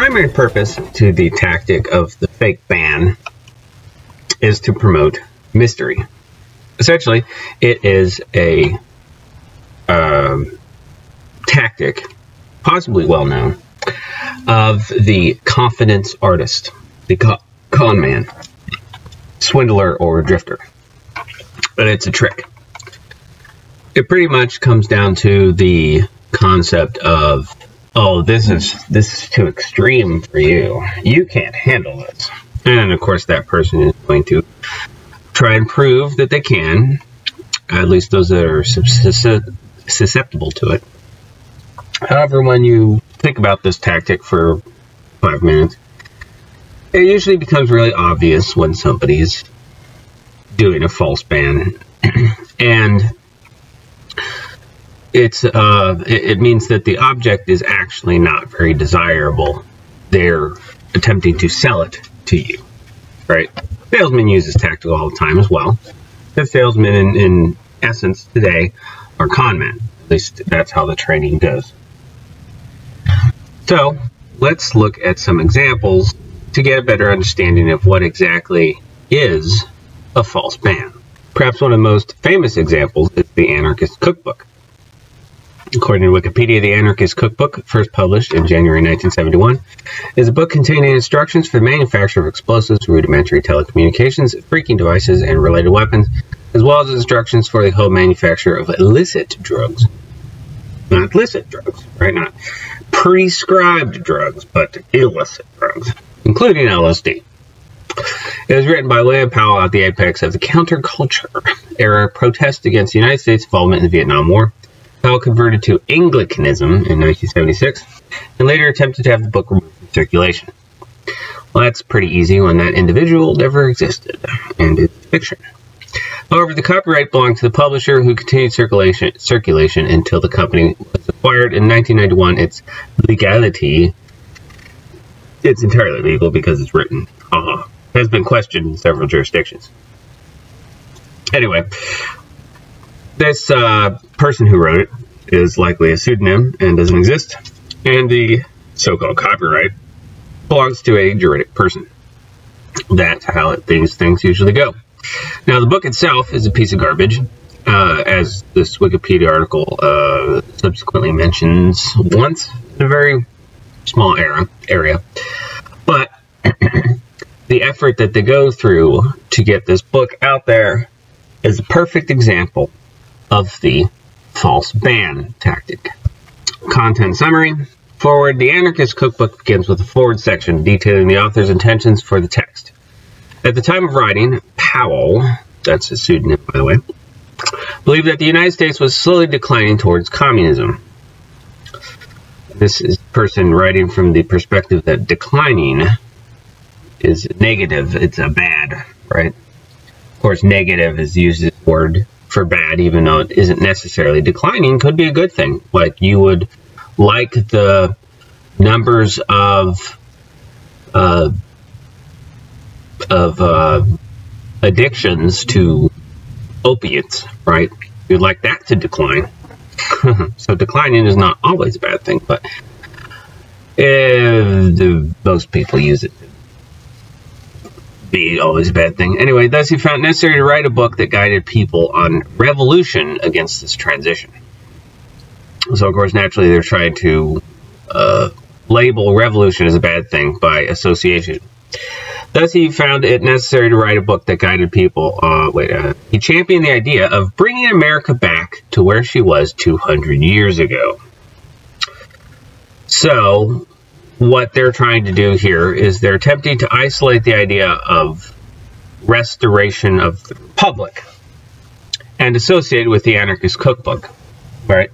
primary purpose to the tactic of the fake ban is to promote mystery. Essentially, it is a tactic, possibly well known, of the confidence artist, the con man, swindler, or drifter. But it's a trick. It pretty much comes down to the concept of, oh, this is too extreme for you. You can't handle this. And of course, that person is going to try and prove that they can, at least those that are susceptible to it. However, when you think about this tactic for 5 minutes, it usually becomes really obvious when somebody's doing a false ban. And it's it means that the object is actually not very desirable. They're attempting to sell it to you, right? Salesman uses tactic all the time as well. The salesmen, in essence, today are con men. At least that's how the training goes. So let's look at some examples to get a better understanding of what exactly is a false ban. Perhaps one of the most famous examples is the Anarchist Cookbook. According to Wikipedia, the Anarchist Cookbook, first published in January 1971, is a book containing instructions for the manufacture of explosives, rudimentary telecommunications, freaking devices, and related weapons, as well as instructions for the whole manufacture of illicit drugs. Not illicit drugs, right? Not prescribed drugs, but illicit drugs, including LSD. It was written by William Powell at the apex of the counterculture era protest against the United States involvement in the Vietnam War. Powell converted to Anglicanism in 1976 and later attempted to have the book removed from circulation. Well, that's pretty easy when that individual never existed and is fiction. However, the copyright belonged to the publisher, who continued circulation until the company was acquired in 1991. Its legality, it's entirely legal because it's written, has been questioned in several jurisdictions. Anyway, this person who wrote it is likely a pseudonym and doesn't exist, and the so-called copyright belongs to a juridic person. That's how these things usually go. Now, the book itself is a piece of garbage, as this Wikipedia article subsequently mentions once in a very small area. But the effort that they go through to get this book out there is a perfect example of the false ban tactic. Content summary. Forward. The Anarchist Cookbook begins with a forward section detailing the author's intentions for the text. At the time of writing, Powell, that's his pseudonym by the way, believed that the United States was slowly declining towards communism. This is a person writing from the perspective that declining is negative, it's a bad, right? Of course, negative is used as a word for bad, even though it isn't necessarily declining, could be a good thing. Like, you would like the numbers of addictions to opiates, right? You'd like that to decline. So declining is not always a bad thing, but most people use it to be always a bad thing. Anyway, thus he found it necessary to write a book that guided people on revolution against this transition. So of course, naturally, they're trying to label revolution as a bad thing by association. Thus, he found it necessary to write a book that guided people. He championed the idea of bringing America back to where she was 200 years ago. So, what they're trying to do here is they're attempting to isolate the idea of restoration of the Republic and associate it with the Anarchist Cookbook, right?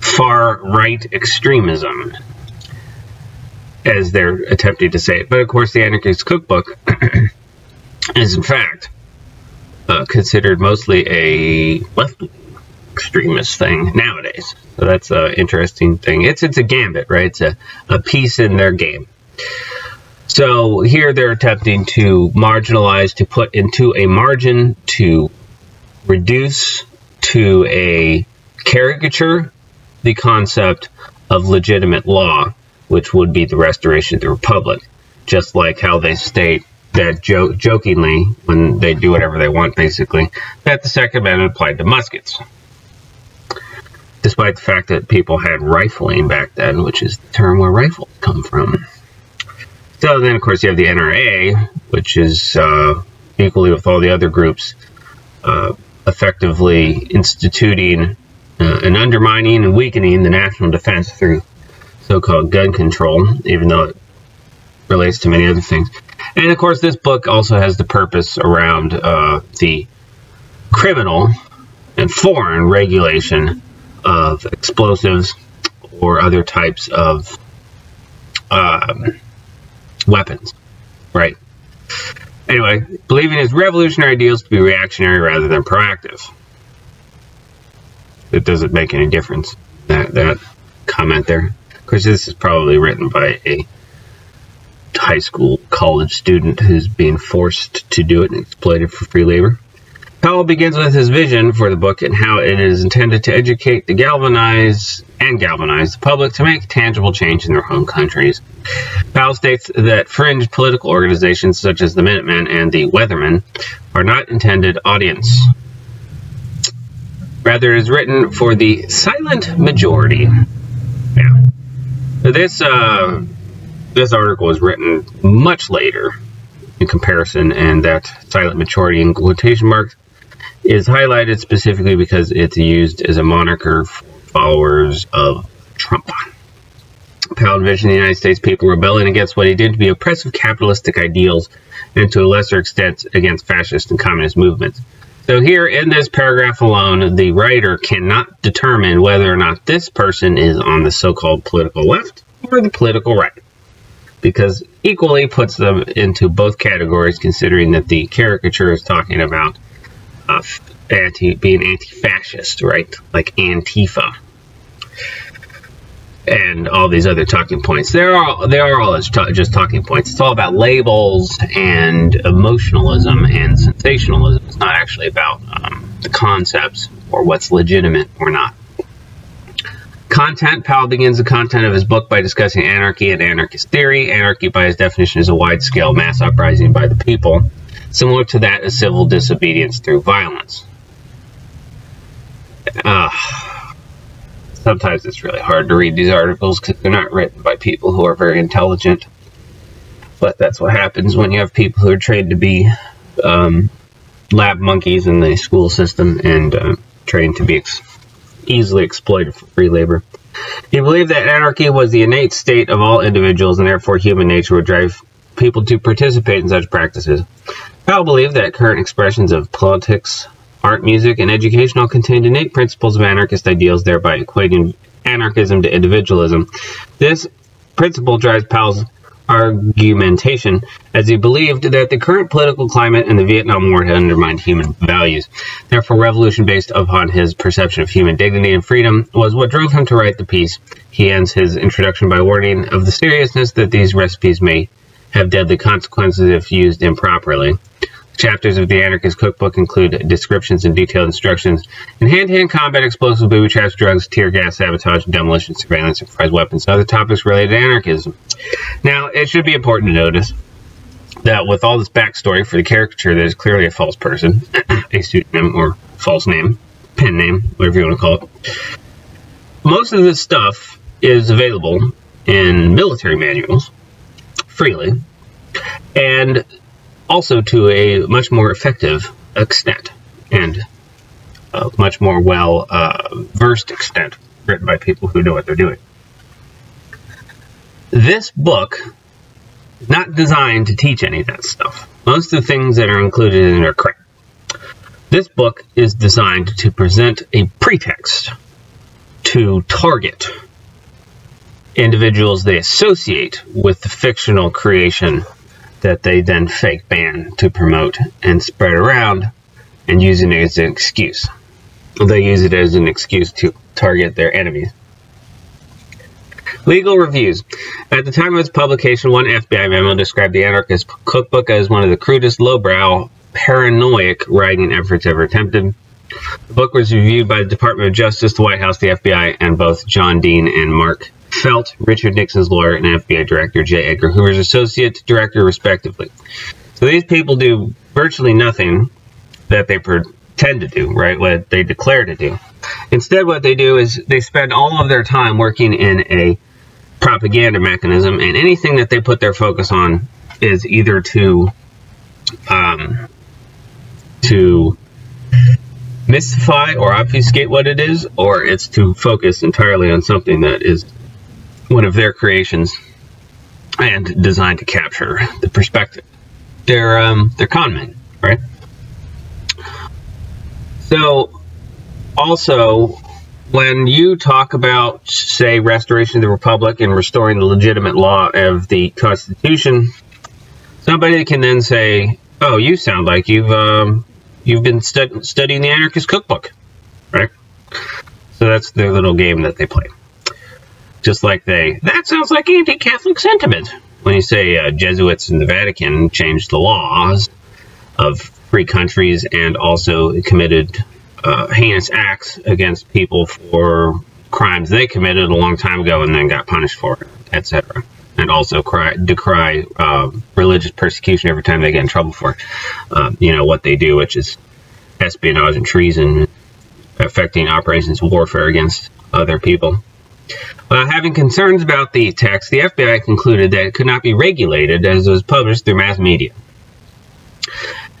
Far-right extremism, as they're attempting to say it. But of course, the Anarchist Cookbook is in fact considered mostly a left extremist thing nowadays. So that's an interesting thing. It's a gambit, right? It's a piece in their game. So here they're attempting to marginalize, to put into a margin, to reduce to a caricature the concept of legitimate law, which would be the restoration of the Republic. Just like how they state that jokingly, when they do whatever they want, basically, that the Second Amendment applied to muskets. Despite the fact that people had rifling back then, which is the term where rifles come from. So then, of course, you have the NRA, which is equally with all the other groups, effectively instituting and undermining and weakening the national defense through so-called gun control, even though it relates to many other things. And of course, this book also has the purpose around the criminal and foreign regulation of explosives or other types of weapons, right? Anyway, believing his revolutionary ideals to be reactionary rather than proactive. It doesn't make any difference, that comment there. Of course, this is probably written by a high school, college student who's being forced to do it and exploited for free labor. Powell begins with his vision for the book and how it is intended to educate, to galvanize the public to make tangible change in their home countries. Powell states that fringe political organizations such as the Minutemen and the Weathermen are not intended audience. Rather, it is written for the silent majority. Yeah. This article was written much later in comparison, and that silent majority in quotation marks is highlighted specifically because it's used as a moniker for followers of Trump. Powell envisioned the United States people rebelling against what he deemed to be oppressive capitalistic ideals and to a lesser extent against fascist and communist movements. So here in this paragraph alone, the writer cannot determine whether or not this person is on the so-called political left or the political right, because equally puts them into both categories, considering that the caricature is talking about being anti-fascist, right? Like Antifa. And all these other talking points. They are all just talking points. It's all about labels and emotionalism and sensationalism. It's not actually about the concepts or what's legitimate or not. Content. Powell begins the content of his book by discussing anarchy and anarchist theory. Anarchy, by its definition, is a wide-scale mass uprising by the people, similar to that of civil disobedience through violence. Sometimes it's really hard to read these articles because they're not written by people who are very intelligent. But that's what happens when you have people who are trained to be lab monkeys in the school system and trained to be easily exploited for free labor. He believed that anarchy was the innate state of all individuals and therefore human nature would drive people to participate in such practices. Powell believed that current expressions of politics, art, music, and education all contained innate principles of anarchist ideals, thereby equating anarchism to individualism. This principle drives Powell's argumentation, as he believed that the current political climate and the Vietnam War had undermined human values. Therefore, revolution based upon his perception of human dignity and freedom was what drove him to write the piece. He ends his introduction by warning of the seriousness that these recipes may have deadly consequences if used improperly. Chapters of the Anarchist Cookbook include descriptions and detailed instructions in hand-to-hand combat, explosives, booby traps, drugs, tear gas, sabotage, demolition, surveillance, improvised weapons, and other topics related to anarchism. Now, it should be important to notice that with all this backstory for the caricature that is clearly a false person, a pseudonym or false name, pen name, whatever you want to call it, most of this stuff is available in military manuals freely, and also to a much more effective extent and a much more well-versed extent, written by people who know what they're doing. This book is not designed to teach any of that stuff. Most of the things that are included in it are crap. This book is designed to present a pretext to target individuals they associate with the fictional creation that they then fake ban to promote and spread around and use it as an excuse. They use it as an excuse to target their enemies. Legal reviews. At the time of its publication, one FBI memo described the Anarchist Cookbook as one of the crudest, lowbrow, paranoid writing efforts ever attempted. The book was reviewed by the Department of Justice, the White House, the FBI, and both John Dean and Mark Felt, Richard Nixon's lawyer, and FBI Director J. Edgar Hoover's associate director, respectively. So these people do virtually nothing that they pretend to do, right? What they declare to do. Instead, what they do is they spend all of their time working in a propaganda mechanism, and anything that they put their focus on is either to mystify or obfuscate what it is, or it's to focus entirely on something that is one of their creations and designed to capture the perspective. They're con men, right? So also, when you talk about, say, restoration of the Republic and restoring the legitimate law of the Constitution, somebody can then say, oh, you sound like you've been studying the Anarchist Cookbook, right? So that's their little game that they play. Just like that sounds like anti-Catholic sentiment. When you say Jesuits in the Vatican changed the laws of free countries and also committed heinous acts against people for crimes they committed a long time ago and then got punished for it, etc. And also decry religious persecution every time they get in trouble for you know, what they do, which is espionage and treason, affecting operations warfare against other people. Having concerns about the text, the FBI concluded that it could not be regulated as it was published through mass media.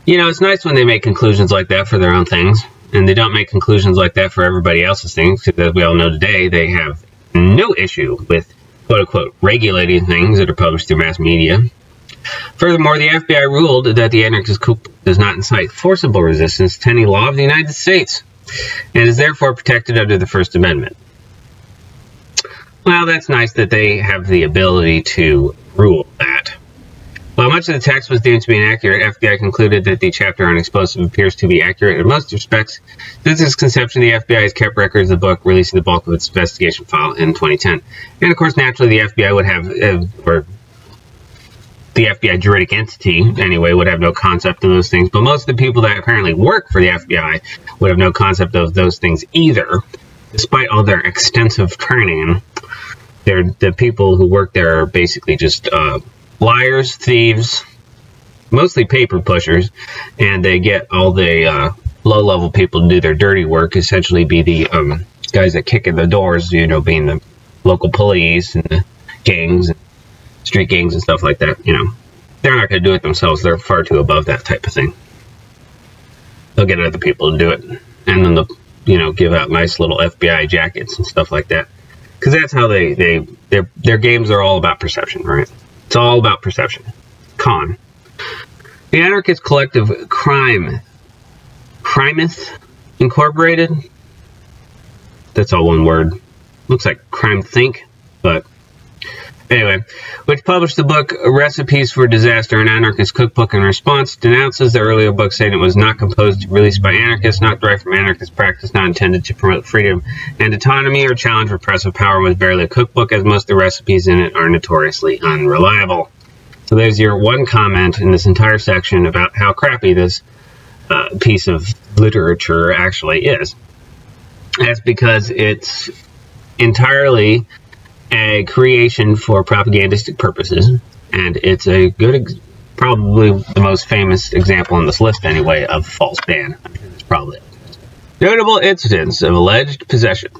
You know, it's nice when they make conclusions like that for their own things, and they don't make conclusions like that for everybody else's things, because as we all know today, they have no issue with quote-unquote regulating things that are published through mass media. Furthermore, the FBI ruled that the Anarchist Cookbook does not incite forcible resistance to any law of the United States, and is therefore protected under the First Amendment. Well, that's nice that they have the ability to rule that. While much of the text was deemed to be inaccurate, FBI concluded that the chapter on explosives appears to be accurate in most respects. Since its conception, the FBI has kept records of the book, releasing the bulk of its investigation file in 2010. And of course, naturally, the FBI would have, or the FBI juridic entity, anyway, would have no concept of those things. But most of the people that apparently work for the FBI would have no concept of those things either, despite all their extensive training. The people who work there are basically just liars, thieves, mostly paper pushers, and they get all the low-level people to do their dirty work, essentially be the guys that kick in the doors, you know, being the local police and the gangs, and street gangs and stuff like that, you know. They're not going to do it themselves. They're far too above that type of thing. They'll get other people to do it, and then they'll, you know, give out nice little FBI jackets and stuff like that. Because that's how their games are all about perception, right? It's all about perception. Con. The Anarchist Collective Crimeth Incorporated. That's all one word. Looks like Crime Think, but anyway, which published the book Recipes for Disaster, an Anarchist Cookbook in response, denounces the earlier book, saying it was not composed, released by anarchists, not derived from anarchist practice, not intended to promote freedom and autonomy or challenge repressive power, was barely a cookbook, as most of the recipes in it are notoriously unreliable. So there's your one comment in this entire section about how crappy this piece of literature actually is. That's because it's entirely a creation for propagandistic purposes, and it's a good, probably the most famous example on this list anyway, of false ban. It's probably notable incidents of alleged possession.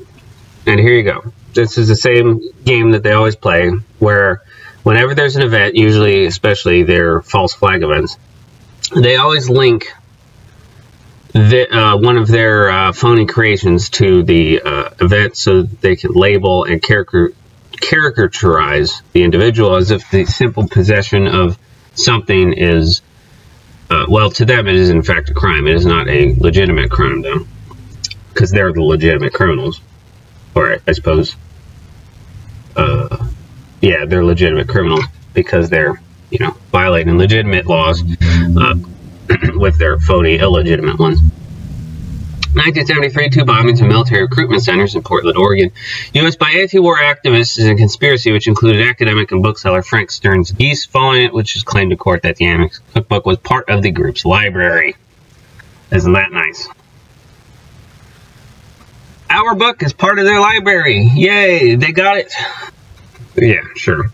And here you go. This is the same game that they always play, where whenever there's an event, usually, especially their false flag events, they always link one of their phony creations to the event so that they can label and caricaturize the individual as if the simple possession of something is, well, to them it is in fact a crime. It is not a legitimate crime, though, because they're the legitimate criminals. Or I suppose, yeah, they're legitimate criminals because they're, you know, violating legitimate laws with their phony, illegitimate ones. 1973, 2 bombings of military recruitment centers in Portland, Oregon, U.S. by anti-war activists is a conspiracy which included academic and bookseller Frank Stearns Geese, following it, which is claimed to court that the Anarchist Cookbook was part of the group's library. Isn't that nice? Our book is part of their library. Yay, they got it. Yeah, sure.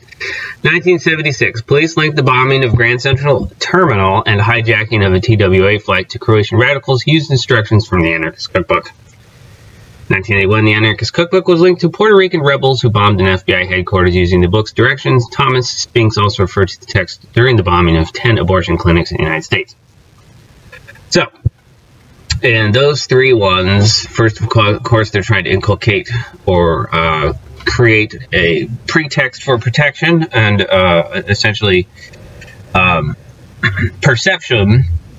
1976, police linked the bombing of Grand Central Terminal and hijacking of a TWA flight to Croatian radicals who used instructions from the Anarchist Cookbook. 1981, the Anarchist Cookbook was linked to Puerto Rican rebels who bombed an FBI headquarters using the book's directions. Thomas Spinks also referred to the text during the bombing of 10 abortion clinics in the United States. So, and those three ones, first of course, they're trying to inculcate or create a pretext for protection and essentially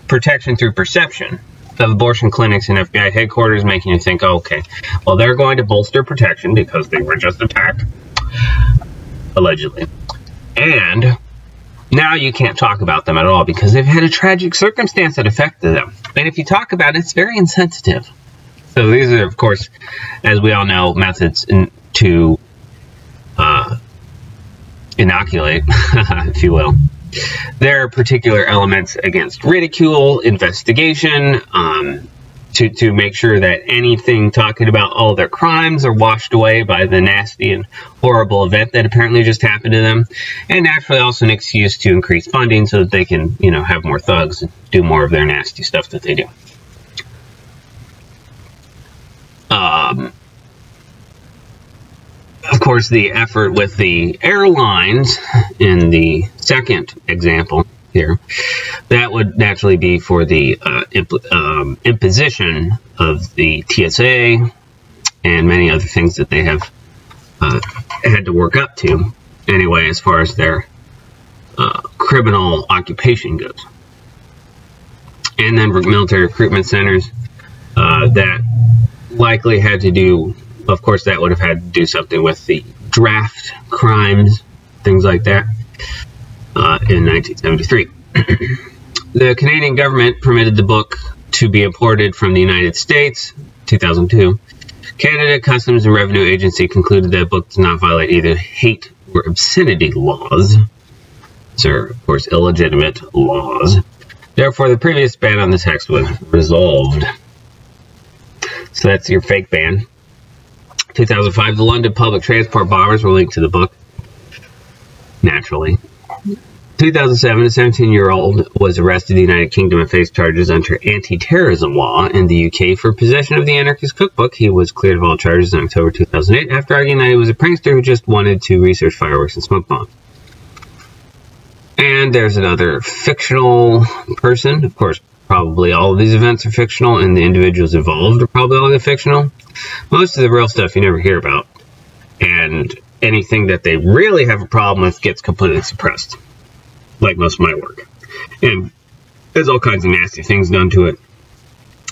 protection through perception of abortion clinics and FBI headquarters, making you think, oh, okay, well, they're going to bolster protection because they were just attacked, allegedly. And now you can't talk about them at all because they've had a tragic circumstance that affected them. And if you talk about it, it's very insensitive. So these are, of course, as we all know, methods to inoculate, if you will, their particular elements against ridicule, investigation, to make sure that anything talking about all their crimes are washed away by the nasty and horrible event that apparently just happened to them, and naturally also an excuse to increase funding so that they can, you know, have more thugs and do more of their nasty stuff that they do. Of course, the effort with the airlines in the second example here, that would naturally be for the imposition of the TSA and many other things that they have had to work up to anyway as far as their criminal occupation goes. And then military recruitment centers that likely had to do, of course, that would have had to do something with the draft crimes, things like that, in 1973. The Canadian government permitted the book to be imported from the United States, 2002. Canada Customs and Revenue Agency concluded that the book does not violate either hate or obscenity laws. These are, of course, illegitimate laws. Therefore, the previous ban on the text was resolved. So that's your fake ban. 2005, the London public transport bombers were linked to the book, naturally. 2007, a 17-year-old was arrested in the United Kingdom and faced charges under anti-terrorism law in the UK for possession of the Anarchist Cookbook. He was cleared of all charges in October 2008 after arguing that he was a prankster who just wanted to research fireworks and smoke bombs. And there's another fictional person. Of course, probably all of these events are fictional, and the individuals involved are probably all fictional. Most of the real stuff you never hear about, and anything that they really have a problem with gets completely suppressed, like most of my work. And there's all kinds of nasty things done to it.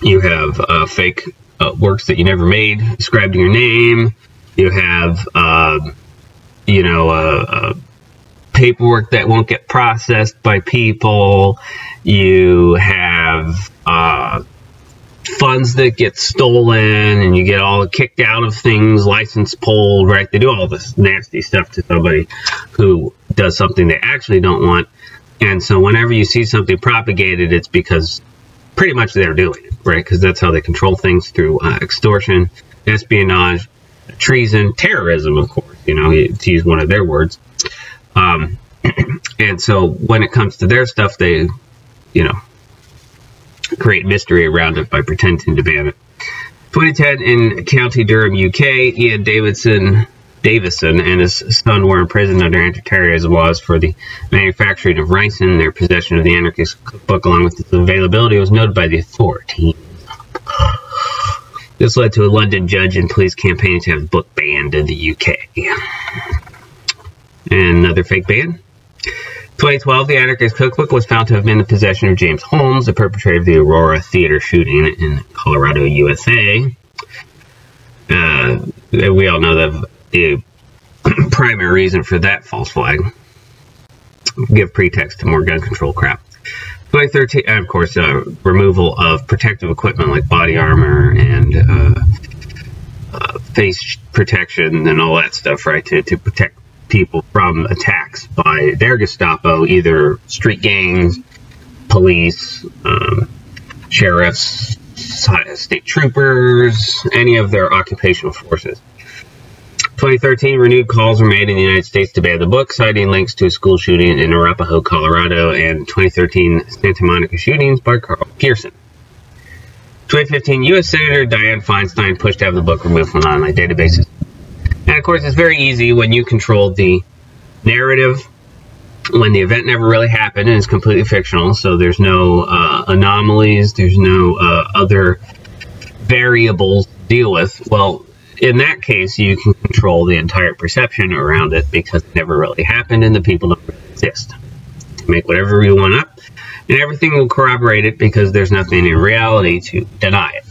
You have fake works that you never made ascribed to your name. You have, you know, paperwork that won't get processed by people. You have funds that get stolen, and you get all kicked out of things, license pulled, right? They do all this nasty stuff to somebody who does something they actually don't want. And so whenever you see something propagated, it's because pretty much they're doing it, right? Because that's how they control things, through extortion, espionage, treason, terrorism, of course, you know, to use one of their words. And so when it comes to their stuff, they, you know, create mystery around it by pretending to ban it. 2010, in County Durham, UK, Ian Davison and his son were imprisoned under anti-terrorism laws for the manufacturing of ricin. Their possession of the Anarchist Cookbook, along with its availability, was noted by the authorities. This led to a London judge and police campaign to have the book banned in the UK. And another fake ban. 2012, the Anarchist Cookbook was found to have been in the possession of James Holmes, the perpetrator of the Aurora Theater shooting in Colorado, USA. We all know the primary reason for that false flag. Give pretext to more gun control crap. 2013, and of course, removal of protective equipment like body armor and face protection and all that stuff, right, to protect people from attacks by their Gestapo, either street gangs, police, sheriffs, state troopers, any of their occupational forces. 2013, renewed calls were made in the United States to ban the book, citing links to a school shooting in Arapahoe, Colorado, and 2013 Santa Monica shootings by Carl Pearson. 2015, U.S. Senator Dianne Feinstein pushed to have the book removed from online databases. And of course, it's very easy when you control the narrative, when the event never really happened and is completely fictional, so there's no anomalies, there's no other variables to deal with. Well, in that case, you can control the entire perception around it because it never really happened and the people don't really exist. Make whatever you want up, and everything will corroborate it because there's nothing in reality to deny it.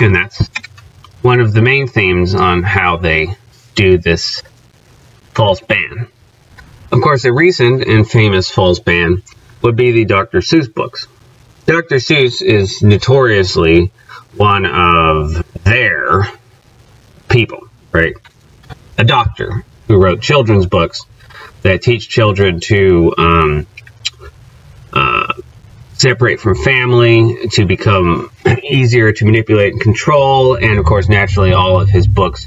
And that's one of the main themes on how they do this false ban. Of course, a recent and famous false ban would be the Dr. Seuss books. Dr. Seuss is notoriously one of their people, right? A doctor who wrote children's books that teach children to separate from family, to become easier to manipulate and control, and of course, naturally, all of his books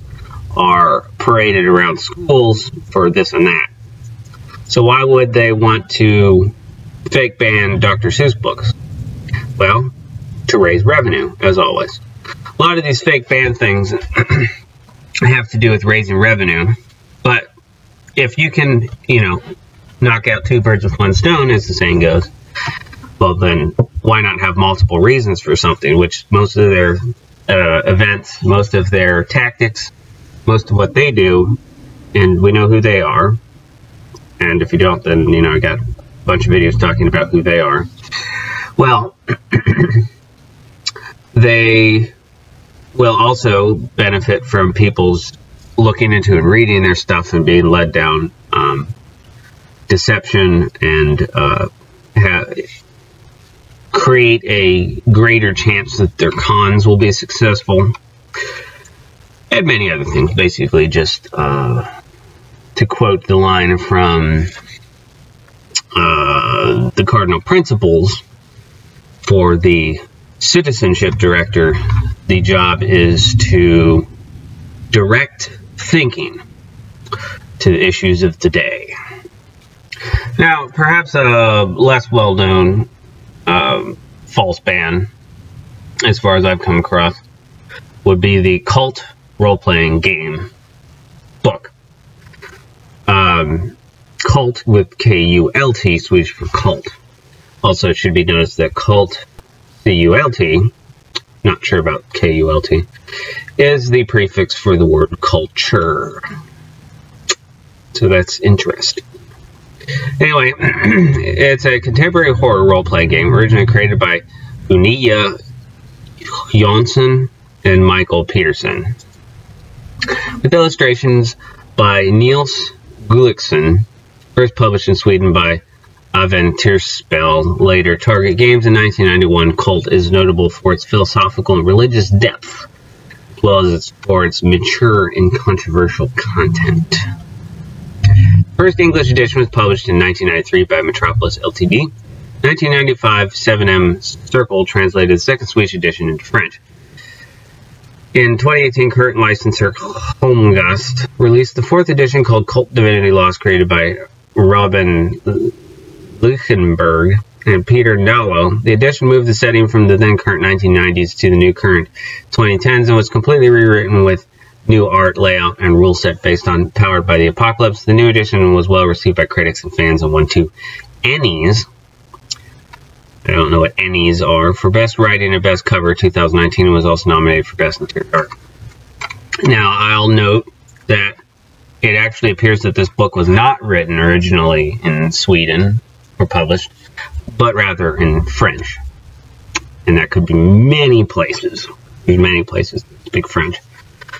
are paraded around schools for this and that. So why would they want to fake ban Dr. Seuss books? Well, to raise revenue, as always. A lot of these fake ban things have to do with raising revenue, but if you can, you know, knock out two birds with one stone, as the saying goes, well then why not have multiple reasons for something, which most of their events, most of their tactics, most of what they do, and we know who they are. And if you don't, then, you know, I got a bunch of videos talking about who they are. Well, they will also benefit from people's looking into and reading their stuff and being led down deception and create a greater chance that their cons will be successful. And many other things, basically just... to quote the line from the Cardinal Principles for the Citizenship Director, the job is to direct thinking to the issues of the day. Now, perhaps a less well-known false ban, as far as I've come across, would be the cult role-playing game book. Cult with K-U-L-T, Swedish for cult. Also, it should be noticed that cult, C-U-L-T, not sure about K-U-L-T, is the prefix for the word culture. So that's interesting. Anyway, it's a contemporary horror role-playing game originally created by Gunilla Jonsson and Michael Peterson, with illustrations by Niels Gulliksson, first published in Sweden by Aventyrspel, later Target Games in 1991, Cult is notable for its philosophical and religious depth, as well as for its mature and controversial content. First English edition was published in 1993 by Metropolis Ltd. 1995, 7M Circle translated the second Swedish edition into French. In 2018, current licensor Holmgast released the fourth edition called Cult Divinity Lost, created by Robin Lichtenberg and Peter Nallo. The edition moved the setting from the then current 1990s to the new current 2010s and was completely rewritten with new art, layout, and rule set based on Powered by the Apocalypse. The new edition was well received by critics and fans and won 2 Ennies. I don't know what Ennies are. For Best Writing and Best Cover, 2019, and was also nominated for Best Interior Art. Now, I'll note that it actually appears that this book was not written originally in Sweden or published, but rather in French. And that could be many places. There's many places that speak French.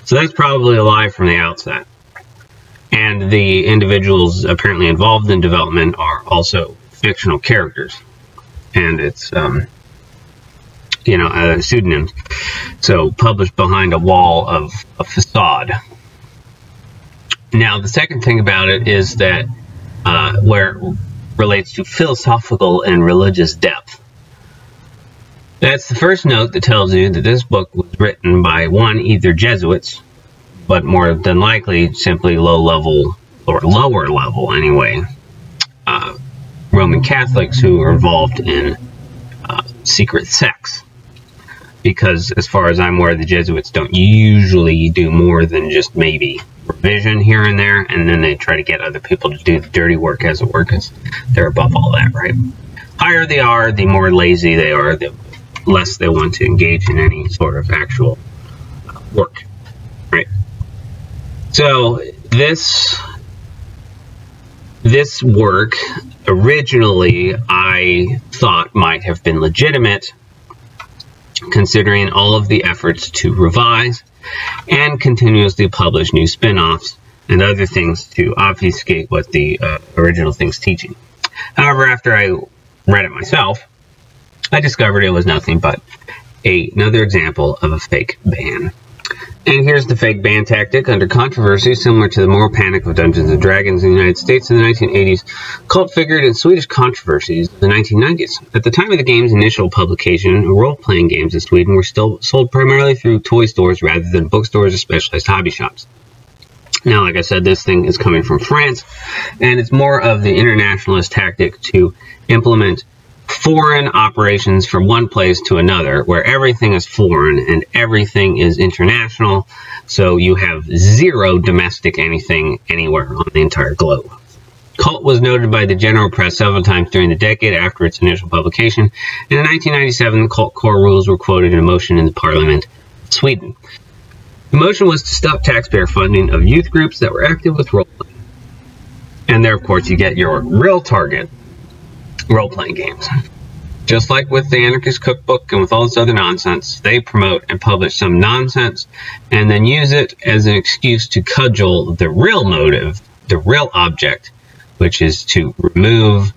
So that's probably a lie from the outset. And the individuals apparently involved in development are also fictional characters. And it's, you know, pseudonyms. So published behind a wall of a facade. Now, the second thing about it is that where it relates to philosophical and religious depth. That's the first note that tells you that this book was written by, one, either Jesuits, but more than likely simply low level or lower level anyway Roman Catholics who are involved in secret sects, because as far as I'm aware, the Jesuits don't usually do more than just maybe revision here and there, and then they try to get other people to do the dirty work, as it were, because they're above all that, right? Higher they are, the more lazy they are, the less they want to engage in any sort of actual work, right? So this work originally I thought might have been legitimate, considering all of the efforts to revise and continuously publish new spin-offs and other things to obfuscate what the original thing's teaching. However, after I read it myself, I discovered it was nothing but another example of a fake ban. And here's the fake ban tactic under controversy, similar to the moral panic of Dungeons & Dragons in the United States in the 1980s. Cult figured in Swedish controversies in the 1990s. At the time of the game's initial publication, role-playing games in Sweden were still sold primarily through toy stores rather than bookstores or specialized hobby shops. Now, like I said, this thing is coming from France, and it's more of the internationalist tactic to implement foreign operations from one place to another, where everything is foreign and everything is international, so you have zero domestic anything anywhere on the entire globe. Cult was noted by the general press several times during the decade after its initial publication, and in 1997 the Cult Core rules were quoted in a motion in the Parliament of Sweden. The motion was to stop taxpayer funding of youth groups that were active with role-playing. And there, of course, you get your real target, role-playing games. Just like with the Anarchist Cookbook and with all this other nonsense, they promote and publish some nonsense and then use it as an excuse to cudgel the real motive, the real object, which is to remove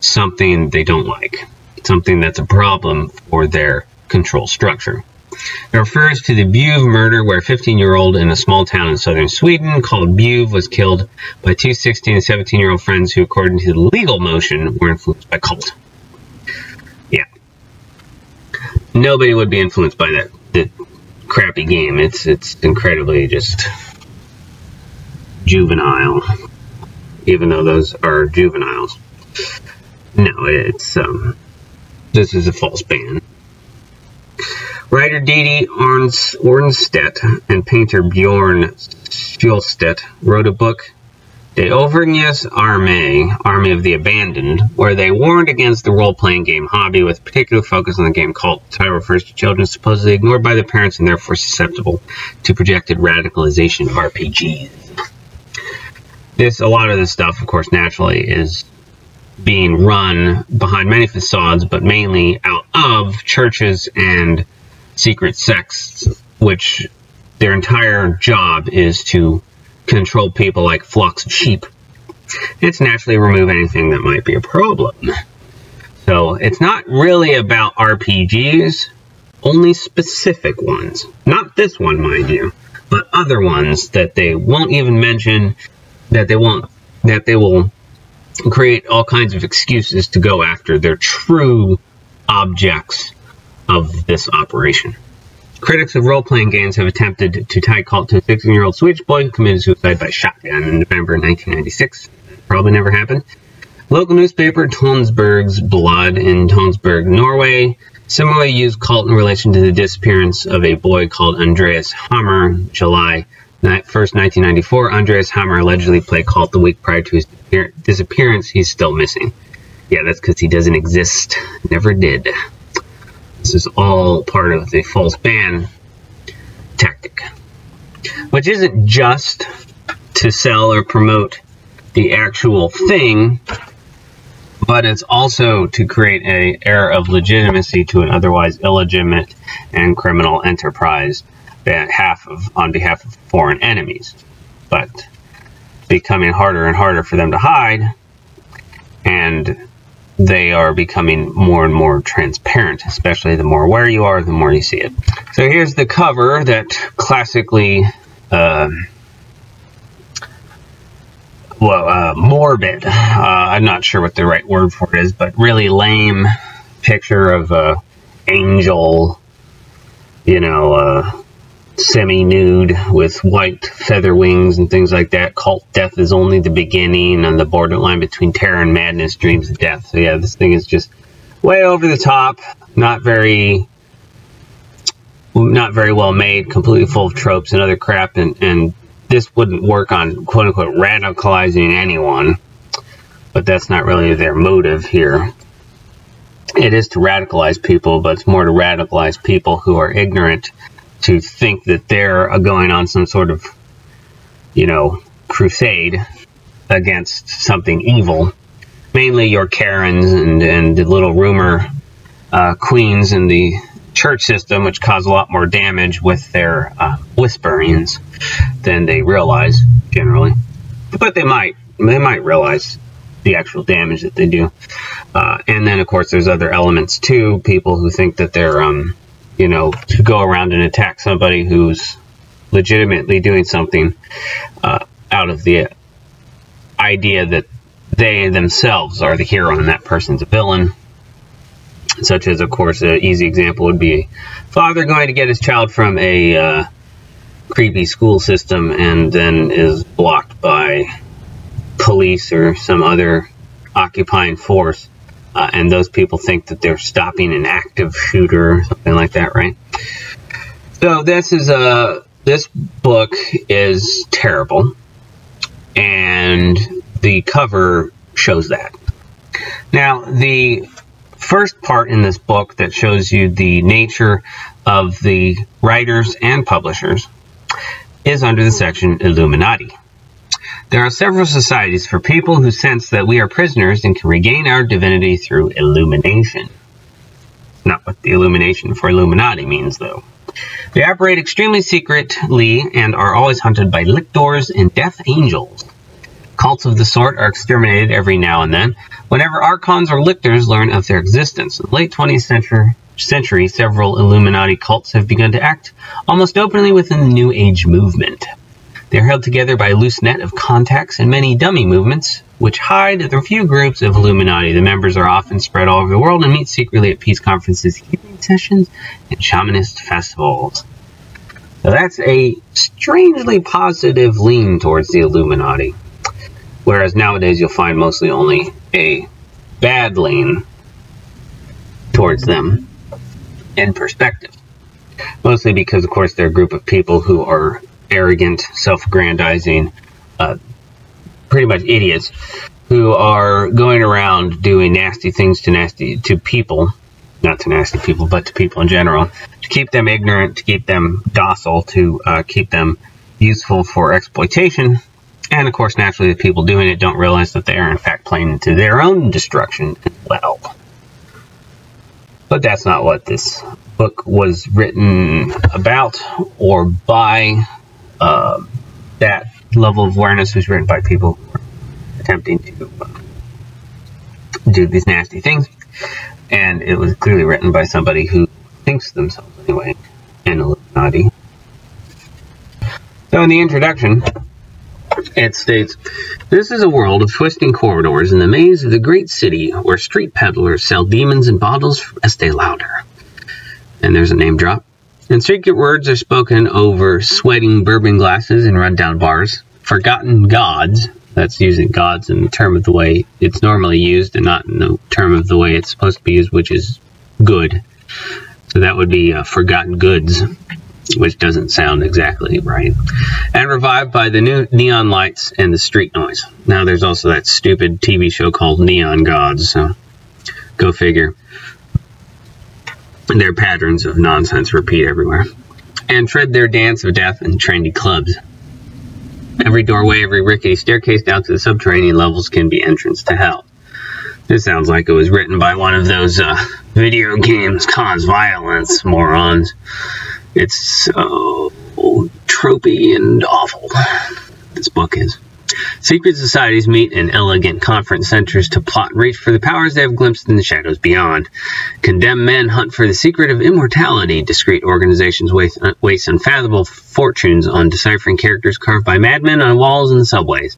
something they don't like, something that's a problem for their control structure. It refers to the Bjuv murder, where a 15-year-old in a small town in southern Sweden called Bjuv was killed by two 16- and 17-year-old friends who, according to the legal motion, were influenced by cult. Yeah. Nobody would be influenced by that crappy game. It's incredibly just juvenile, even though those are juveniles. No, it's, this is a false ban. Writer Didi Ornstedt and painter Bjorn Fjolstedt wrote a book, De Overgnes Armé, Army of the Abandoned, where they warned against the role-playing game hobby with particular focus on the game Cult. The title refers to children supposedly ignored by their parents and therefore susceptible to projected radicalization of RPGs. A lot of this stuff, of course, naturally is being run behind many facades, but mainly out of churches and secret sects, which their entire job is to control people like flocks of sheep. It's naturally remove anything that might be a problem. So it's not really about RPGs, only specific ones. Not this one, mind you, but other ones that they won't even mention, that they will create all kinds of excuses to go after their true objects of this operation. Critics of role-playing games have attempted to tie cult to a 16-year-old Swedish boy who committed suicide by shotgun in November 1996. Probably never happened. Local newspaper Tonsberg's Blad in Tonsberg, Norway, similarly used cult in relation to the disappearance of a boy called Andreas Hammer, July 1st, 1994. Andreas Hammer allegedly played cult the week prior to his disappearance. He's still missing. Yeah, that's because he doesn't exist. Never did. This is all part of the false ban tactic, which isn't just to sell or promote the actual thing, but it's also to create an air of legitimacy to an otherwise illegitimate and criminal enterprise on behalf of foreign enemies, but becoming harder and harder for them to hide, and they are becoming more and more transparent, especially the more aware you are, the more you see it. So here's the cover that classically morbid, I'm not sure what the right word for it is, but really lame picture of an angel, semi-nude with white feather wings and things like that. Cult Death is only the beginning, on the borderline between terror and madness, dreams of death. So yeah, this thing is just way over the top, not very well made, completely full of tropes and other crap, and this wouldn't work on quote-unquote radicalizing anyone, but that's not really their motive here. It is to radicalize people, but it's more to radicalize people who are ignorant, to think that they're going on some sort of, you know, crusade against something evil. Mainly your Karens and the little rumor queens in the church system, which cause a lot more damage with their whisperings than they realize, generally. But they might realize the actual damage that they do. And then, of course, there's other elements, too. People who think that they're, you know, to go around and attack somebody who's legitimately doing something out of the idea that they themselves are the hero and that person's a villain. Such as, of course, an easy example would be a father going to get his child from a creepy school system and then is blocked by police or some other occupying force. And those people think that they're stopping an active shooter or something like that, right? So this is this book is terrible, and the cover shows that. Now, the first part in this book that shows you the nature of the writers and publishers is under the section Illuminati. There are several societies for people who sense that we are prisoners and can regain our divinity through illumination. Not what the illumination for Illuminati means, though. They operate extremely secretly and are always hunted by lictors and death angels. Cults of the sort are exterminated every now and then whenever archons or lictors learn of their existence. In the late 20th century, several Illuminati cults have begun to act almost openly within the New Age movement. They are held together by a loose net of contacts and many dummy movements, which hide the few groups of Illuminati. The members are often spread all over the world and meet secretly at peace conferences, healing sessions, and shamanist festivals. Now that's a strangely positive lean towards the Illuminati, whereas nowadays you'll find mostly only a bad lean towards them in perspective. Mostly because, of course, they're a group of people who are arrogant, self-aggrandizing, pretty much idiots who are going around doing nasty things to people, not to nasty people, but to people in general, to keep them ignorant, to keep them docile, to keep them useful for exploitation. And of course, naturally, the people doing it don't realize that they are in fact playing into their own destruction as well. But that's not what this book was written about or by. That level of awareness was written by people who were attempting to do these nasty things, and it was clearly written by somebody who thinks themselves anyway an Illuminati. So in the introduction, it states, "This is a world of twisting corridors in the maze of the great city where street peddlers sell demons in bottles as they louder." And there's a name drop. "And secret words are spoken over sweating bourbon glasses and rundown bars. Forgotten gods," that's using gods in the term of the way it's normally used and not in the term of the way it's supposed to be used, which is good. So that would be forgotten goods, which doesn't sound exactly right. "And revived by the new neon lights and the street noise." Now there's also that stupid TV show called Neon Gods, so go figure. Their patterns of nonsense repeat everywhere. "And tread their dance of death in trendy clubs. Every doorway, every rickety staircase down to the subterranean levels can be entrance to hell." This sounds like it was written by one of those video games cause violence morons. It's so tropey and awful, this book is. "Secret societies meet in elegant conference centers to plot and reach for the powers they have glimpsed in the shadows beyond. Condemned men hunt for the secret of immortality. Discrete organizations waste unfathomable fortunes on deciphering characters carved by madmen on walls and subways.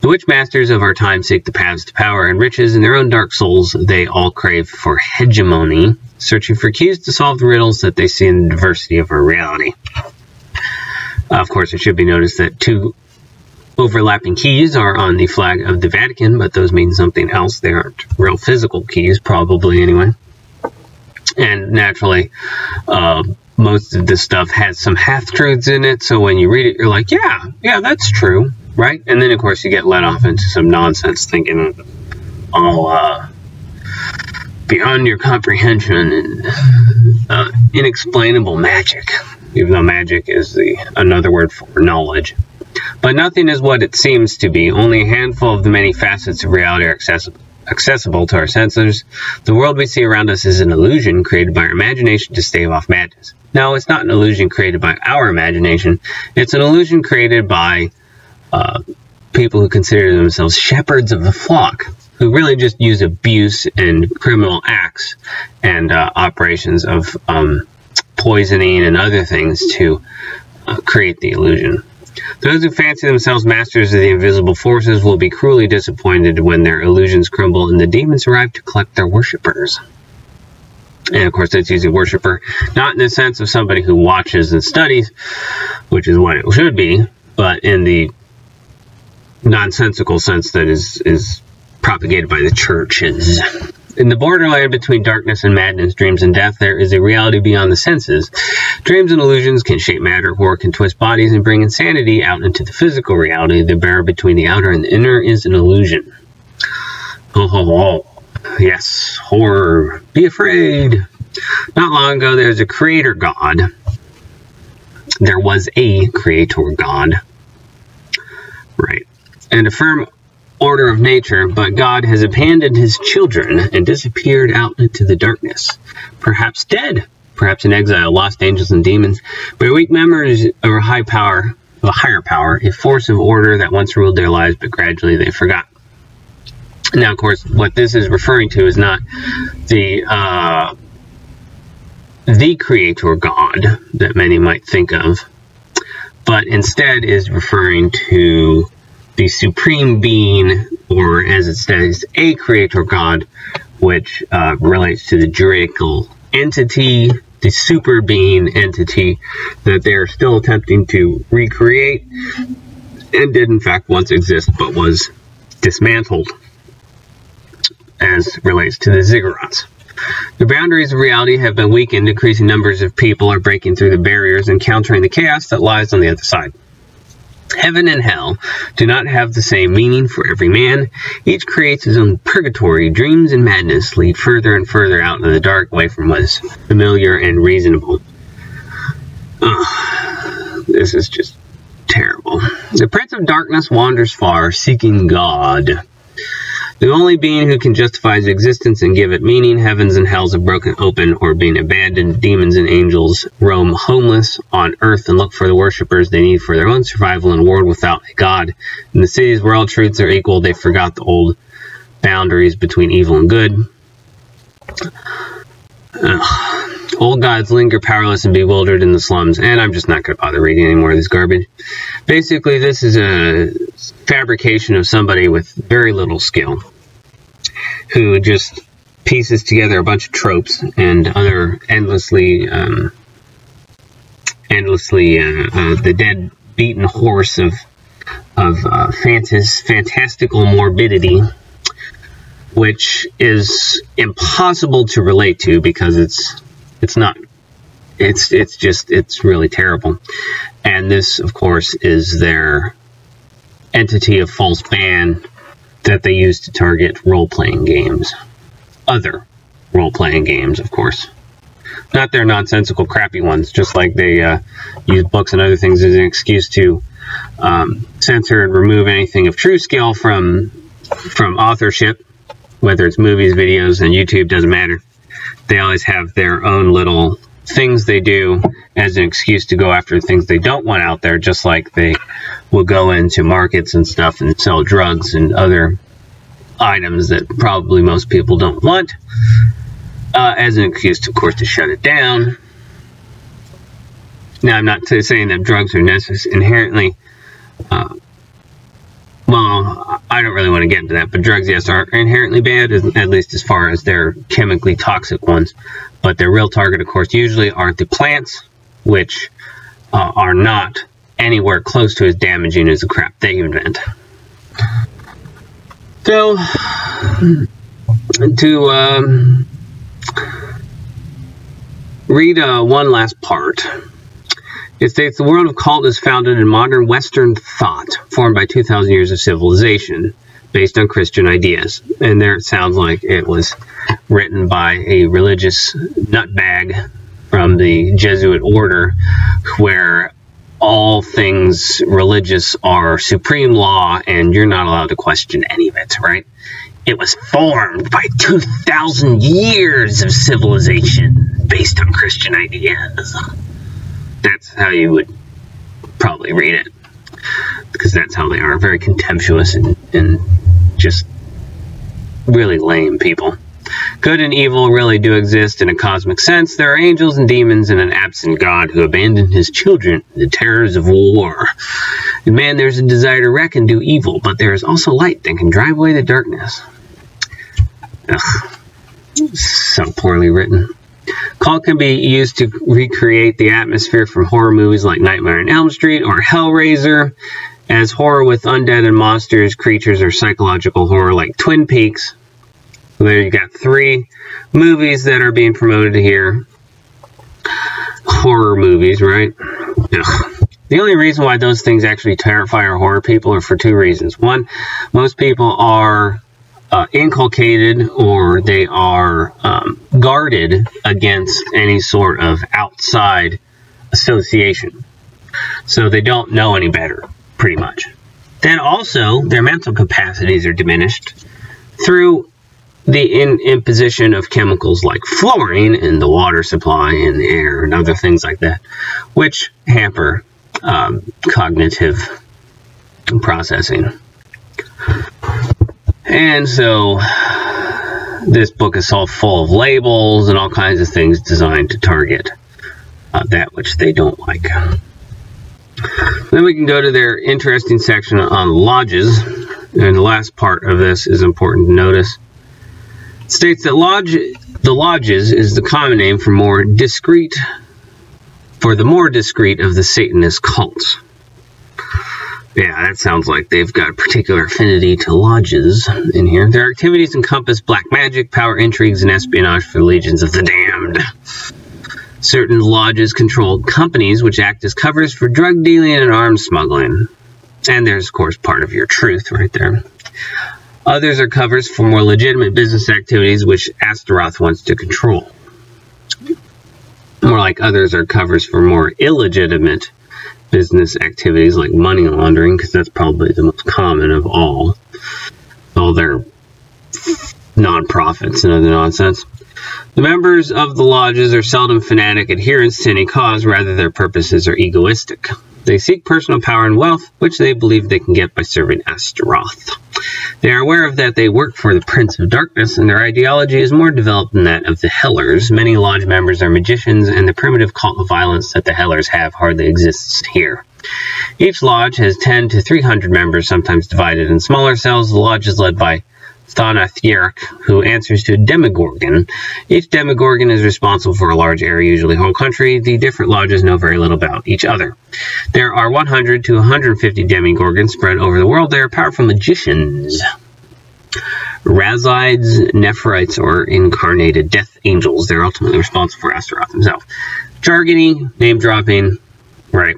The witch masters of our time seek the paths to power and riches in their own dark souls. They all crave for hegemony, searching for cues to solve the riddles that they see in the diversity of our reality." Of course, it should be noticed that two overlapping keys are on the flag of the Vatican, but those mean something else. They aren't real physical keys, probably, anyway. And naturally, most of this stuff has some half-truths in it, so when you read it, you're like, yeah, that's true, right? And then, of course, you get led off into some nonsense, thinking all beyond your comprehension and inexplainable magic, even though magic is another word for knowledge. But nothing is what it seems to be. Only a handful of the many facets of reality are accessible to our senses. The world we see around us is an illusion created by our imagination to stave off madness. No, it's not an illusion created by our imagination. It's an illusion created by people who consider themselves shepherds of the flock, who really just use abuse and criminal acts and operations of poisoning and other things to create the illusion. Those who fancy themselves masters of the invisible forces will be cruelly disappointed when their illusions crumble and the demons arrive to collect their worshippers. And of course, that's using worshiper not in the sense of somebody who watches and studies, which is what it should be, but in the nonsensical sense that is propagated by the churches. In the borderland between darkness and madness, dreams and death, there is a reality beyond the senses. Dreams and illusions can shape matter, or can twist bodies and bring insanity out into the physical reality. The barrier between the outer and the inner is an illusion. Oh, yes, horror. Be afraid. Not long ago, there was a creator god. There was a creator god. Right. And a firm order of nature, but God has abandoned his children and disappeared out into the darkness, perhaps dead, perhaps in exile, lost angels and demons, but weak members of a higher power, a force of order that once ruled their lives, but gradually they forgot. Now, of course, what this is referring to is not the the creator God that many might think of, but instead is referring to the supreme being, or as it says, a creator god, which relates to the juridical entity, the super being entity that they are still attempting to recreate and did in fact once exist but was dismantled, as relates to the ziggurats. The boundaries of reality have been weakened. Increasing numbers of people are breaking through the barriers and countering the chaos that lies on the other side. Heaven and hell do not have the same meaning for every man. Each creates his own purgatory. Dreams and madness lead further and further out into the dark, away from what is familiar and reasonable. Oh, this is just terrible. The Prince of Darkness wanders far, seeking God, the only being who can justify his existence and give it meaning. Heavens and hells are broken open or being abandoned. Demons and angels roam homeless on earth and look for the worshippers they need for their own survival in a world without a god. In the cities where all truths are equal, they forgot the old boundaries between evil and good. Ugh. Old gods linger powerless and bewildered in the slums, and I'm just not going to bother reading any more of this garbage. Basically, this is a fabrication of somebody with very little skill who just pieces together a bunch of tropes and other endlessly the dead beaten horse of fantastical morbidity, which is impossible to relate to because it's really terrible. And this, of course, is their entity of false ban that they use to target role-playing games. Other role-playing games, of course. Not their nonsensical, crappy ones, just like they use books and other things as an excuse to censor and remove anything of true skill from authorship, whether it's movies, videos, and YouTube, doesn't matter. They always have their own little things they do as an excuse to go after things they don't want out there, just like they will go into markets and stuff and sell drugs and other items that probably most people don't want, as an excuse, of course, to shut it down. Now, I'm not saying that drugs are necessarily inherently well, I don't really want to get into that, but drugs, yes, are inherently bad, at least as far as their chemically toxic ones. But their real target, of course, usually are the plants, which are not anywhere close to as damaging as the crap they invent. So, to read one last part. It states, the world of cult is founded in modern Western thought, formed by 2,000 years of civilization, based on Christian ideas. And there it sounds like it was written by a religious nutbag from the Jesuit order, where all things religious are supreme law, and you're not allowed to question any of it, right? It was formed by 2,000 years of civilization, based on Christian ideas. That's how you would probably read it, because that's how they are, very contemptuous and just really lame people. Good and evil really do exist in a cosmic sense. There are angels and demons and an absent God who abandoned his children in the terrors of war. In man, there's a desire to wreck and do evil, but there is also light that can drive away the darkness. Ugh. So poorly written. Cult can be used to recreate the atmosphere from horror movies like Nightmare on Elm Street or Hellraiser, as horror with undead and monsters, creatures, or psychological horror like Twin Peaks. So there you got three movies that are being promoted here. Horror movies, right? Ugh. The only reason why those things actually terrify or horror people are for two reasons. One, most people are inculcated, or they are guarded against any sort of outside association. So they don't know any better, pretty much. Then also, their mental capacities are diminished through the imposition of chemicals like fluorine in the water supply and the air and other things like that, which hamper cognitive processing. And so this book is all full of labels and all kinds of things designed to target that which they don't like. Then we can go to their interesting section on lodges. And the last part of this is important to notice. It states that the lodges is the common name for the more discreet of the Satanist cults. Yeah, that sounds like they've got a particular affinity to lodges in here. Their activities encompass black magic, power intrigues, and espionage for the legions of the damned. Certain lodges control companies which act as covers for drug dealing and arms smuggling. And there's, of course, part of your truth right there. Others are covers for more legitimate business activities which Astaroth wants to control. More like others are covers for more illegitimate business activities like money laundering, because that's probably the most common of all their non-profits and other nonsense. The members of the lodges are seldom fanatic adherents to any cause, rather their purposes are egoistic. They seek personal power and wealth, which they believe they can get by serving Astaroth. They are aware of that they work for the Prince of Darkness, and their ideology is more developed than that of the Hellers. Many lodge members are magicians, and the primitive cult of violence that the Hellers have hardly exists here. Each lodge has 10 to 300 members, sometimes divided in smaller cells. The lodge is led by Thanatheric, who answers to a Demogorgon. Each Demogorgon is responsible for a large area, usually whole country. The different lodges know very little about each other. There are 100 to 150 Demogorgons spread over the world. They are powerful magicians, Razides, Nephrites, or incarnated death angels. They're ultimately responsible for Astaroth himself. Jargony, name-dropping, right?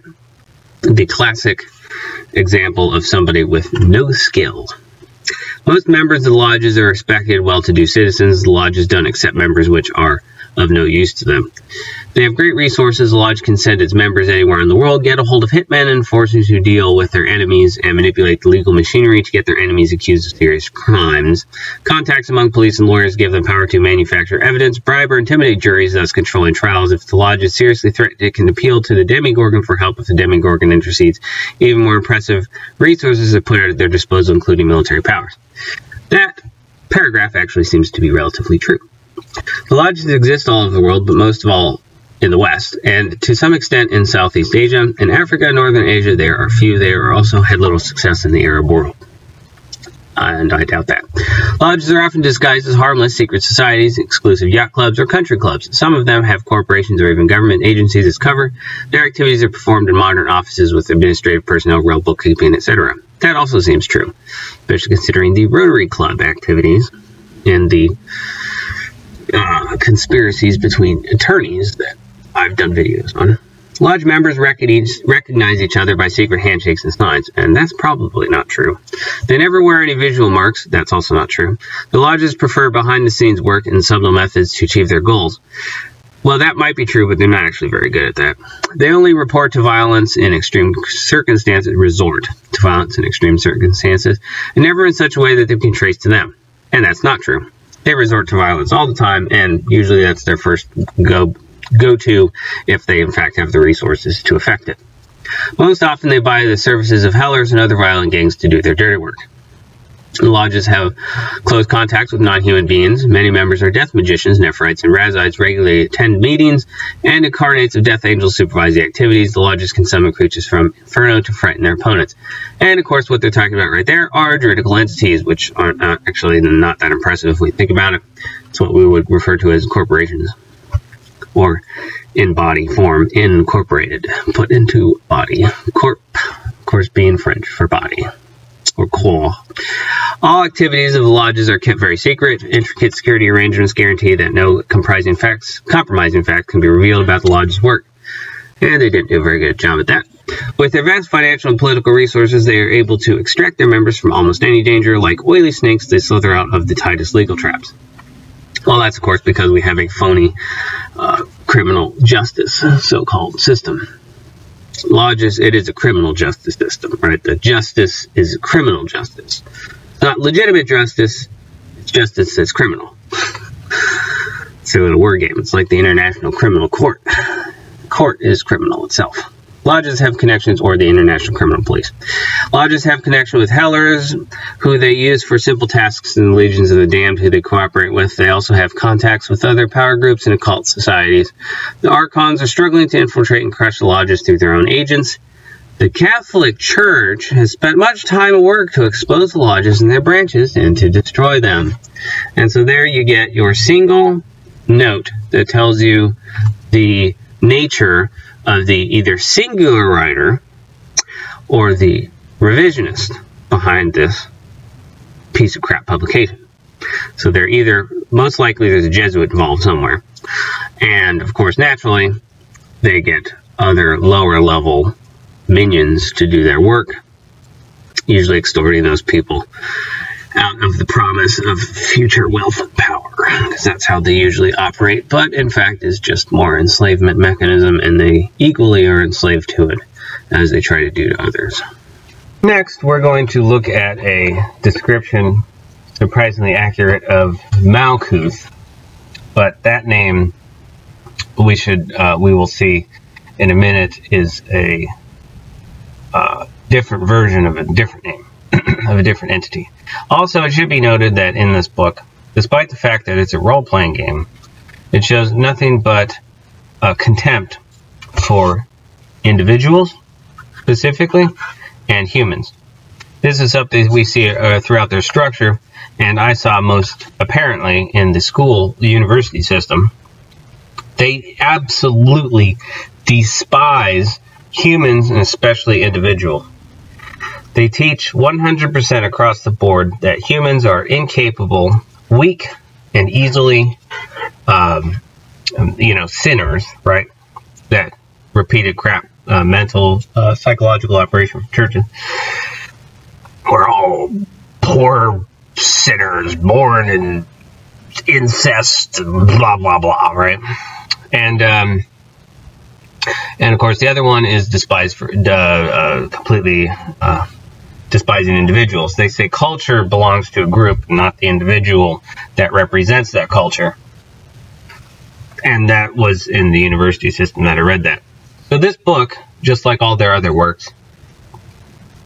The classic example of somebody with no skill. Most members of the lodges are respected, well-to-do citizens. The lodges don't accept members which are of no use to them. They have great resources. The lodge can send its members anywhere in the world, get a hold of hitmen and forces who deal with their enemies, and manipulate the legal machinery to get their enemies accused of serious crimes. Contacts among police and lawyers give them power to manufacture evidence, bribe, or intimidate juries, thus controlling trials. If the lodge is seriously threatened, it can appeal to the Demogorgon for help if the Demogorgon intercedes. Even more impressive resources are put at their disposal, including military powers. That paragraph actually seems to be relatively true. The lodges exist all over the world, but most of all in the West, and to some extent in Southeast Asia. In Africa and Northern Asia, there are few. They also had little success in the Arab world. and I doubt that. Lodges are often disguised as harmless secret societies, exclusive yacht clubs, or country clubs. Some of them have corporations or even government agencies as cover. Their activities are performed in modern offices with administrative personnel, real bookkeeping, etc. That also seems true, especially considering the Rotary Club activities and the conspiracies between attorneys that I've done videos on. Lodge members recognize each other by secret handshakes and signs, and that's probably not true. They never wear any visual marks. That's also not true. The lodges prefer behind-the-scenes work and subtle methods to achieve their goals. Well, that might be true, but they're not actually very good at that. They only report to violence in extreme circumstances, and never in such a way that they can trace to them. And that's not true. They resort to violence all the time, and usually that's their first go-to if they in fact have the resources to affect it. Most often they buy the services of hellers and other violent gangs to do their dirty work. The lodges have close contacts with non-human beings. Many members are death magicians, Nephrites, and Razites, regularly attend meetings, and incarnates of death angels supervise the activities. The lodges can summon creatures from Inferno to frighten their opponents. And, of course, what they're talking about right there are juridical entities, which are actually not that impressive if we think about it. It's what we would refer to as corporations, or in body form, incorporated, put into body. Corp, of course, being French for body. Or cool. All activities of the lodges are kept very secret. Intricate security arrangements guarantee that no compromising facts can be revealed about the lodge's work. And they didn't do a very good job at that. With their vast financial and political resources, they are able to extract their members from almost any danger. Like oily snakes, they slither out of the tightest legal traps. Well, that's, of course, because we have a phony criminal justice, so-called, system. Lodges, it is a criminal justice system, right? The justice is criminal justice. It's not legitimate justice, it's justice that's criminal. It's a little word game. It's like the International Criminal Court. Court is criminal itself. Lodges have connections, or the International Criminal Police. Lodges have connection with hellers, who they use for simple tasks, in the legions of the damned, who they cooperate with. They also have contacts with other power groups and occult societies. The Archons are struggling to infiltrate and crush the lodges through their own agents. The Catholic Church has spent much time and work to expose the lodges and their branches and to destroy them. And so there you get your single note that tells you the nature of the either singular writer or the revisionist behind this piece of crap publication. So they're either, most likely there's a Jesuit involved somewhere, and of course naturally they get other lower level minions to do their work, usually extorting those people out of the promise of future wealth and power, because that's how they usually operate, but in fact is just more enslavement mechanism, and they equally are enslaved to it as they try to do to others. Next, we're going to look at a description, surprisingly accurate, of Malkuth, but that name we will see in a minute is a different version of a different name. Of a different entity. Also, it should be noted that in this book, despite the fact that it's a role-playing game, it shows nothing but contempt for individuals, specifically, and humans. This is something we see throughout their structure, and I saw most apparently in the school, the university system. They absolutely despise humans, and especially individuals. They teach 100% across the board that humans are incapable, weak, and easily, sinners, right? That repeated crap, mental, psychological operation from churches. We're all poor sinners, born in incest, and blah, blah, blah, right? And of course, the other one is despised for completely... despising individuals. They say culture belongs to a group, not the individual that represents that culture. And that was in the university system that I read that. So this book, just like all their other works,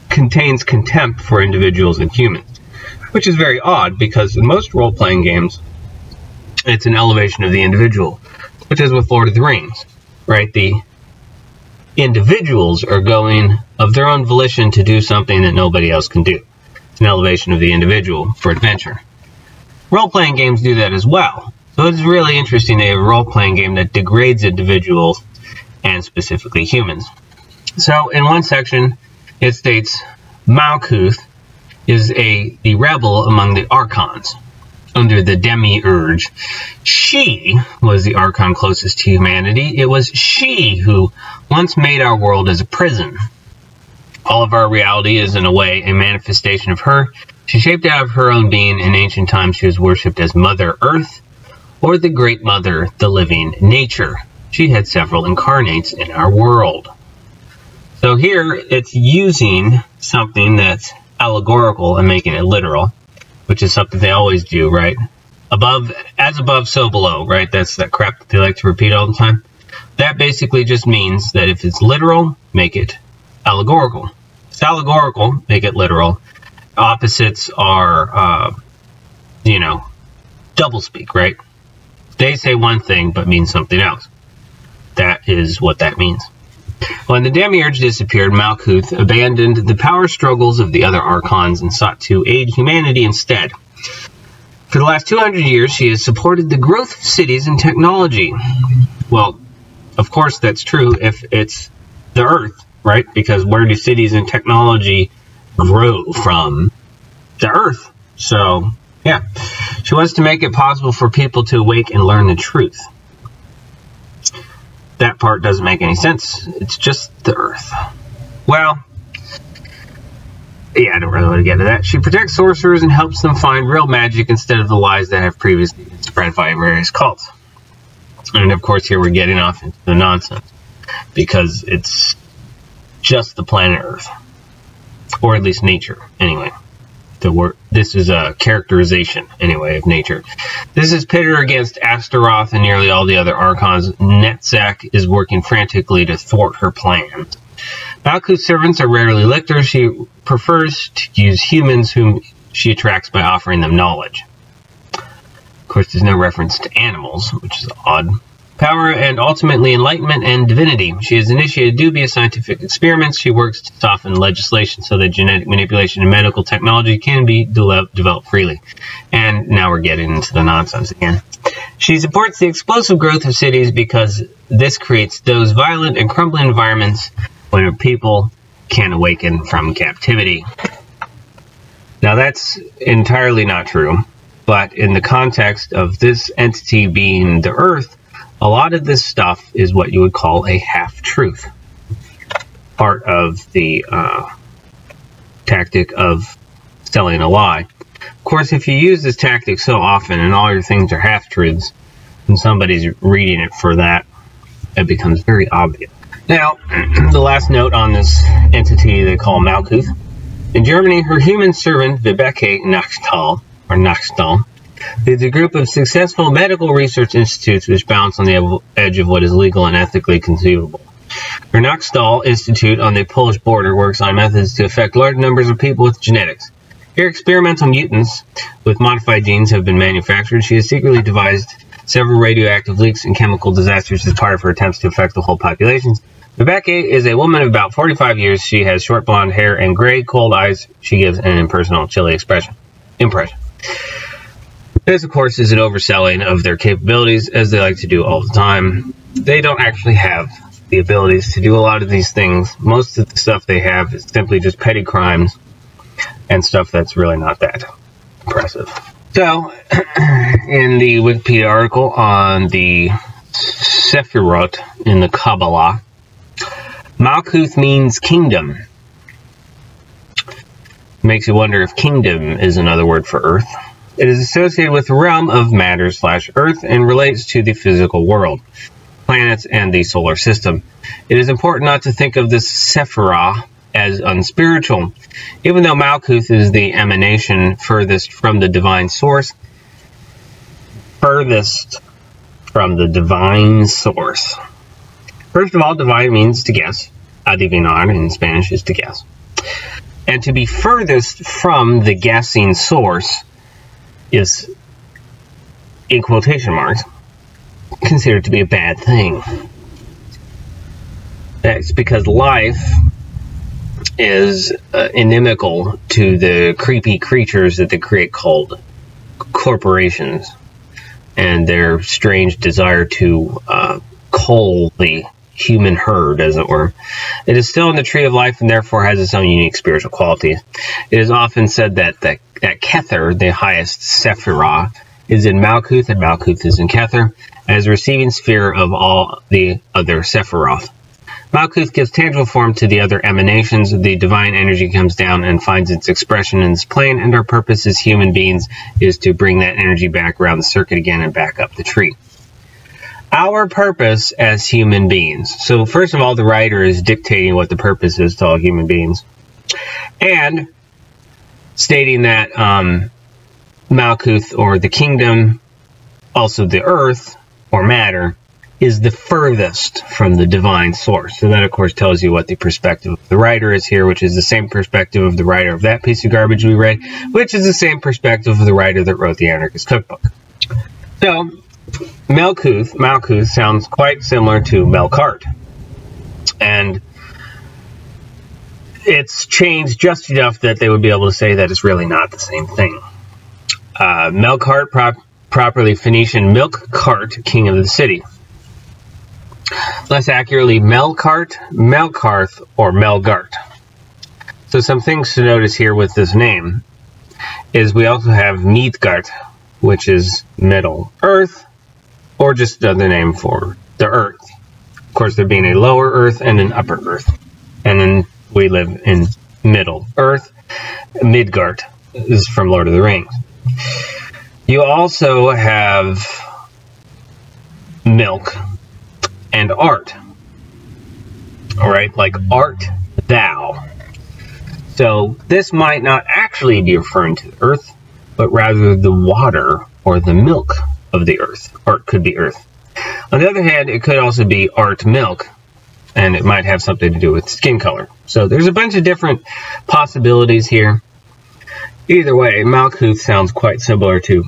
contains contempt for individuals and humans, which is very odd because in most role-playing games, it's an elevation of the individual, which is with Lord of the Rings, right? The individuals are going of their own volition to do something that nobody else can do. It's an elevation of the individual for adventure. Role-playing games do that as well. So it's really interesting to have a role-playing game that degrades individuals and specifically humans. So in one section, it states Malkuth is the rebel among the Archons under the Demiurge. She was the Archon closest to humanity. It was she who once made our world as a prison. All of our reality is, in a way, a manifestation of her. She shaped out of her own being. In ancient times, she was worshipped as Mother Earth, or the Great Mother, the living nature. She had several incarnates in our world. So here, it's using something that's allegorical and making it literal, which is something they always do, right? Above, as above, so below, right? That's that crap that they like to repeat all the time. That basically just means that if it's literal, make it allegorical. If it's allegorical, make it literal. Opposites are, you know, doublespeak, right? They say one thing but mean something else. That is what that means. When the Demiurge disappeared, Malkuth abandoned the power struggles of the other Archons and sought to aid humanity instead. For the last 200 years, she has supported the growth of cities and technology. Well, of course that's true if it's the Earth, right? Because where do cities and technology grow from? The Earth. So, yeah. She wants to make it possible for people to awake and learn the truth. That part doesn't make any sense. It's just the Earth. Well, yeah, I don't really want to get into that. She protects sorcerers and helps them find real magic instead of the lies that have previously been spread by various cults. And of course, here we're getting off into the nonsense because it's just the planet Earth, or at least nature. Anyway, this is a characterization anyway of nature. This is pitted against Astaroth and nearly all the other Archons. Netzach is working frantically to thwart her plans. Malkuth's servants are rarely lictors. She prefers to use humans whom she attracts by offering them knowledge. Of course, there's no reference to animals, which is odd. Power and ultimately enlightenment and divinity. She has initiated dubious scientific experiments. She works to soften legislation so that genetic manipulation and medical technology can be developed freely. And now we're getting into the nonsense again. She supports the explosive growth of cities because this creates those violent and crumbling environments where people can awaken from captivity. Now that's entirely not true, but in the context of this entity being the Earth, a lot of this stuff is what you would call a half-truth. Part of the tactic of selling a lie. Of course, if you use this tactic so often and all your things are half-truths, and somebody's reading it for that, it becomes very obvious. Now, the last note on this entity they call Malkuth. In Germany, her human servant, Vibeke Nachtstal, or Nachtstal, leads a group of successful medical research institutes which bounce on the edge of what is legal and ethically conceivable. Her Nachtstal Institute on the Polish border works on methods to affect large numbers of people with genetics. Here, experimental mutants with modified genes have been manufactured. She has secretly devised several radioactive leaks and chemical disasters as part of her attempts to affect the whole populations. Vibeke is a woman of about 45 years. She has short blonde hair and gray, cold eyes. She gives an impersonal, chilly impression. This, of course, is an overselling of their capabilities, as they like to do all the time. They don't actually have the abilities to do a lot of these things. Most of the stuff they have is simply just petty crimes and stuff that's really not that impressive. So, in the Wikipedia article on the Sephiroth in the Kabbalah, Malkuth means kingdom. Makes you wonder if kingdom is another word for Earth. It is associated with the realm of matter/earth and relates to the physical world, planets, and the solar system. It is important not to think of this Sephiroth as unspiritual. Even though Malkuth is the emanation furthest from the divine source. First of all, divine means to guess. Adivinar in Spanish is to guess. And to be furthest from the guessing source is, in quotation marks, considered to be a bad thing. That's because life is inimical to the creepy creatures that they create called corporations and their strange desire to cull the human herd, as it were. It is still in the tree of life and therefore has its own unique spiritual qualities. It is often said that Kether, the highest Sephiroth, is in Malkuth and Malkuth is in Kether, as receiving sphere of all the other Sephiroth. Malkuth gives tangible form to the other emanations. The divine energy comes down and finds its expression in this plane, and our purpose as human beings is to bring that energy back around the circuit again and back up the tree. Our purpose as human beings. So first of all, the writer is dictating what the purpose is to all human beings, and stating that Malkuth, or the kingdom, also the earth, or matter, is the furthest from the divine source. So that, of course, tells you what the perspective of the writer is here, which is the same perspective of the writer of that piece of garbage we read, which is the same perspective of the writer that wrote the Anarchist Cookbook. So, Malkuth sounds quite similar to Melkart, and it's changed just enough that they would be able to say that it's really not the same thing. Melkart, properly Phoenician Milkart, king of the city. Less accurately, Melkart, Melkarth, or Melgart. So some things to notice here with this name is we also have Midgard, which is Middle Earth, or just another name for the Earth. Of course, there being a lower Earth and an upper Earth. And then we live in Middle Earth. Midgard is from Lord of the Rings. You also have milk and art, all right, like art thou. So this might not actually be referring to the earth, but rather the water or the milk of the earth. Art could be earth. On the other hand, it could also be art milk, and it might have something to do with skin color. So there's a bunch of different possibilities here. Either way, Malkuth sounds quite similar to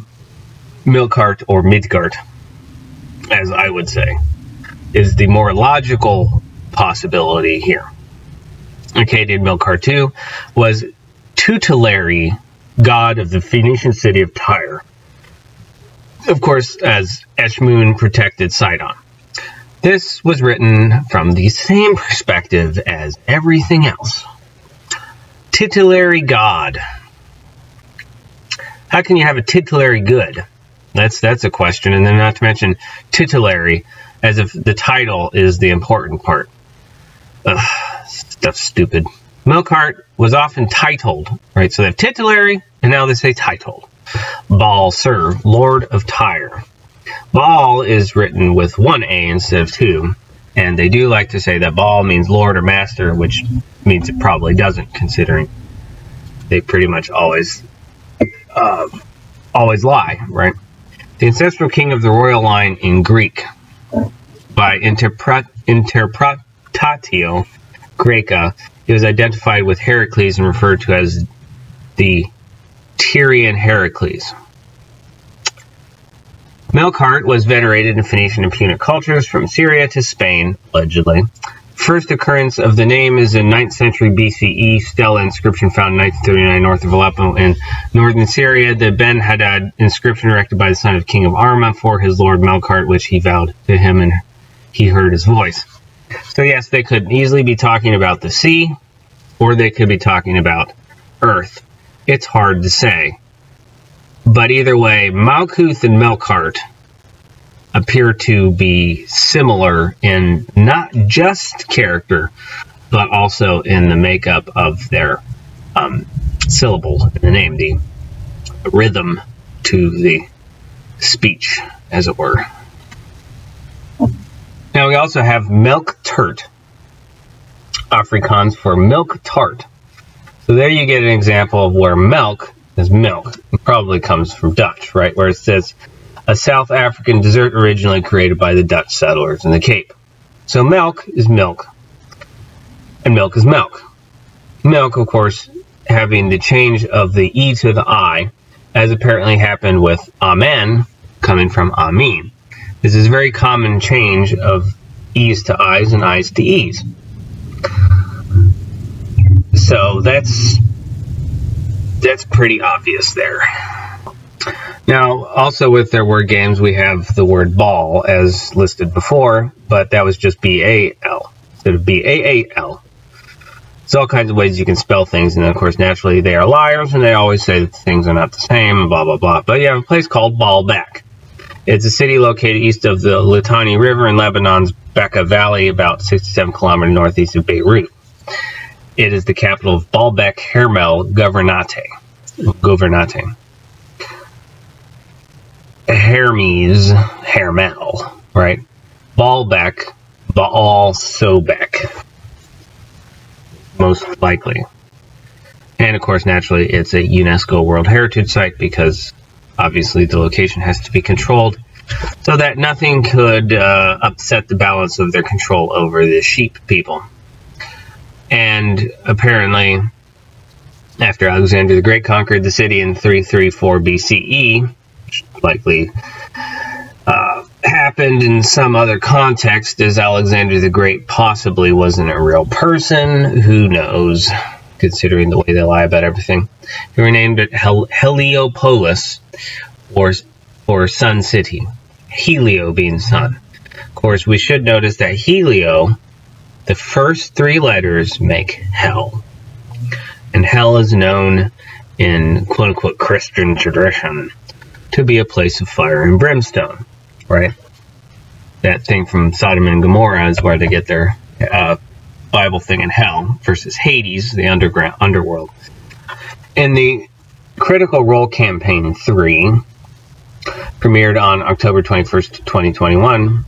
Milkart or Midgard, as I would say, is the more logical possibility here. Akkadian Milkart II was tutelary god of the Phoenician city of Tyre. Of course, as Eshmun protected Sidon. This was written from the same perspective as everything else. Tutelary god. How can you have a tutelary good? That's a question. And then not to mention tutelary, as if the title is the important part. Ugh, stuff's stupid. Melkart was often titled, right? So they have titulary, and now they say titled. Baal Sir, Lord of Tyre. Baal is written with one A instead of two. And they do like to say that Baal means lord or master, which means it probably doesn't, considering they pretty much always... always lie, right? The ancestral king of the royal line in Greek, by Interpretatio Graeca, he was identified with Heracles and referred to as the Tyrian Heracles. Melkart was venerated in Phoenician and Punic cultures from Syria to Spain, allegedly. First occurrence of the name is in 9th century BCE stela inscription found in 1939 north of Aleppo in northern Syria. The Ben Hadad inscription erected by the son of King of Arma for his lord Melkart, which he vowed to him and he heard his voice. So yes, they could easily be talking about the sea, or they could be talking about earth. It's hard to say. But either way, Malkuth and Melkart appear to be similar in not just character, but also in the makeup of their syllables in the name, the rhythm to the speech, as it were. Now we also have Melktert, Afrikaans for milk tart. So there you get an example of where milk is milk. It probably comes from Dutch, right, where it says a South African dessert originally created by the Dutch settlers in the Cape. So milk is milk, and milk is milk. Milk, of course, having the change of the E to the I, as apparently happened with Amen, coming from Amin. This is a very common change of E's to I's and I's to E's. So that's pretty obvious there. Now, also with their word games, we have the word ball as listed before, but that was just B-A-L instead of B-A-A-L. There's all kinds of ways you can spell things, and then, of course, naturally, they are liars, and they always say that things are not the same, and blah, blah, blah. But you have a place called Baalbek. It's a city located east of the Litani River in Lebanon's Bekaa Valley, about 67 kilometers northeast of Beirut. It is the capital of Baalbek Hermel Governate. Hermel, right? Baalbek, Baalsobek, most likely. And of course, naturally, it's a UNESCO World Heritage Site because obviously the location has to be controlled so that nothing could upset the balance of their control over the sheep people. And apparently, after Alexander the Great conquered the city in 334 BCE, likely happened in some other context, as Alexander the Great possibly wasn't a real person. Who knows, considering the way they lie about everything. He renamed it Heliopolis, or Sun City. Helio being sun. Of course, we should notice that Helio, the first three letters make hell. And hell is known in quote-unquote Christian tradition to be a place of fire and brimstone, right? That thing from Sodom and Gomorrah is where they get their Bible thing in hell, versus Hades, the underworld. In the Critical Role Campaign 3, premiered on October 21st, 2021,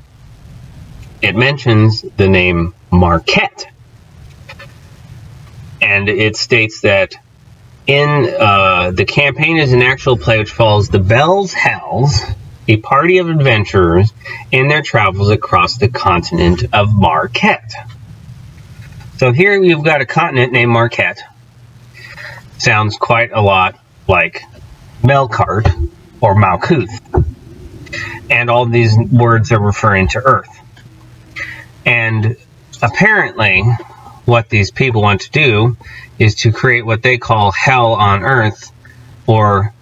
it mentions the name Marquette. And it states that in the campaign is an actual play which follows the Belles Hells, a party of adventurers, in their travels across the continent of Marquette. So here we've got a continent named Marquette. Sounds quite a lot like Melkart or Malkuth. And all these words are referring to Earth. And apparently, what these people want to do is to create what they call hell on Earth, or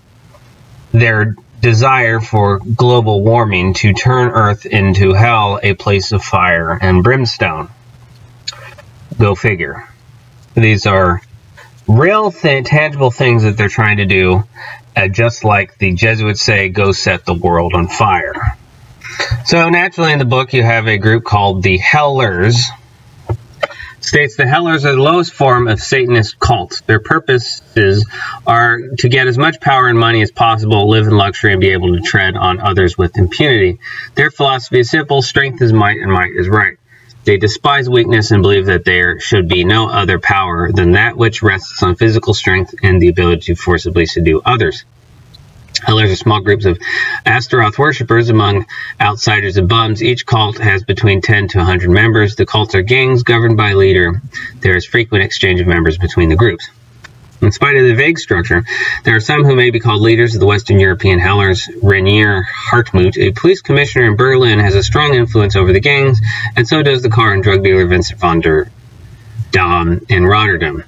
their desire for global warming to turn Earth into hell, a place of fire and brimstone. Go figure. These are real tangible things that they're trying to do, just like the Jesuits say, go set the world on fire. So naturally, in the book, you have a group called the Hellers. States the Hellers are the lowest form of Satanist cults. Their purposes are to get as much power and money as possible, live in luxury, and be able to tread on others with impunity. Their philosophy is simple: strength is might, and might is right. They despise weakness and believe that there should be no other power than that which rests on physical strength and the ability to forcibly subdue others. Hellers are small groups of Ashtaroth worshippers among outsiders and bums. Each cult has between 10 to 100 members. The cults are gangs governed by a leader. There is frequent exchange of members between the groups. In spite of the vague structure, there are some who may be called leaders of the Western European Hellers. Rainier Hartmut, a police commissioner in Berlin, has a strong influence over the gangs, and so does the car and drug dealer Vincent van der Dam in Rotterdam.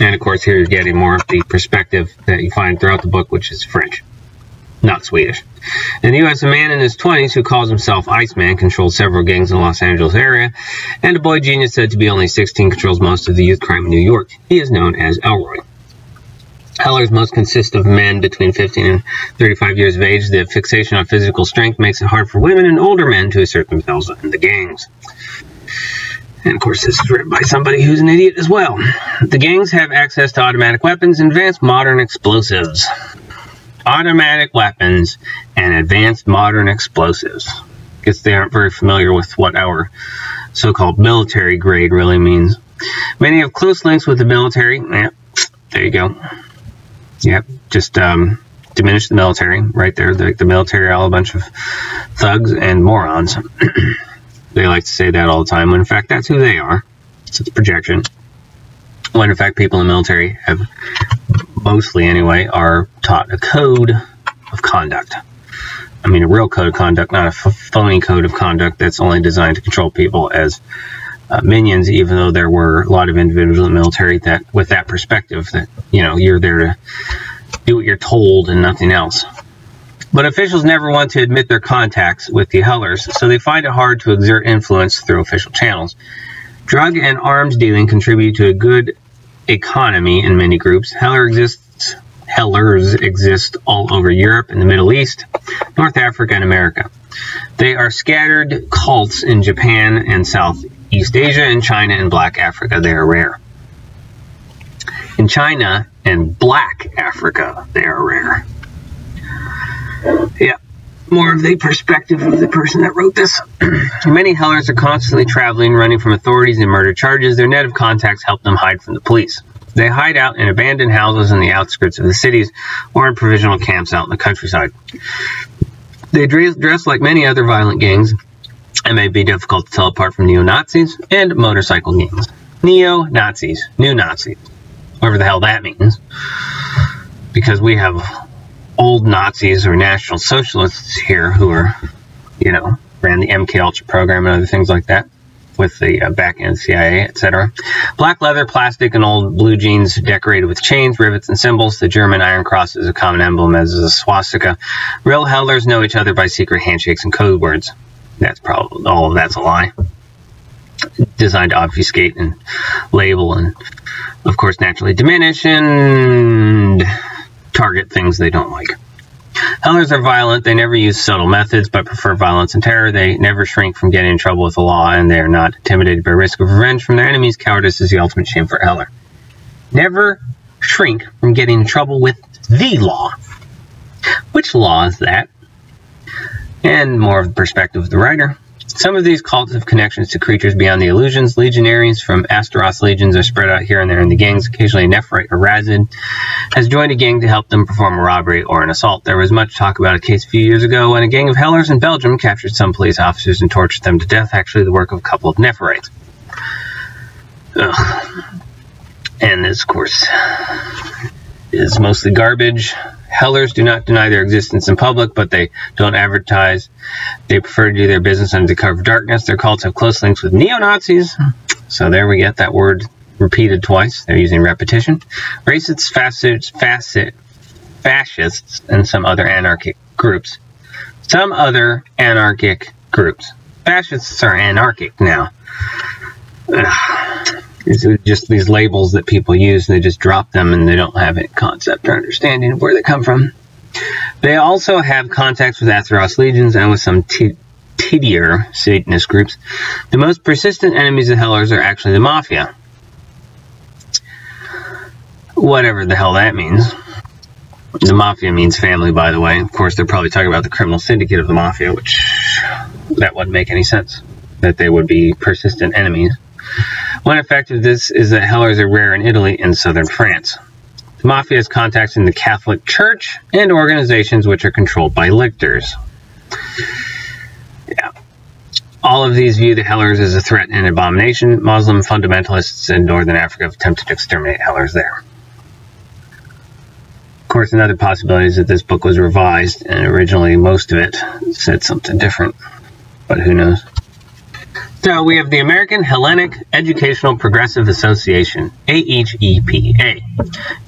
And of course, here you're getting more of the perspective that you find throughout the book, which is French, not Swedish. In the U.S., a man in his 20s who calls himself Iceman controls several gangs in the Los Angeles area, and a boy genius said to be only 16 controls most of the youth crime in New York. He is known as Elroy. Hellers most consist of men between 15 and 35 years of age. The fixation on physical strength makes it hard for women and older men to assert themselves in the gangs. And of course, this is written by somebody who's an idiot as well. The gangs have access to automatic weapons and advanced modern explosives. Automatic weapons and advanced modern explosives. I guess they aren't very familiar with what our so-called military grade really means. Many have close links with the military. Yep, there you go. Yep, just diminish the military right there. The military are all a bunch of thugs and morons. They like to say that all the time, when in fact that's who they are. So it's projection. When in fact people in the military have, mostly anyway, are taught a code of conduct. I mean, a real code of conduct, not a phony code of conduct that's only designed to control people as minions, even though there were a lot of individuals in the military that, with that perspective, that, you know, you're there to do what you're told and nothing else. But officials never want to admit their contacts with the Hellers, so they find it hard to exert influence through official channels. Drug and arms dealing contribute to a good economy in many groups. Hellers exist all over Europe and the Middle East, North Africa, and America. They are scattered cults in Japan and Southeast Asia and China and Black Africa. They are rare. In China and Black Africa, they are rare. Yeah, more of the perspective of the person that wrote this. Many Hellers are constantly traveling, running from authorities and murder charges. Their net of contacts help them hide from the police. They hide out in abandoned houses in the outskirts of the cities or in provisional camps out in the countryside. They dress like many other violent gangs and may be difficult to tell apart from neo-Nazis and motorcycle gangs. Neo-Nazis, new Nazis, whatever the hell that means, because we have old Nazis or National Socialists here who are, you know, ran the MKUltra program and other things like that with the back-end CIA, etc. Black leather, plastic, and old blue jeans decorated with chains, rivets, and symbols. The German Iron Cross is a common emblem, as is a swastika. Real Hellers know each other by secret handshakes and code words. That's probably, all of that's a lie. Designed to obfuscate and label and, of course, naturally diminish and target things they don't like. Hellers are violent. They never use subtle methods, but prefer violence and terror. They never shrink from getting in trouble with the law, and they are not intimidated by risk of revenge from their enemies. Cowardice is the ultimate shame for Heller. Never shrink from getting in trouble with the law. Which law is that? And more of the perspective of the writer. Some of these cults have connections to creatures beyond the illusions. Legionaries from Astaroth's legions are spread out here and there in the gangs. Occasionally, Nephrite or Razid has joined a gang to help them perform a robbery or an assault. There was much talk about a case a few years ago when a gang of Hellers in Belgium captured some police officers and tortured them to death, actually the work of a couple of Nephrites. Ugh. And this, of course, is mostly garbage. Hellers do not deny their existence in public, but they don't advertise. They prefer to do their business under the cover of darkness. Their cults have close links with neo-Nazis. So there we get that word repeated twice. They're using repetition. Racists, fascists, and some other anarchic groups. Some other anarchic groups. Fascists are anarchic now. Ugh. It's just these labels that people use, and they just drop them, and they don't have any concept or understanding of where they come from. They also have contacts with Astaroth's legions and with some tidier Satanist groups. The most persistent enemies of Hellers are actually the Mafia. Whatever the hell that means. The Mafia means family, by the way. Of course, they're probably talking about the criminal syndicate of the Mafia, which that wouldn't make any sense, that they would be persistent enemies. One effect of this is that Hellers are rare in Italy and southern France. The Mafia has contacts in the Catholic Church and organizations which are controlled by lictors. Yeah. All of these view the Hellers as a threat and abomination. Muslim fundamentalists in northern Africa have attempted to exterminate Hellers there. Of course, another possibility is that this book was revised, and originally most of it said something different, but who knows. So we have the American Hellenic Educational Progressive Association, AHEPA,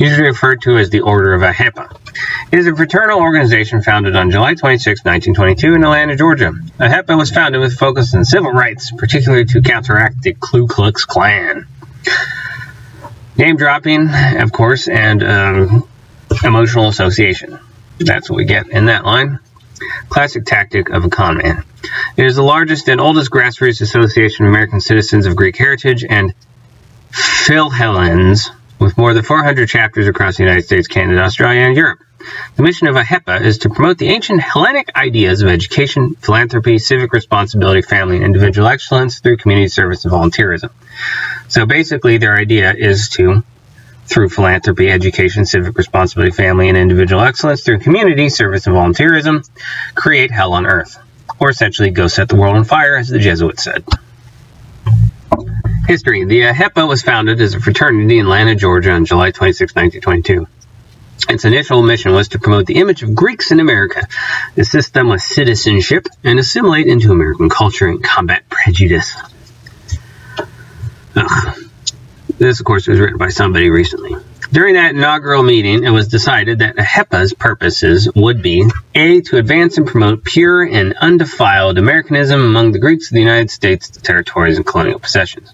usually referred to as the Order of AHEPA. It is a fraternal organization founded on July 26, 1922 in Atlanta, Georgia. AHEPA was founded with focus on civil rights, particularly to counteract the Ku Klux Klan. Name dropping, of course, and emotional association. That's what we get in that line. Classic tactic of a con man. It is the largest and oldest grassroots association of American citizens of Greek heritage and Philhellens, with more than 400 chapters across the United States, Canada, Australia, and Europe. The mission of AHEPA is to promote the ancient Hellenic ideas of education, philanthropy, civic responsibility, family, and individual excellence through community service and volunteerism. So basically their idea is to, through philanthropy, education, civic responsibility, family, and individual excellence, through community service and volunteerism, create hell on earth. Or essentially, go set the world on fire, as the Jesuits said. History. The AHEPA was founded as a fraternity in Atlanta, Georgia on July 26, 1922. Its initial mission was to promote the image of Greeks in America, assist them with citizenship, and assimilate into American culture and combat prejudice. This, of course, was written by somebody recently. During that inaugural meeting, it was decided that HEPA's purposes would be A. To advance and promote pure and undefiled Americanism among the Greeks of the United States, the territories, and colonial possessions.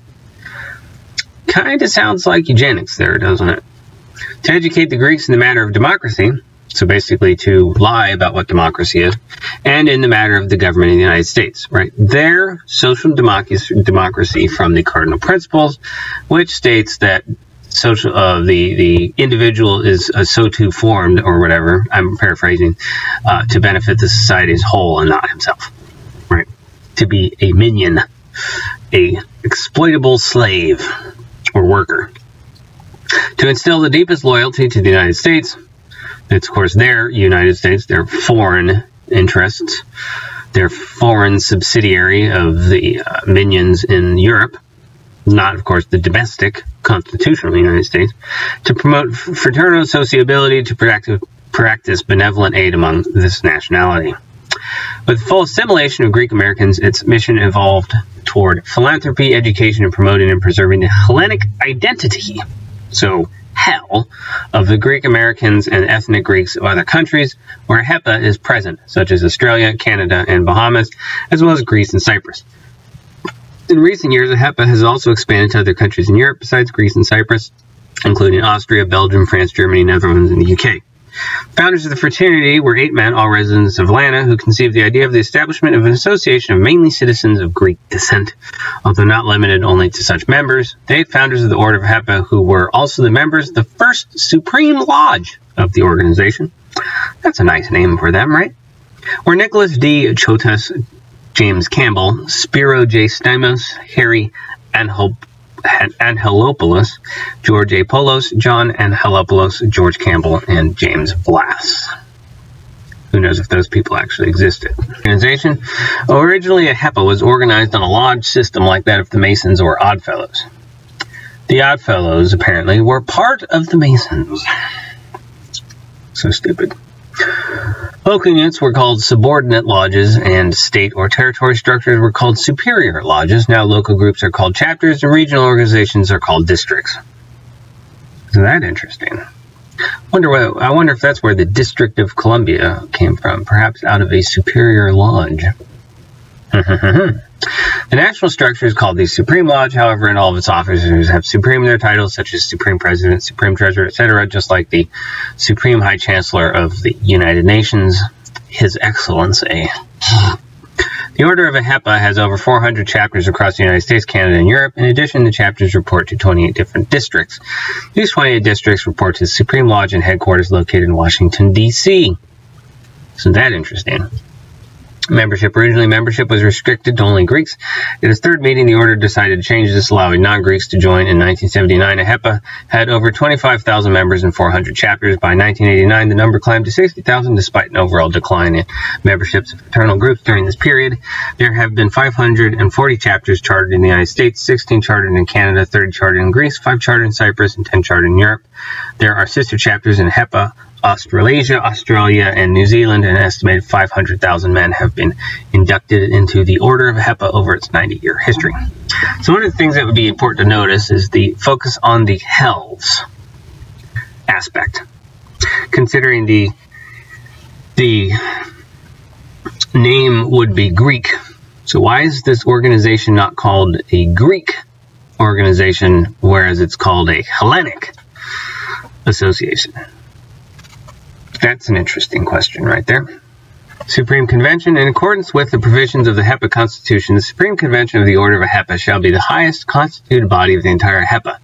Kind of sounds like eugenics there, doesn't it? To educate the Greeks in the matter of democracy, so basically to lie about what democracy is, and in the matter of the government of the United States, right? Their social democracy from the cardinal principles, which states that social the individual is so to formed, or whatever, I'm paraphrasing, to benefit the society as whole and not himself, right? To be a minion, a exploitable slave or worker. To instill the deepest loyalty to the United States. It's, of course, their United States, their foreign interests, their foreign subsidiary of the minions in Europe, not, of course, the domestic constitutional United States, to promote fraternal sociability, to practice benevolent aid among this nationality. With full assimilation of Greek Americans, its mission evolved toward philanthropy, education, and promoting and preserving the Hellenic identity. So, hell of the Greek Americans and ethnic Greeks of other countries where HEPA is present, such as Australia, Canada, and Bahamas, as well as Greece and Cyprus. In recent years, HEPA has also expanded to other countries in Europe besides Greece and Cyprus, including Austria, Belgium, France, Germany, Netherlands, and the UK. Founders of the fraternity were 8 men, all residents of Atlanta, who conceived the idea of the establishment of an association of mainly citizens of Greek descent, although not limited only to such members. The 8 founders of the Order of HEPA, who were also the members of the first Supreme Lodge of the organization. That's a nice name for them, right? Were Nicholas D. Chotas, James Campbell, Spiro J. Stymos, Harry Angelopoulos, George A. Polos, John Angelopoulos, George Campbell, and James Blass. Who knows if those people actually existed. Organization. Originally, a HEPA was organized on a lodge system like that of the Masons or Oddfellows. The Oddfellows, apparently, were part of the Masons. So stupid. Local units were called subordinate lodges, and state or territory structures were called superior lodges. Now local groups are called chapters, and regional organizations are called districts. Isn't that interesting? I wonder if that's where the District of Columbia came from, perhaps out of a superior lodge. The national structure is called the Supreme Lodge, however, and all of its officers have Supreme in their titles, such as Supreme President, Supreme Treasurer, etc., just like the Supreme High Chancellor of the United Nations, His Excellency. The Order of HEPA has over 400 chapters across the United States, Canada, and Europe. In addition, the chapters report to 28 different districts. These 28 districts report to the Supreme Lodge and headquarters located in Washington, D.C. Isn't that interesting? Membership. Originally, membership was restricted to only Greeks. At its third meeting, the order decided to change this, allowing non-Greeks to join in 1979. HEPA had over 25,000 members in 400 chapters. By 1989, the number climbed to 60,000, despite an overall decline in memberships of fraternal groups during this period. There have been 540 chapters chartered in the United States, 16 chartered in Canada, 30 chartered in Greece, 5 chartered in Cyprus, and 10 chartered in Europe. There are sister chapters in HEPA, Australasia, Australia, and New Zealand, and an estimated 500,000 men have been inducted into the Order of HEPA over its 90-year history. So one of the things that would be important to notice is the focus on the hells aspect, considering the name would be Greek. So why is this organization not called a Greek organization, whereas it's called a Hellenic association? That's an interesting question right there. Supreme Convention. In accordance with the provisions of the HEPA Constitution, the Supreme Convention of the Order of HEPA shall be the highest constituted body of the entire HEPA,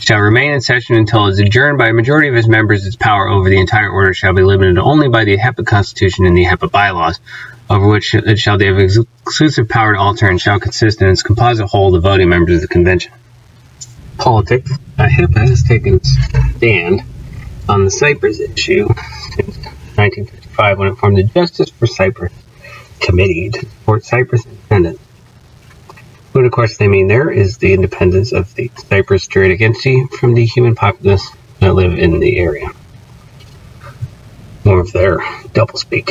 shall remain in session until it is adjourned by a majority of its members. Its power over the entire order shall be limited only by the HEPA Constitution and the HEPA bylaws, over which it shall have exclusive power to alter, and shall consist in its composite whole the voting members of the Convention. Politics. HEPA has taken stand on the Cyprus issue since 1955, when it formed the Justice for Cyprus Committee to support Cyprus independence. What, of course, they mean there is the independence of the Cyprus juridic entity from the human populace that live in the area. More of their doublespeak.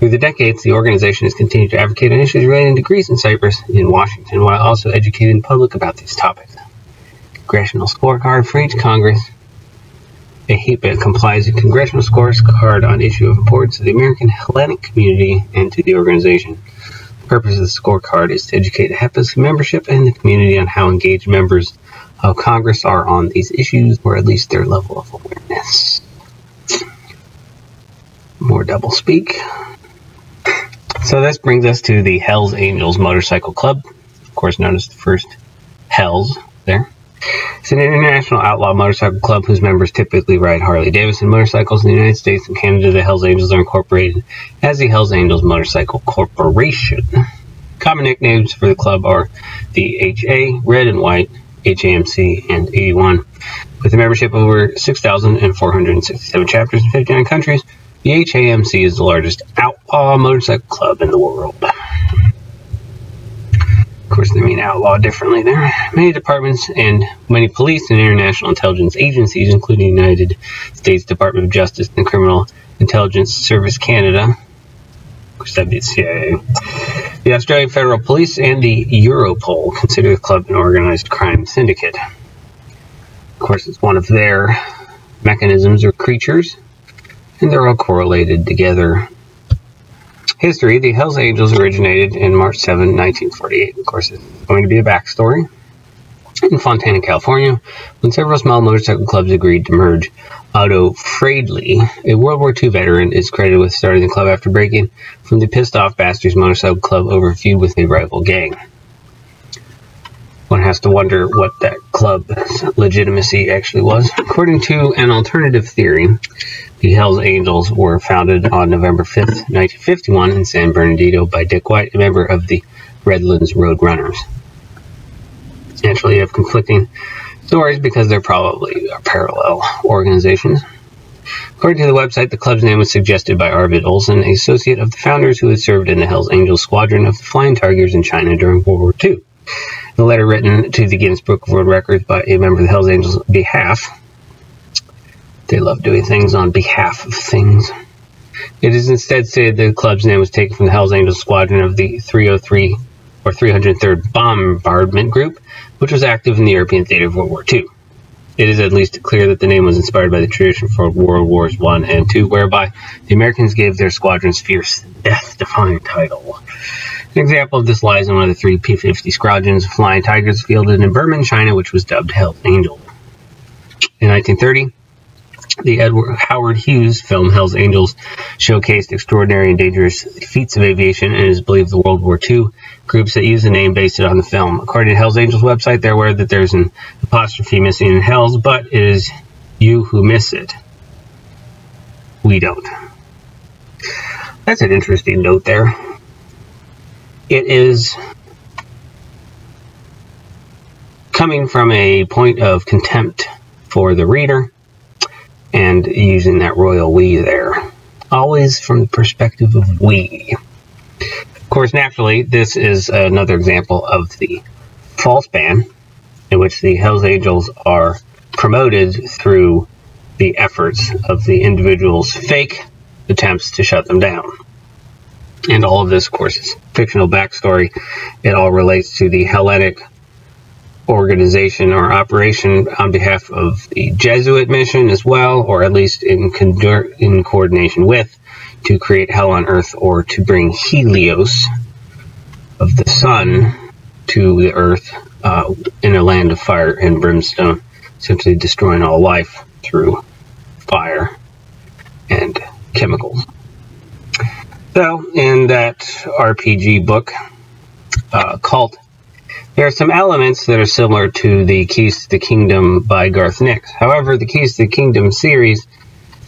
Through the decades, the organization has continued to advocate on issues relating to Greece and Cyprus in Washington, while also educating the public about these topics. congressional scorecard for each Congress. A heat map complies with congressional scorecard on issue of importance to the American Hellenic community and to the organization. The purpose of the scorecard is to educate the HEPA's membership and the community on how engaged members of Congress are on these issues, or at least their level of awareness. More double speak. So this brings us to the Hells Angels Motorcycle Club, of course known as the first Hells there. It's an international outlaw motorcycle club whose members typically ride Harley-Davidson motorcycles. In the United States and Canada, the Hells Angels are incorporated as the Hells Angels Motorcycle Corporation. Common nicknames for the club are the HA, Red and White, HAMC, and 81. With a membership of over 6,467 chapters in 59 countries, the HAMC is the largest outlaw motorcycle club in the world. Of course, they mean outlaw differently there. Many departments and many police and international intelligence agencies, including the United States Department of Justice and Criminal Intelligence Service Canada, of course that'd be the CIA, the Australian Federal Police, and the Europol consider the club an organized crime syndicate. Of course, it's one of their mechanisms or creatures, and they're all correlated together. History: the Hells Angels originated in March 7, 1948. Of course, it's going to be a backstory. In Fontana, California, when several small motorcycle clubs agreed to merge, Otto Fraidley, a World War II veteran, is credited with starting the club after breaking from the pissed-off Bastards Motorcycle Club over a feud with a rival gang. One has to wonder what that club's legitimacy actually was. According to an alternative theory, the Hells Angels were founded on November 5, 1951 in San Bernardino by Dick White, a member of the Redlands Road Runners. Naturally, you have conflicting stories because they're probably parallel organizations. According to the website, the club's name was suggested by Arvid Olsen, an associate of the founders who had served in the Hells Angels squadron of the Flying Tigers in China during World War II. The letter written to the Guinness Book of World Records by a member of the Hells Angels on behalf. They love doing things on behalf of things. It is instead stated the club's name was taken from the Hells Angels squadron of the 303 or 303rd Bombardment Group, which was active in the European theater of World War II. It is at least clear that the name was inspired by the tradition for World Wars I and II, whereby the Americans gave their squadrons fierce, death-defying title. An example of this lies in one of the three P-50 squadrons of Flying Tigers fielded in Burma, China, which was dubbed Hells Angel. In 1930, the Edward Howard Hughes film Hells Angels showcased extraordinary and dangerous feats of aviation, and it is believed the World War II groups that used the name based it on the film. According to Hells Angels website, they're aware that there's an apostrophe missing in Hells, but it is you who miss it. We don't. That's an interesting note there. It is coming from a point of contempt for the reader and using that royal we there. Always from the perspective of we. Of course, naturally, this is another example of the false ban in which the Hells Angels are promoted through the efforts of the individual's fake attempts to shut them down. And all of this, of course, is fictional backstory. It all relates to the Hellenic organization or operation on behalf of the Jesuit mission as well, or at least in coordination with, to create hell on earth, or to bring Helios of the sun to the earth in a land of fire and brimstone, essentially destroying all life through fire and chemicals. So, in that RPG book, Cult, there are some elements that are similar to the Keys to the Kingdom by Garth Nix. However, the Keys to the Kingdom series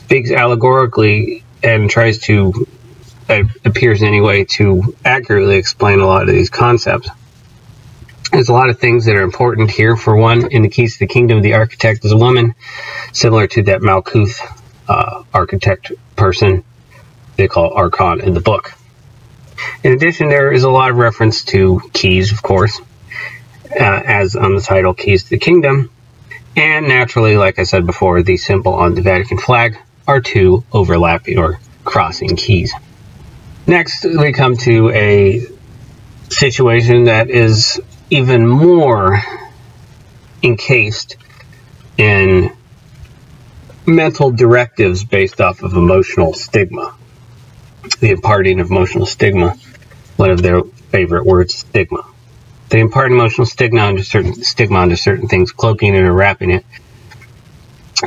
speaks allegorically and tries to, appears anyway, to accurately explain a lot of these concepts. There's a lot of things that are important here. For one, in the Keys to the Kingdom, the architect is a woman, similar to that Malkuth architect person they call Archon in the book. In addition, there is a lot of reference to keys, of course, as on the title Keys to the Kingdom. And naturally, like I said before, the symbol on the Vatican flag are two overlapping or crossing keys. Next, we come to a situation that is even more encased in mental directives based off of emotional stigma, the imparting of emotional stigma, one of their favorite words, stigma. They impart emotional stigma onto certain things, cloaking it or wrapping it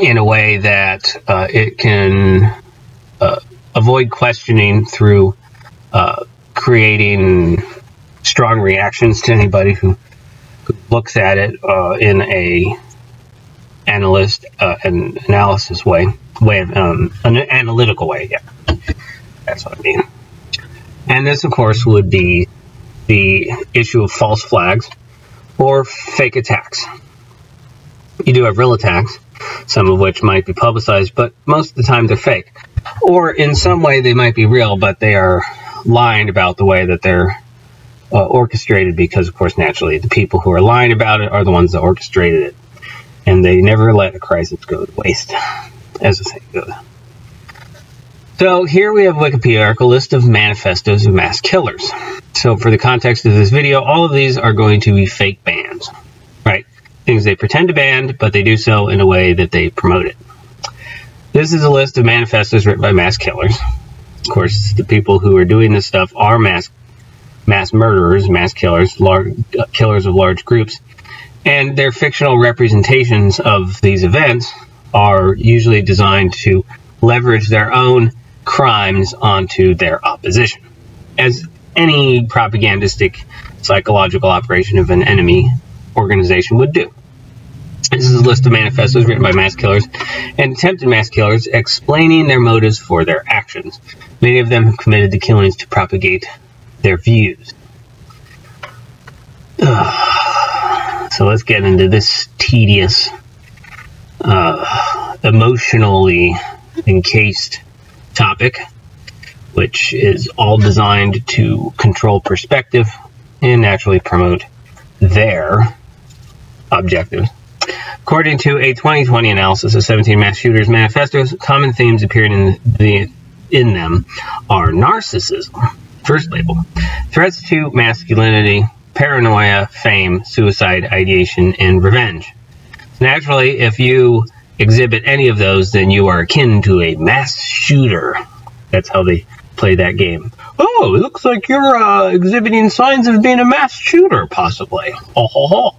in a way that it can avoid questioning through creating strong reactions to anybody who looks at it in a analysis an analytical way. Yeah, that's what I mean. And this, of course, would be the issue of false flags or fake attacks. You do have real attacks, some of which might be publicized, but most of the time they're fake. Or in some way they might be real, but they are lying about the way that they're orchestrated, because, of course, naturally, the people who are lying about it are the ones that orchestrated it. And they never let a crisis go to waste, as the saying goes. So here we have a Wikipedia article, list of manifestos of mass killers. So for the context of this video, all of these are going to be fake bans, right? Things they pretend to ban, but they do so in a way that they promote it. This is a list of manifestos written by mass killers. Of course, the people who are doing this stuff are mass murderers, mass killers, killers of large groups. And their fictional representations of these events are usually designed to leverage their own crimes onto their opposition. As any propagandistic psychological operation of an enemy organization would do. This is a list of manifestos written by mass killers and attempted mass killers explaining their motives for their actions. Many of them have committed the killings to propagate their views. So let's get into this tedious, emotionally encased topic, which is all designed to control perspective and naturally promote their objectives. According to a 2020 analysis of 17 mass shooters manifestos, common themes appearing in them are narcissism, first label, threats to masculinity, paranoia, fame, suicide, ideation, and revenge. Naturally, if you exhibit any of those, then you are akin to a mass shooter. That's how they play that game. Oh, it looks like you're exhibiting signs of being a mass shooter, possibly. Oh, ho, ho.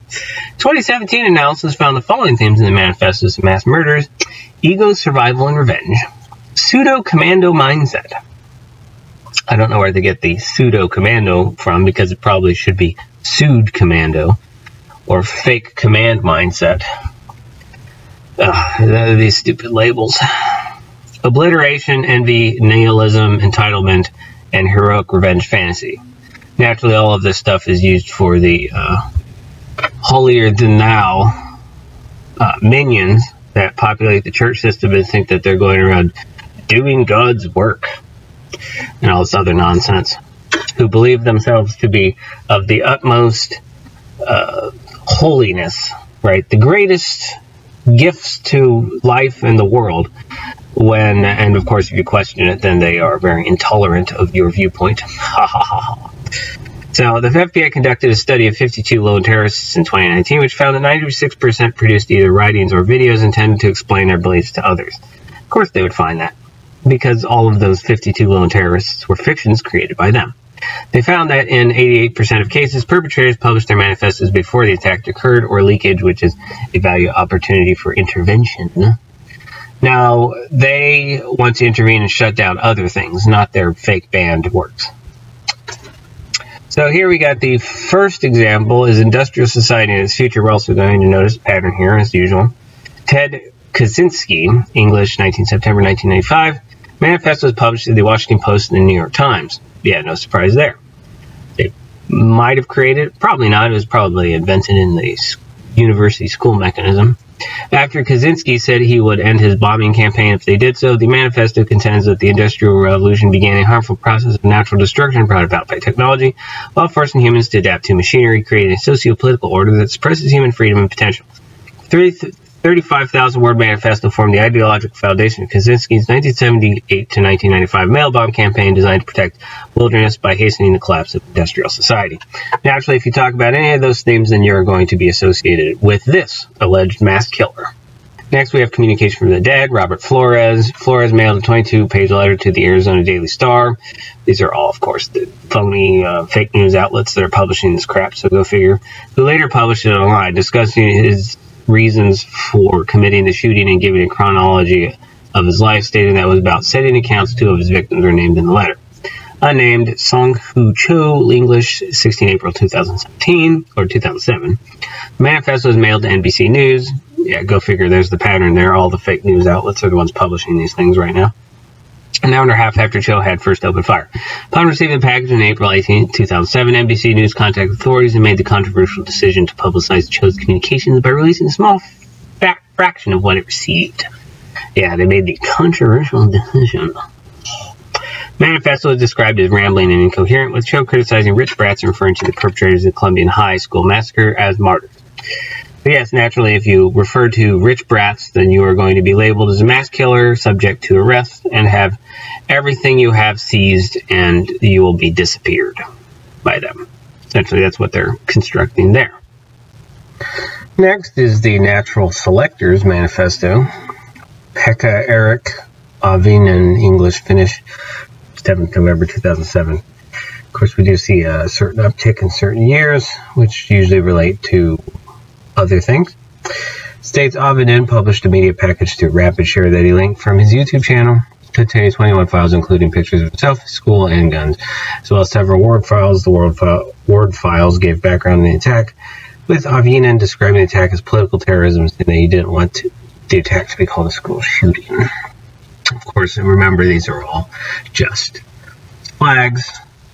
2017 analysis found the following themes in the manifestos of mass murders: ego, survival, and revenge. Pseudo-commando mindset. I don't know where they get the pseudo-commando from, because it probably should be pseudo-commando or fake command mindset. Ugh, these stupid labels. Obliteration, envy, nihilism, entitlement, and heroic revenge fantasy. Naturally, all of this stuff is used for the holier-than-thou minions that populate the church system and think that they're going around doing God's work and all this other nonsense, who believe themselves to be of the utmost holiness, right? The greatest gifts to life and the world, and of course, if you question it, then they are very intolerant of your viewpoint. So the FBI conducted a study of 52 lone terrorists in 2019, which found that 96% produced either writings or videos intended to explain their beliefs to others. Of course, they would find that, because all of those 52 lone terrorists were fictions created by them. They found that in 88% of cases, perpetrators published their manifestos before the attack occurred, or leakage, which is a value opportunity for intervention. Now, they want to intervene and shut down other things, not their fake banned works. So here we got the first example is industrial society and its future. We're also going to notice a pattern here, as usual. Ted Kaczynski, English, 19 September 1995. Manifesto was published in the Washington Post and the New York Times. Yeah, no surprise there. They might have created, probably not, it was probably invented in the university school mechanism. After Kaczynski said he would end his bombing campaign if they did so, the manifesto contends that the Industrial Revolution began a harmful process of natural destruction brought about by technology, while forcing humans to adapt to machinery, creating a socio-political order that suppresses human freedom and potential. 30 35,000-word manifesto formed the ideological foundation of Kaczynski's 1978 to 1995 mail bomb campaign designed to protect wilderness by hastening the collapse of industrial society. Naturally, if you talk about any of those themes, then you're going to be associated with this alleged mass killer. Next, we have Communication from the Dead, Robert Flores. Flores mailed a 22-page letter to the Arizona Daily Star. These are all, of course, the phony fake news outlets that are publishing this crap, so go figure. Who later published it online, discussing his reasons for committing the shooting and giving a chronology of his life, stating that it was about 70 counts. Two of his victims are named in the letter. Unnamed Song Hu Cho, English, 16 April 2017, or 2007. The manifesto was mailed to NBC News. Yeah, go figure, there's the pattern there. All the fake news outlets are the ones publishing these things right now. An hour and a half after Cho had first opened fire. Upon receiving the package on April 18, 2007, NBC News contacted authorities and made the controversial decision to publicize Cho's communications by releasing a small fraction of what it received. Yeah, they made the controversial decision. Manifesto is described as rambling and incoherent, with Cho criticizing rich brats and referring to the perpetrators of the Colombian high school massacre as martyrs. But yes, naturally, if you refer to rich brats, then you are going to be labeled as a mass killer, subject to arrest, and have everything you have seized, and you will be disappeared by them. Essentially, that's what they're constructing there. Next is the Natural Selectors Manifesto. Pekka Eric Avinen, English, Finnish, 7th November 2007. Of course, we do see a certain uptick in certain years, which usually relate to other things. States Avinen published a media package through RapidShare that he linked from his YouTube channel, containing 21 files, including pictures of himself, school, and guns, as well as several Word files. The Word files gave background on the attack, with Avinen describing the attack as political terrorism, and that he didn't want the attack to be called a school shooting. Of course, and remember, these are all just flags.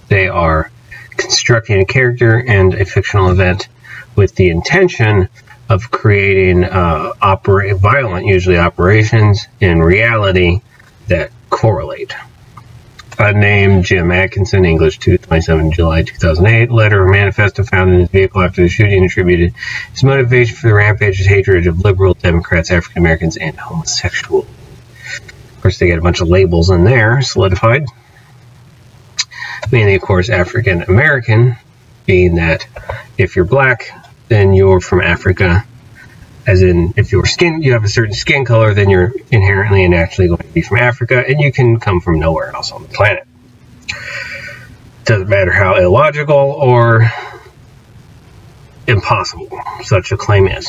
They are constructing a character and a fictional event with the intention of creating violent, usually, operations in reality that correlate. Unnamed Jim Atkinson, English, 27 July 2008, letter or manifesto found in his vehicle after the shooting attributed his motivation for the rampage as hatred of liberal Democrats, African Americans, and homosexuals. Of course, they got a bunch of labels in there, solidified. Mainly, of course, African American, being that if you're black, then you're from Africa. As in, if your skin, you have a certain skin color, then you're inherently and naturally going to be from Africa, and you can come from nowhere else on the planet. Doesn't matter how illogical or impossible such a claim is.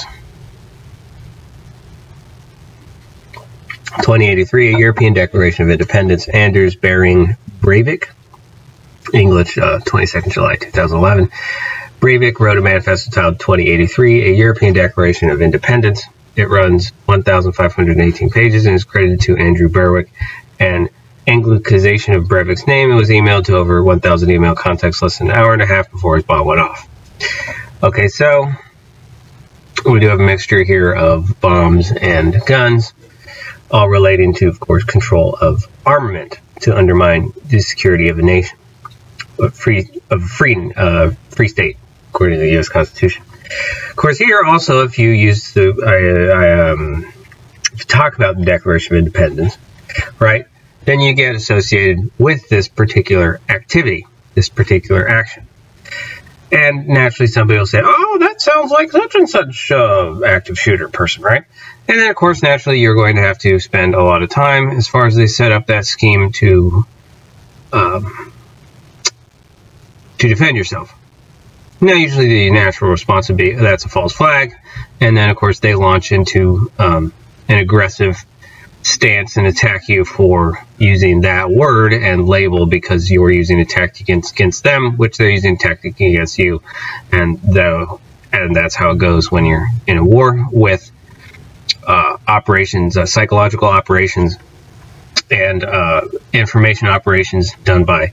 2083, a European Declaration of Independence, Anders Behring Breivik, English, 22nd July 2011. Breivik wrote a manifesto titled 2083, a European Declaration of Independence. It runs 1,518 pages and is credited to Andrew Berwick. An Anglicization of Breivik's name, it was emailed to over 1,000 email contacts less than an hour and a half before his bomb went off. Okay, so we do have a mixture here of bombs and guns, all relating to, of course, control of armament to undermine the security of a nation, of a free state, according to the U.S. Constitution. Of course, here also, if you use the, talk about the Declaration of Independence, right, then you get associated with this particular activity, this particular action. And naturally, somebody will say, oh, that sounds like such and such active shooter person, right? And then, of course, naturally, you're going to have to spend a lot of time as far as they set up that scheme to defend yourself. Now, usually the natural response would be, that's a false flag. And then, of course, they launch into an aggressive stance and attack you for using that word and label, because you are using a tactic against them, which they're using a tactic against you, and that's how it goes when you're in a war with operations, psychological operations, and information operations done by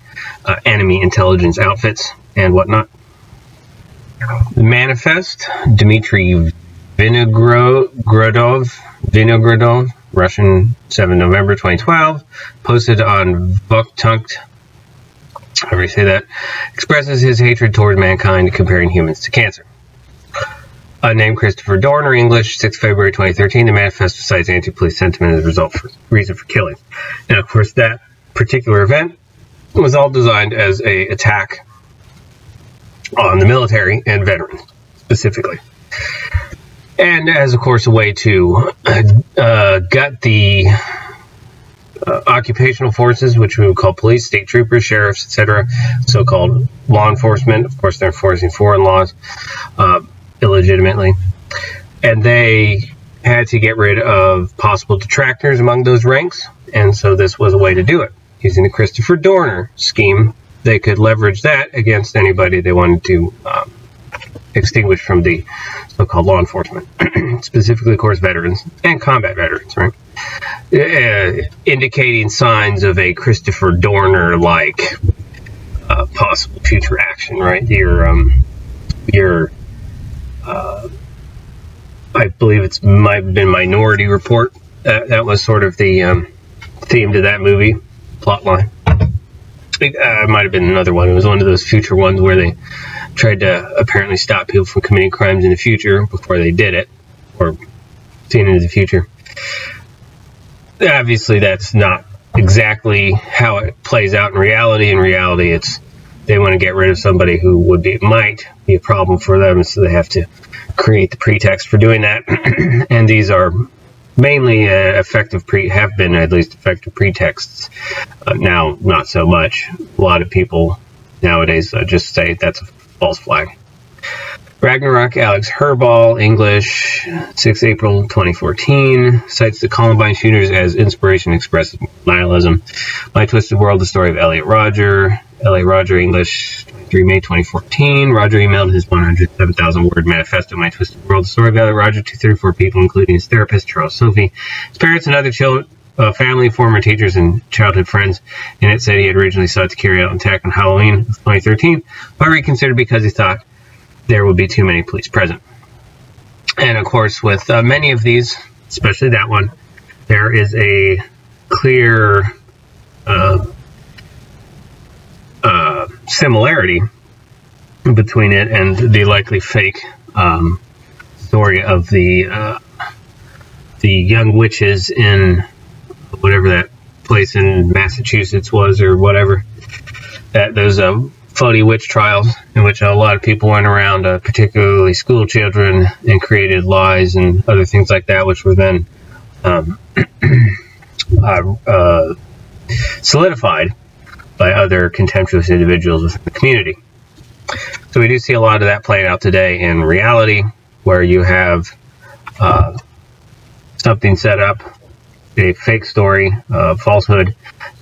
enemy intelligence outfits and whatnot. The manifest, Dmitry Vinogradov, Russian, 7 November 2012, posted on Vuktunkt, however you say that, expresses his hatred toward mankind, comparing humans to cancer. Unnamed Christopher Dorner, English, 6 February 2013. The manifesto cites anti-police sentiment as a reason for killing. Now, of course, that particular event was all designed as an attack on the military and veterans, specifically. And as, of course, a way to gut the occupational forces, which we would call police, state troopers, sheriffs, etc., so-called law enforcement. Of course, they're enforcing foreign laws illegitimately. And they had to get rid of possible detractors among those ranks, and so this was a way to do it. Using the Christopher Dorner scheme, they could leverage that against anybody they wanted to extinguish from the so-called law enforcement, specifically, of course, veterans and combat veterans, right? Indicating signs of a Christopher Dorner-like possible future action, right? Your I believe it might have been Minority Report. That was sort of the theme to that movie, plot line. It might have been another one. It was one of those future ones where they tried to apparently stop people from committing crimes in the future before they did it, or seen into the future. Obviously, that's not exactly how it plays out in reality. In reality, it's they want to get rid of somebody who would be might be a problem for them, so they have to create the pretext for doing that. And these are mainly have been at least effective pretexts. Now, not so much. A lot of people nowadays just say that's a false flag. Ragnarok, Alex Herbal, English, 6 April 2014, cites the Columbine shooters as inspiration expressive nihilism. My Twisted World, the story of Elliot Rodger, L.A. Rodger, English, 23 May 2014. Rodger emailed his 107,000-word manifesto, My Twisted World, the story of Elliot Rodger, to 34 people, including his therapist, Charles Sophie, his parents, and other children. Family, former teachers, and childhood friends, and it said he had originally sought to carry out an attack on Halloween of 2013, but reconsidered because he thought there would be too many police present. And of course, with many of these, especially that one, there is a clear similarity between it and the likely fake story of the young witches in whatever that place in Massachusetts was, or whatever, that those phony witch trials in which a lot of people went around, particularly school children, and created lies and other things like that, which were then solidified by other contemptuous individuals within the community. So we do see a lot of that playing out today in reality, where you have something set up, a fake story, falsehood,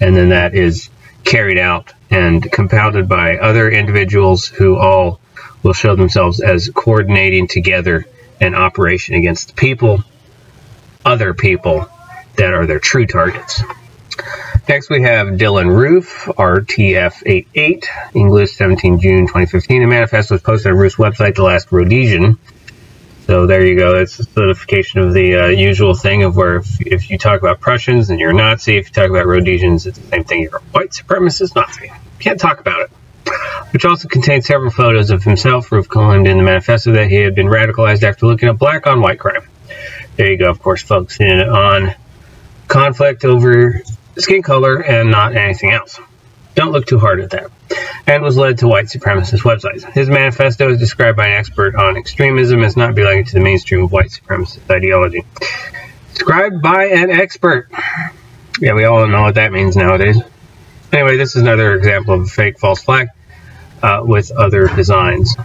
and then that is carried out and compounded by other individuals who all will show themselves as coordinating together an operation against the people, other people that are their true targets. Next we have Dylan Roof, RTF88, English, 17 June 2015. The manifesto was posted on Roof's website, The Last Rhodesian. So there you go. It's a solidification of the usual thing of where if you talk about Prussians, then you're a Nazi. If you talk about Rhodesians, it's the same thing. You're a white supremacist Nazi. Can't talk about it. Which also contains several photos of himself. Roof claimed in the manifesto that he had been radicalized after looking at black on white crime. There you go, of course, focusing in on conflict over skin color and not anything else. Don't look too hard at that. And was led to white supremacist websites. His manifesto is described by an expert on extremism as not belonging to the mainstream of white supremacist ideology. Described by an expert. Yeah, we all know what that means nowadays. Anyway, this is another example of a fake false flag with other designs.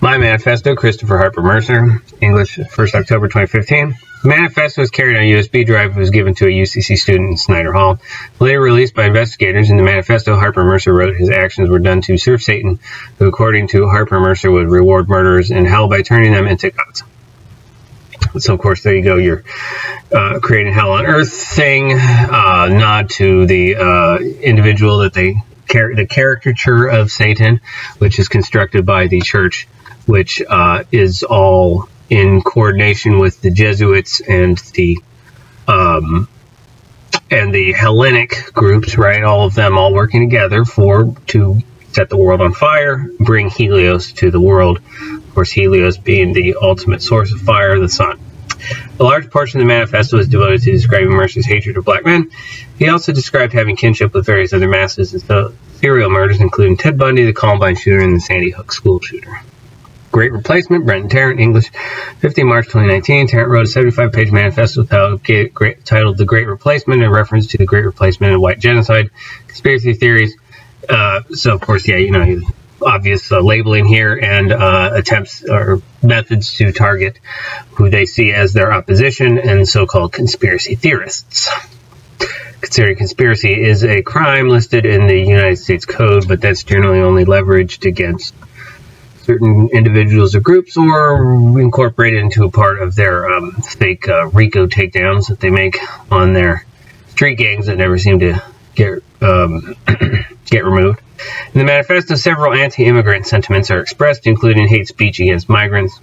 My manifesto, Christopher Harper Mercer, English, 1st October 2015. The manifesto was carried on a USB drive and was given to a UCC student in Snyder Hall. Later released by investigators, in the manifesto, Harper Mercer wrote his actions were done to serve Satan, who, according to Harper Mercer, would reward murderers in hell by turning them into gods. So, of course, there you go, your creating hell on earth thing, nod to the individual that they the caricature of Satan, which is constructed by the church, which is all in coordination with the Jesuits and the Hellenic groups, right? All of them all working together to set the world on fire, bring Helios to the world, course Helios being the ultimate source of fire, the sun. A large portion of the manifesto is devoted to describing Mercer's hatred of black men. He also described having kinship with various other masses and serial murders, including Ted Bundy, the Columbine shooter, and the Sandy Hook school shooter. Great Replacement, Brenton Tarrant, English, 15 March 2019. Tarrant wrote a 75-page manifesto titled The Great Replacement, in reference to the Great Replacement and white genocide, conspiracy theories. So, of course, yeah, you know, obvious labeling here and attempts or methods to target who they see as their opposition and so-called conspiracy theorists. Considering conspiracy is a crime listed in the United States Code, but that's generally only leveraged against certain individuals or groups, or incorporated into a part of their fake RICO takedowns that they make on their street gangs that never seem to get get removed. In the manifesto, several anti-immigrant sentiments are expressed, including hate speech against migrants.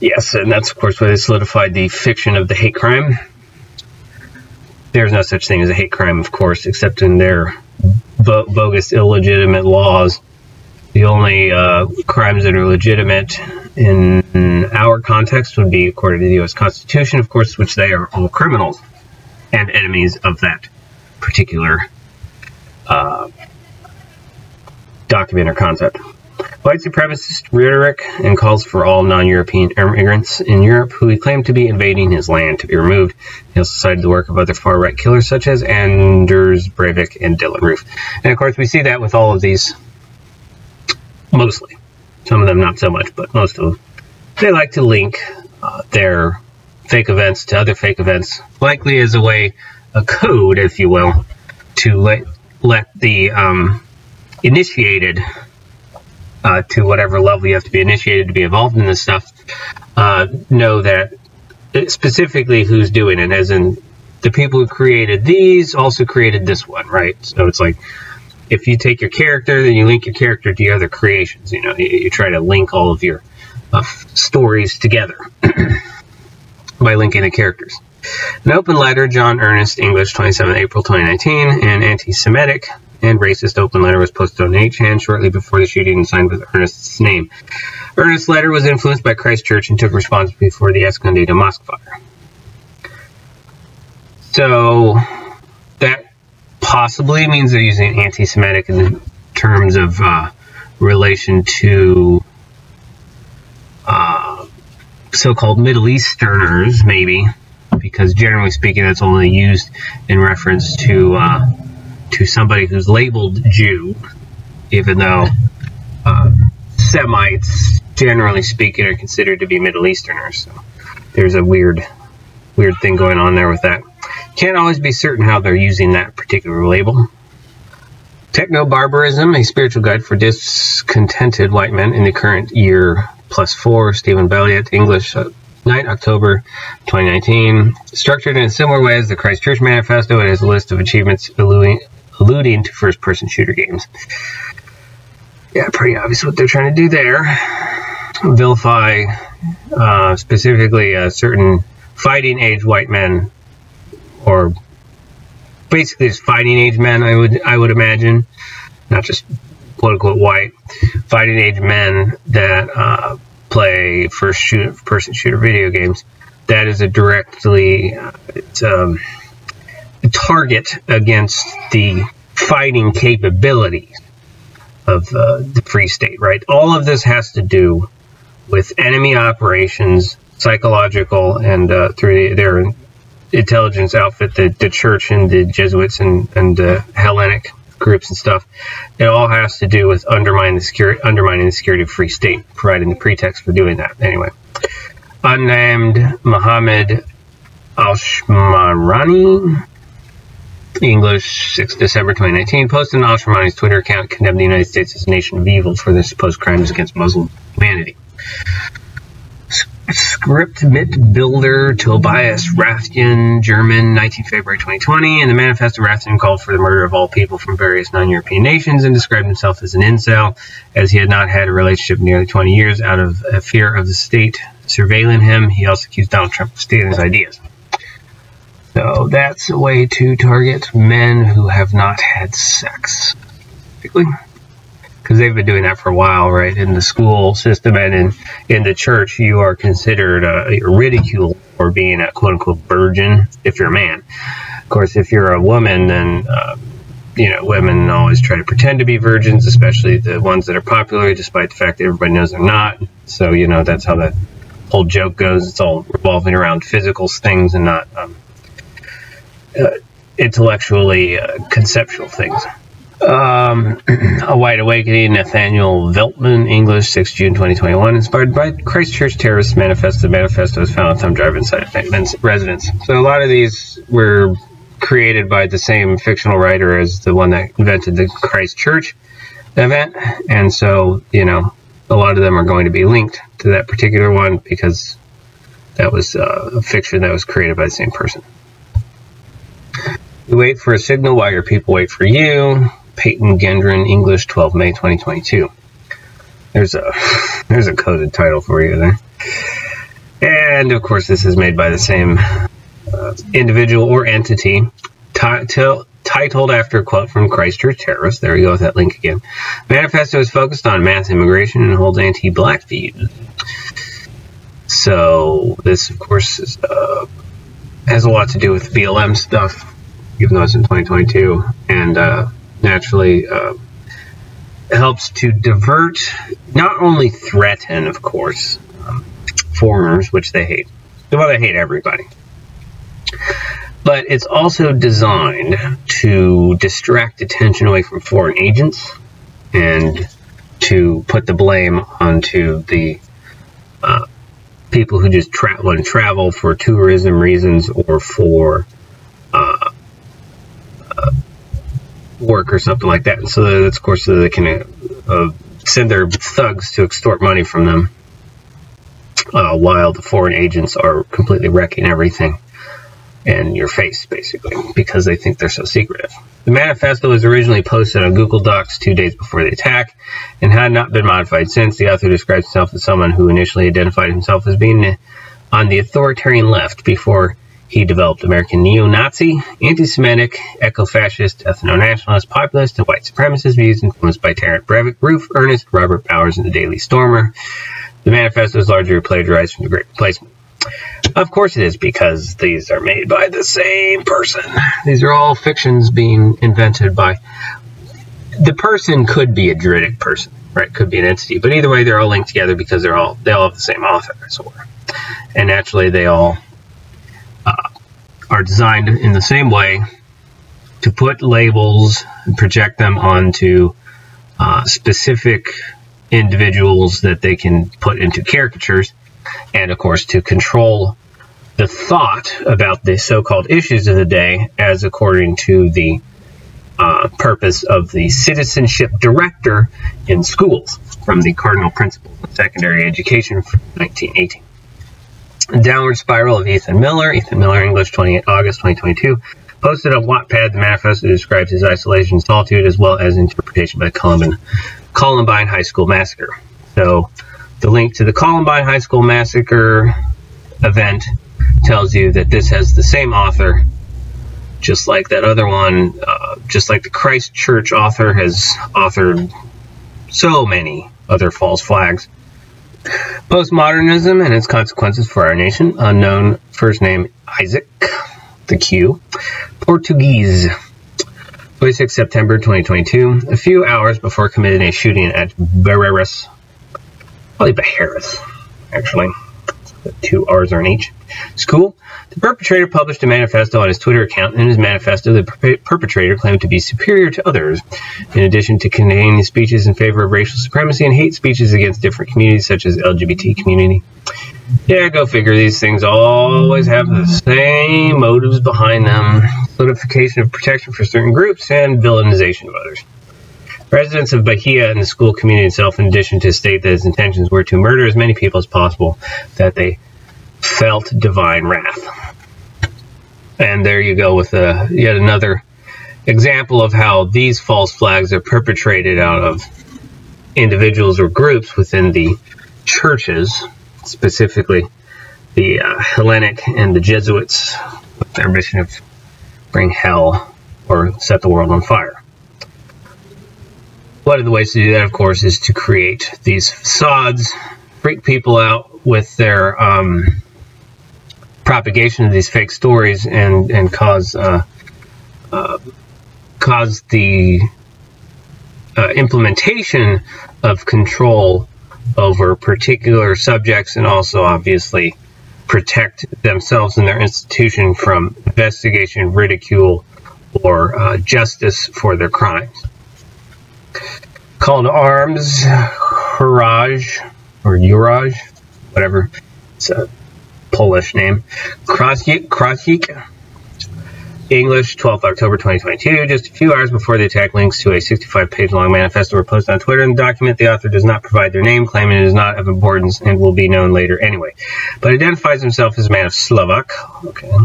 Yes, and that's of course where they solidified the fiction of the hate crime. There's no such thing as a hate crime, of course, except in their bogus, illegitimate laws. The only crimes that are legitimate in our context would be, according to the U.S. Constitution, of course, which they are all criminals and enemies of that particular document or concept. White supremacist rhetoric and calls for all non-European immigrants in Europe who he claimed to be invading his land to be removed. He also cited the work of other far-right killers such as Anders Breivik and Dylan Roof. And, of course, we see that with all of these. Mostly. Some of them not so much, but most of them. They like to link their fake events to other fake events, likely as a way, a code, if you will, to let the initiated to whatever level you have to be initiated to be involved in this stuff, know that specifically who's doing it, as in the people who created these also created this one, right? So it's like, if you take your character, then you link your character to your other creations. You know, you try to link all of your stories together by linking the characters. An open letter, John Ernest, English, 27 April 2019, an anti-Semitic and racist open letter was posted on HHand shortly before the shooting and signed with Ernest's name. Ernest's letter was influenced by Christchurch and took responsibility for the Escondido mosque fire. So that possibly means they're using anti-Semitic in terms of relation to so-called Middle Easterners, maybe, because generally speaking, that's only used in reference to somebody who's labeled Jew, even though Semites, generally speaking, are considered to be Middle Easterners. So there's a weird thing going on there with that. Can't always be certain how they're using that particular label. Techno-barbarism, a spiritual guide for discontented white men in the current year, +4, Stephen Belliot, English, 9 October 2019. Structured in a similar way as the Christchurch Manifesto, it has a list of achievements alluding to first-person shooter games. Yeah, pretty obvious what they're trying to do there. Vilify specifically certain fighting-age white men, or basically just fighting age men, I would imagine, not just quote-unquote white, fighting age men that play first-person shooter video games. That is a directly target against the fighting capabilities of the Free State, right? All of this has to do with enemy operations, psychological, and through their intelligence outfit, the church and the Jesuits and Hellenic groups and stuff. It all has to do with undermining the security of Free State, providing the pretext for doing that. Anyway, unnamed Mohammed Alshmarani, English, 6 December 2019, posted on Alshmarani's Twitter account condemned the United States as a nation of evil for their supposed crimes against Muslim humanity. Script mit builder Tobias Rathjen, German, 19 February 2020. In the manifesto, Rathjen called for the murder of all people from various non-European nations and described himself as an incel, as he had not had a relationship in nearly 20 years out of a fear of the state surveilling him. He also accused Donald Trump of stealing his ideas. So that's a way to target men who have not had sex, particularly. because they've been doing that for a while, right? In the school system and in the church, you are considered ridiculed for being a quote-unquote virgin if you're a man. Of course, if you're a woman, then you know, women always try to pretend to be virgins, especially the ones that are popular, despite the fact that everybody knows they're not. So, you know, that's how that whole joke goes. It's all revolving around physical things and not intellectually conceptual things. A Wide Awakening, Nathaniel Veltman, English, 6 June 2021, inspired by Christchurch terrorist manifesto. The manifesto was found on thumb drive inside of Bateman's residence. So a lot of these were created by the same fictional writer as the one that invented the Christchurch event. And so, you know, a lot of them are going to be linked to that particular one because that was a fiction that was created by the same person. You wait for a signal while your people wait for you. Peyton Gendron, English, 12 May 2022. There's a coded title for you there. And of course, this is made by the same individual or entity, titled after a quote from Christchurch terrorists. There we go with that link again. Manifesto is focused on mass immigration and holds anti-black views. So this, of course, is, has a lot to do with BLM stuff, even though it's in 2022, and naturally helps to divert, not only threaten, of course, foreigners, which they hate. Well, they hate everybody. But it's also designed to distract attention away from foreign agents and to put the blame onto the people who just travel for tourism reasons or for work or something like that. And so that's, of course, so they can send their thugs to extort money from them while the foreign agents are completely wrecking everything in your face, basically, because they think they're so secretive. The manifesto was originally posted on Google Docs 2 days before the attack and had not been modified since. The author describes himself as someone who initially identified himself as being on the authoritarian left before he developed American neo-Nazi, anti-Semitic, eco-fascist, ethno-nationalist, populist, and white supremacist views influenced by Tarrant Brevick, Ruth Ernest, Robert Bowers, and the Daily Stormer. The manifesto is largely plagiarized from the Great Replacement. Of course it is, because these are made by the same person. These are all fictions being invented by... The person could be a juridic person, right? Could be an entity. But either way, they're all linked together because they all have the same author. So, and naturally, they all are designed in the same way to put labels and project them onto specific individuals that they can put into caricatures. And, of course, to control the thought about the so-called issues of the day as according to the purpose of the citizenship director in schools from the Cardinal Principles of Secondary Education from 1918. The Downward Spiral of Ethan Miller. Ethan Miller, English, 28 August 2022. Posted on Wattpad, the manifesto describes his isolation and solitude as well as interpretation by the Columbine High School Massacre. So... the link to the Columbine High School Massacre event tells you that this has the same author, just like that other one, just like the Christchurch author has authored so many other false flags. Postmodernism and its consequences for our nation. Unknown first name Isaac, the Q. Portuguese. 26 September 2022, a few hours before committing a shooting at Barreiras. Probably Barreiras, actually. The two R's are in each. School. The perpetrator published a manifesto on his Twitter account. In his manifesto, the perpetrator claimed to be superior to others, in addition to containing speeches in favor of racial supremacy and hate speeches against different communities, such as LGBT community. Yeah, go figure. These things always have the same motives behind them. Solidification of protection for certain groups and villainization of others. Residents of Bahia and the school community itself, in addition to state that his intentions were to murder as many people as possible, that they felt divine wrath. And there you go with yet another example of how these false flags are perpetrated out of individuals or groups within the churches, specifically the Hellenic and the Jesuits, with their mission of bring hell or set the world on fire. One of the ways to do that, of course, is to create these facades, freak people out with their propagation of these fake stories, and cause the implementation of control over particular subjects, and also obviously protect themselves and their institution from investigation, ridicule, or justice for their crimes. Call to arms, Huraj, or Uraj, whatever, it's a Polish name, Krasik, English, 12th October 2022, just a few hours before the attack. Links to a 65-page-long manifesto were posted on Twitter, and the document, the author does not provide their name, claiming it is not of importance and will be known later anyway, but identifies himself as a man of Slovak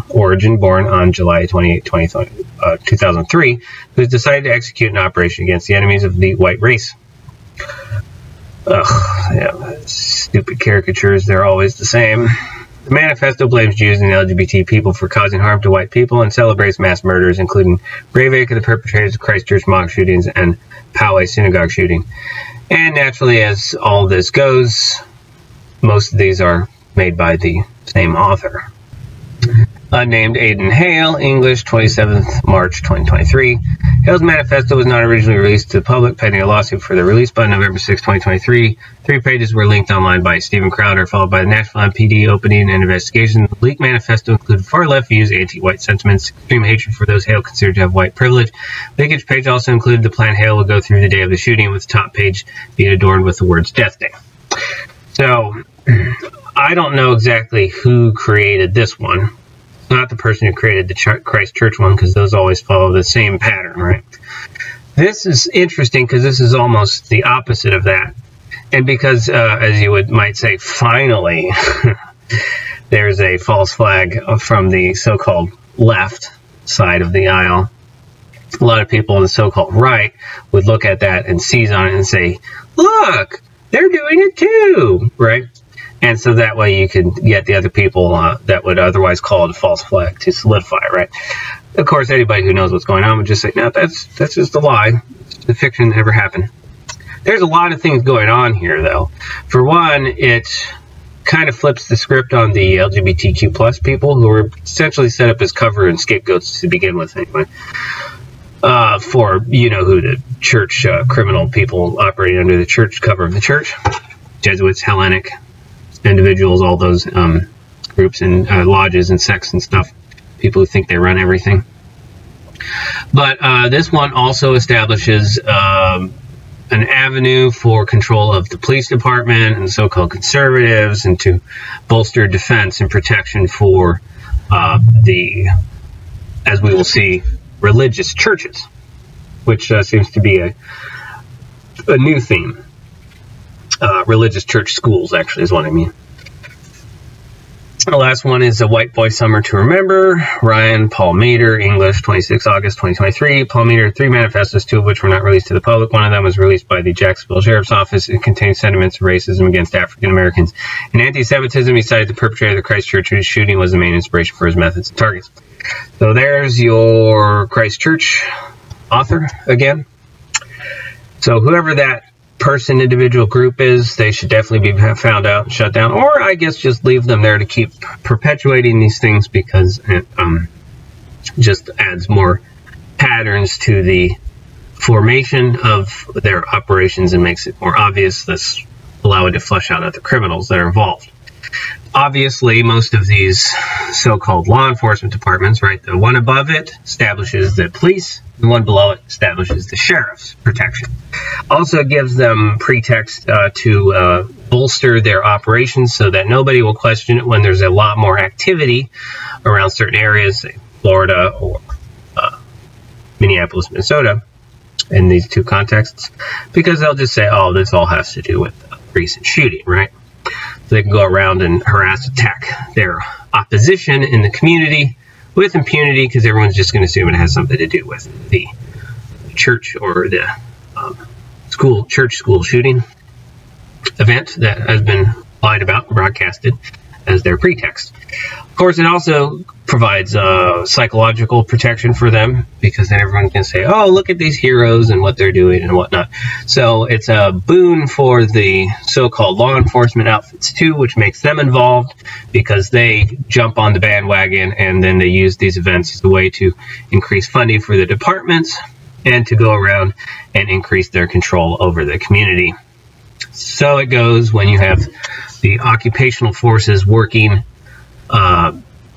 origin, born on July 28, 2003, who has decided to execute an operation against the enemies of the white race. Ugh, yeah, stupid caricatures, they're always the same. The manifesto blames Jews and LGBT people for causing harm to white people and celebrates mass murders, including Breivik, the perpetrators of Christchurch mock shootings, and Poway synagogue shooting. And naturally, as all this goes, most of these are made by the same author. Unnamed Aidan Hale, English, 27th March 2023. Hale's manifesto was not originally released to the public, pending a lawsuit for the release by November 6, 2023. 3 pages were linked online by Stephen Crowder, followed by the National MPD opening an investigation. The leaked manifesto included far-left views, anti-white sentiments, extreme hatred for those Hale considered to have white privilege. The linkage page also included the plan Hale will go through the day of the shooting, with the top page being adorned with the words Death Day. So, I don't know exactly who created this one. Not the person who created the Christchurch one, because those always follow the same pattern, right? This is interesting because this is almost the opposite of that. And because, as you might say, finally, there's a false flag from the so-called left side of the aisle. A lot of people in the so-called right would look at that and seize on it and say, look, they're doing it too, right? And so that way you could get the other people that would otherwise call it a false flag to solidify it, right? Of course, anybody who knows what's going on would just say, no, that's just a lie. The fiction never happened. There's a lot of things going on here, though. For one, it kind of flips the script on the LGBTQ plus people, who were essentially set up as cover and scapegoats to begin with, anyway. For, you know, who the church criminal people operating under the church cover of the church, Jesuits, Hellenic individuals, all those groups and lodges and sects and stuff, people who think they run everything. But this one also establishes an avenue for control of the police department and so-called conservatives, and to bolster defense and protection for the, as we will see, religious churches, which seems to be a new theme. Religious church schools, actually, is what I mean. The last one is A White Boy Summer to Remember, Ryan Palmeter, English, 26 August 2023. Palmeter had 3 manifestos, 2 of which were not released to the public. One of them was released by the Jacksonville Sheriff's Office. It contained sentiments of racism against African Americans and anti-Semitism. He cited the perpetrator of the Christchurch shooting was the main inspiration for his methods and targets. So there's your Christchurch author again. So whoever that person, individual, group is, they should definitely be found out and shut down, or I guess just leave them there to keep perpetuating these things, because it just adds more patterns to the formation of their operations and makes it more obvious. This allows it to flush out other criminals that are involved. Obviously, most of these so-called law enforcement departments, right, the one above it establishes the police, the one below it establishes the sheriff's protection. Also gives them pretext to bolster their operations so that nobody will question it when there's a lot more activity around certain areas, say Florida or Minneapolis, Minnesota, in these two contexts, because they'll just say, oh, this all has to do with a recent shooting, right? So they can go around and harass, attack their opposition in the community with impunity, because everyone's just going to assume it has something to do with the church or the church school shooting event that has been lied about and broadcasted as their pretext. Of course, it also provides psychological protection for them, because then everyone can say, oh, look at these heroes and what they're doing and whatnot. So it's a boon for the so-called law enforcement outfits too, which makes them involved because they jump on the bandwagon, and then they use these events as a way to increase funding for the departments and to go around and increase their control over the community. So it goes when you have the occupational forces working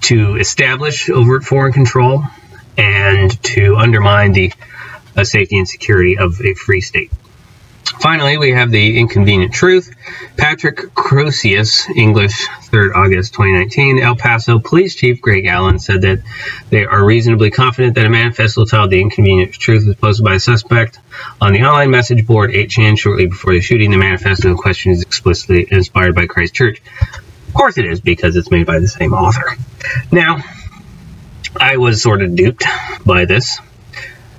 to establish overt foreign control and to undermine the safety and security of a free state. Finally, we have the inconvenient truth. Patrick Crocius, English, 3rd August 2019, El Paso Police Chief Greg Allen said that they are reasonably confident that a manifesto titled The Inconvenient Truth was posted by a suspect on the online message board 8chan shortly before the shooting. The manifesto in question is explicitly inspired by Christ Church. Of course it is, because it's made by the same author. Now, I was sort of duped by this,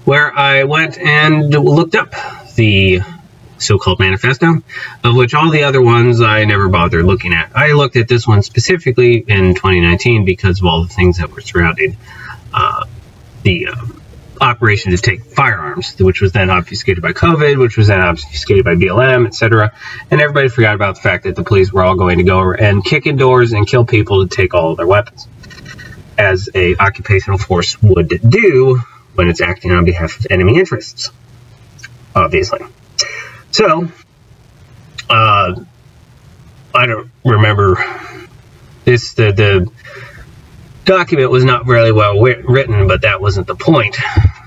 where I went and looked up the so-called manifesto, of which all the other ones I never bothered looking at. I looked at this one specifically in 2019 because of all the things that were surrounding the operation to take firearms, which was then obfuscated by COVID, which was then obfuscated by BLM, etc. And everybody forgot about the fact that the police were all going to go and kick in doors and kill people to take all of their weapons, as an occupational force would do when it's acting on behalf of enemy interests, obviously. So, I don't remember this, the document was not really well written, but that wasn't the point.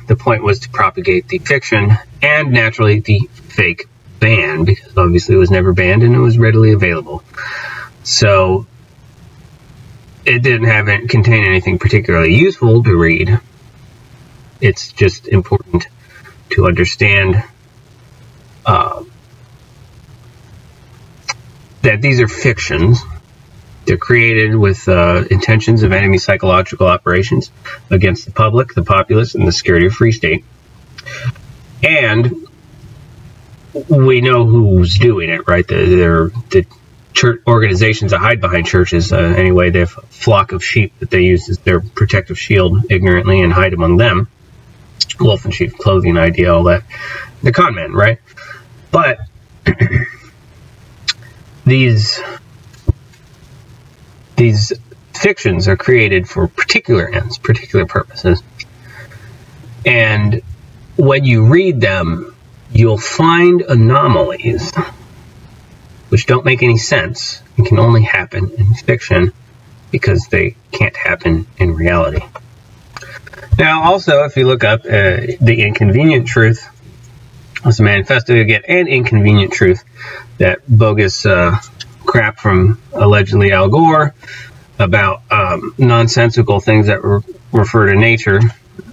The point was to propagate the fiction and naturally the fake ban, because obviously it was never banned and it was readily available. So it didn't have it contain anything particularly useful to read. It's just important to understand that these are fictions. They're created with intentions of enemy psychological operations against the public, the populace, and the security of free state. And we know who's doing it, right? They're the church organizations that hide behind churches. Anyway, they have a flock of sheep that they use as their protective shield ignorantly and hide among them. Wolf in sheep clothing idea, all that. They're con men, right? But these fictions are created for particular ends, particular purposes. And when you read them, you'll find anomalies which don't make any sense and can only happen in fiction because they can't happen in reality. Now, also, if you look up The Inconvenient Truth, it's a manifesto you get an inconvenient truth, that bogus crap from allegedly Al Gore about nonsensical things that refer to nature,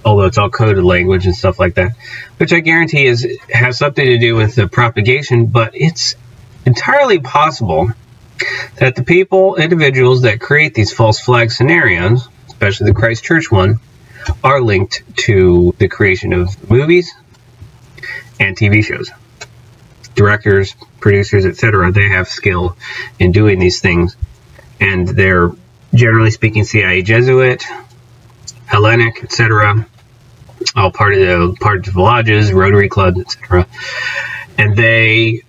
although it's all coded language and stuff like that, which I guarantee has something to do with the propagation. But it's entirely possible that the individuals that create these false flag scenarios, especially the Christ Church one, are linked to the creation of movies and TV shows. Directors, producers, etc., they have skill in doing these things, and they're, generally speaking, CIA, Jesuit, Hellenic, etc., all part of the lodges, Rotary clubs, etc., and they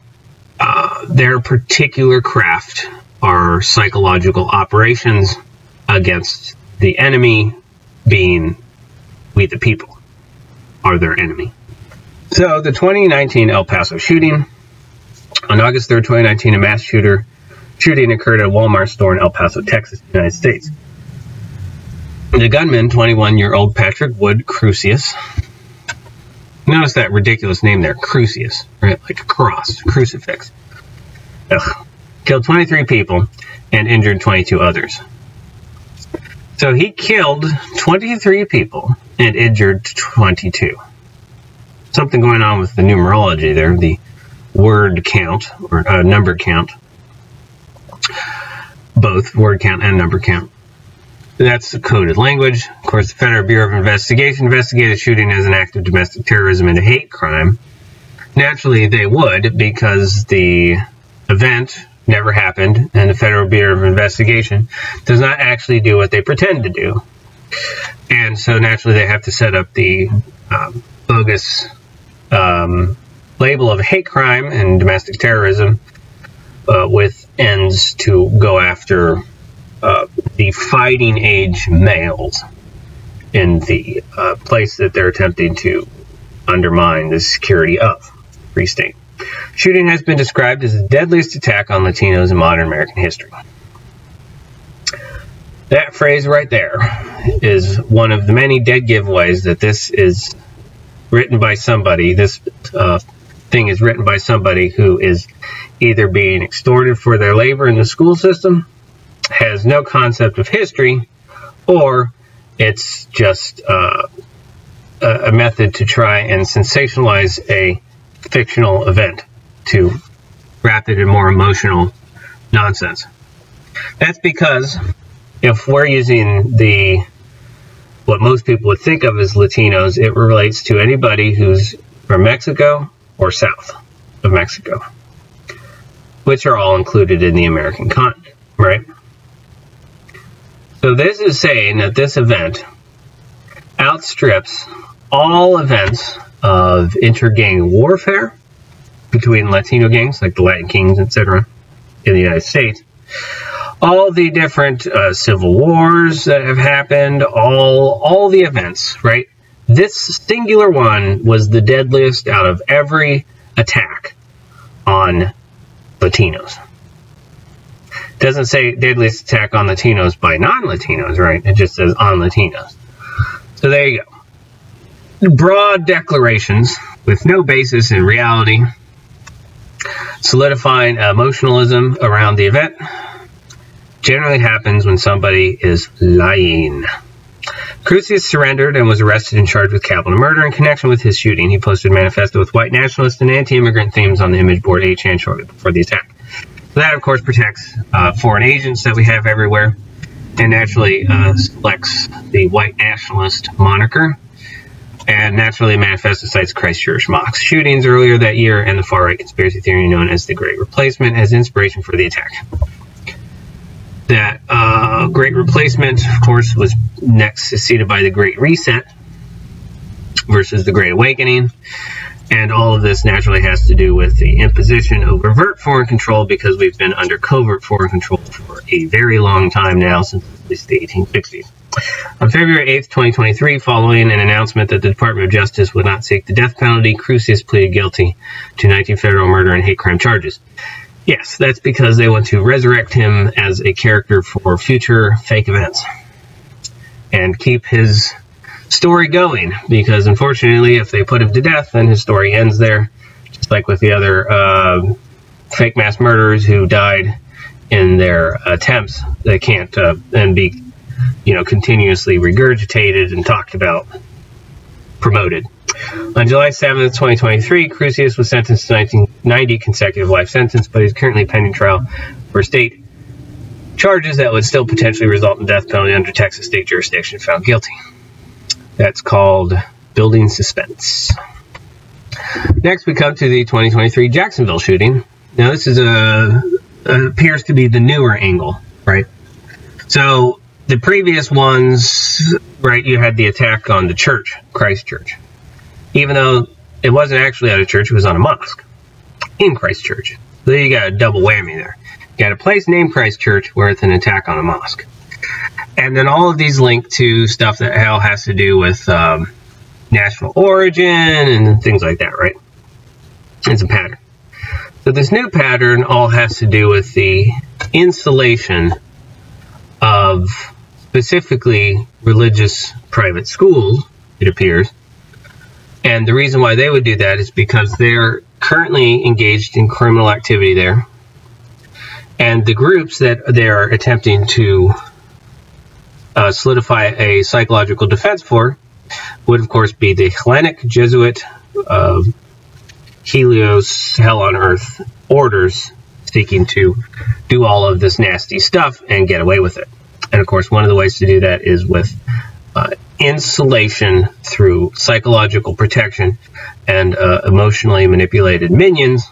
their particular craft are psychological operations against the enemy, being we the people are their enemy. So the 2019 El Paso shooting, on August 3rd, 2019, a mass shooting occurred at a Walmart store in El Paso, Texas, United States. The gunman, 21-year-old Patrick Wood Crocius, notice that ridiculous name there, Crocius, right? Like a cross, crucifix. Ugh. Killed 23 people and injured 22 others. So he killed 23 people and injured 22. Something going on with the numerology there, the word count, or number count. Both word count and number count. That's the coded language. Of course, the Federal Bureau of Investigation investigated shooting as an act of domestic terrorism and a hate crime. Naturally, they would, because the event never happened, and the Federal Bureau of Investigation does not actually do what they pretend to do, And so naturally they have to set up the bogus label of hate crime and domestic terrorism with ends to go after the fighting age males in the place that they're attempting to undermine the security of Free State. Shooting has been described as the deadliest attack on Latinos in modern American history. That phrase right there is one of the many dead giveaways that this is written by somebody. This thing is written by somebody who is either being extorted for their labor in the school system, has no concept of history, or it's just a method to try and sensationalize a fictional event to wrap it in more emotional nonsense. That's because if we're using the what most people would think of as Latinos, it relates to anybody who's from Mexico or south of Mexico, which are all included in the American continent, right? So this is saying that this event outstrips all events of intergang warfare between Latino gangs, like the Latin Kings, etc., in the United States. All the different civil wars that have happened, all the events, right? This singular one was the deadliest out of every attack on Latinos. It doesn't say deadliest attack on Latinos by non-Latinos, right? It just says on Latinos. So there you go. Broad declarations with no basis in reality, solidifying emotionalism around the event, generally happens when somebody is lying. Crusius surrendered and was arrested and charged with capital murder in connection with his shooting. He posted a manifesto with white nationalist and anti-immigrant themes on the image board 8chan shortly before the attack. So that, of course, protects foreign agents that we have everywhere, and naturally selects the white nationalist moniker. And naturally, manifesto cites Christchurch Mosque shootings earlier that year and the far-right conspiracy theory known as the Great Replacement as inspiration for the attack. That Great Replacement, of course, was next succeeded by the Great Reset versus the Great Awakening. And all of this naturally has to do with the imposition of overt foreign control, because we've been under covert foreign control for a very long time now, since at least the 1860s. On February 8th, 2023, following an announcement that the Department of Justice would not seek the death penalty, Crusius pleaded guilty to 19 federal murder and hate crime charges. Yes, that's because they want to resurrect him as a character for future fake events and keep his story going, because unfortunately, if they put him to death, then his story ends there, just like with the other fake mass murderers who died in their attempts. They can't then be, you know, continuously regurgitated and talked about, promoted. On July 7th, 2023, Crusius was sentenced to 90 consecutive life sentence, but is currently pending trial for state charges that would still potentially result in death penalty under Texas state jurisdiction if found guilty. That's called building suspense. Next, we come to the 2023 Jacksonville shooting. Now, this is appears to be the newer angle, right? So the previous ones, right, you had the attack on the church, Christchurch, even though it wasn't actually at a church, it was on a mosque in Christchurch. So you got a double whammy there. You got a place named Christchurch where it's an attack on a mosque. And then all of these link to stuff that hell has to do with national origin and things like that, right? It's a pattern. So this new pattern all has to do with the installation of specifically religious private schools, it appears. And the reason why they would do that is because they're currently engaged in criminal activity there. And the groups that they're attempting to solidify a psychological defense for would, of course, be the Hellenic Jesuit Helios Hell on Earth orders, seeking to do all of this nasty stuff and get away with it. And, of course, one of the ways to do that is with insulation through psychological protection and emotionally manipulated minions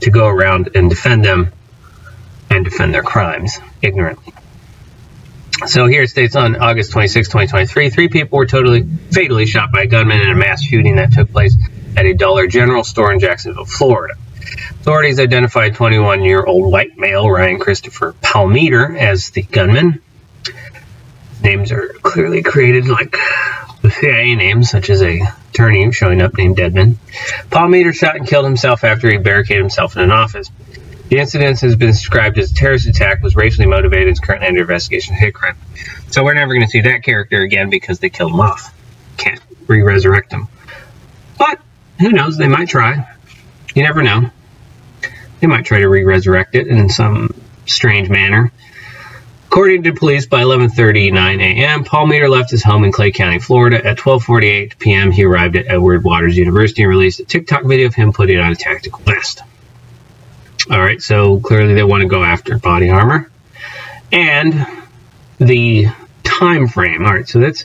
to go around and defend them and defend their crimes ignorantly. So here it states on August 26, 2023, 3 people were fatally shot by a gunman in a mass shooting that took place at a Dollar General store in Jacksonville, Florida. Authorities identified 21-year-old white male Ryan Christopher Palmeter as the gunman. Names are clearly created like the CIA names, such as an attorney showing up named Deadman. Palmeter shot and killed himself after he barricaded himself in an office. The incident has been described as a terrorist attack, was racially motivated, and is currently under investigation for hate crime. So we're never going to see that character again because they killed him off. Can't re-resurrect him. But who knows? They might try. You never know. They might try to re-resurrect it in some strange manner. According to police, by 11:39 a.m., Palmeter left his home in Clay County, Florida. At 12:48 p.m., he arrived at Edward Waters University and released a TikTok video of him putting on a tactical vest. All right, so clearly they want to go after body armor. And the time frame. All right, so that's,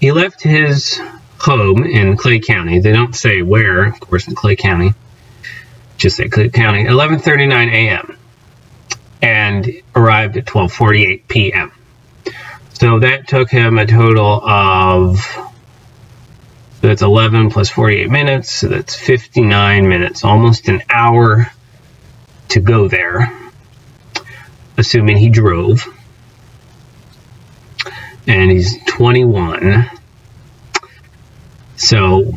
he left his home in Clay County. They don't say where, of course, in Clay County. Just say Clay County, 11:39 a.m. and arrived at 12:48 p.m. So that took him a total of, that's 11 plus 48 minutes, so that's 59 minutes, almost an hour to go there, assuming he drove, and he's 21, so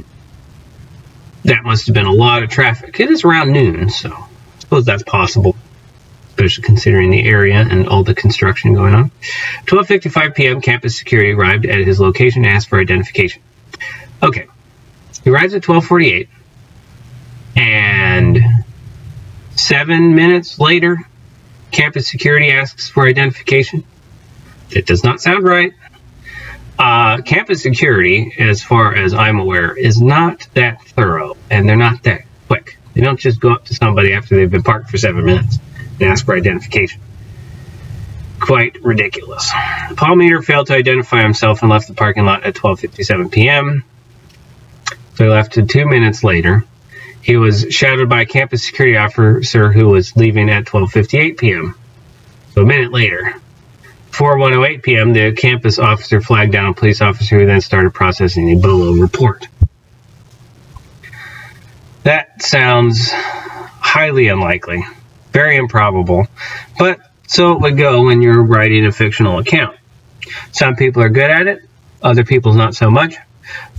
that must have been a lot of traffic. It is around noon, so I suppose that's possible, especially considering the area and all the construction going on. 12:55 p.m., campus security arrived at his location and asked for identification. Okay, he arrives at 12:48, and 7 minutes later, campus security asks for identification. That does not sound right. Campus security, as far as I'm aware, is not that thorough, and they're not that quick. They don't just go up to somebody after they've been parked for 7 minutes and ask for identification. Quite ridiculous. Palmeter failed to identify himself and left the parking lot at 12:57 p.m. So he left 2 minutes later. He was shadowed by a campus security officer who was leaving at 12:58 p.m. So a minute later, 4:08 p.m., the campus officer flagged down a police officer who then started processing a BOLO report. That sounds highly unlikely, very improbable, but so it would go when you're writing a fictional account. Some people are good at it, other people not so much.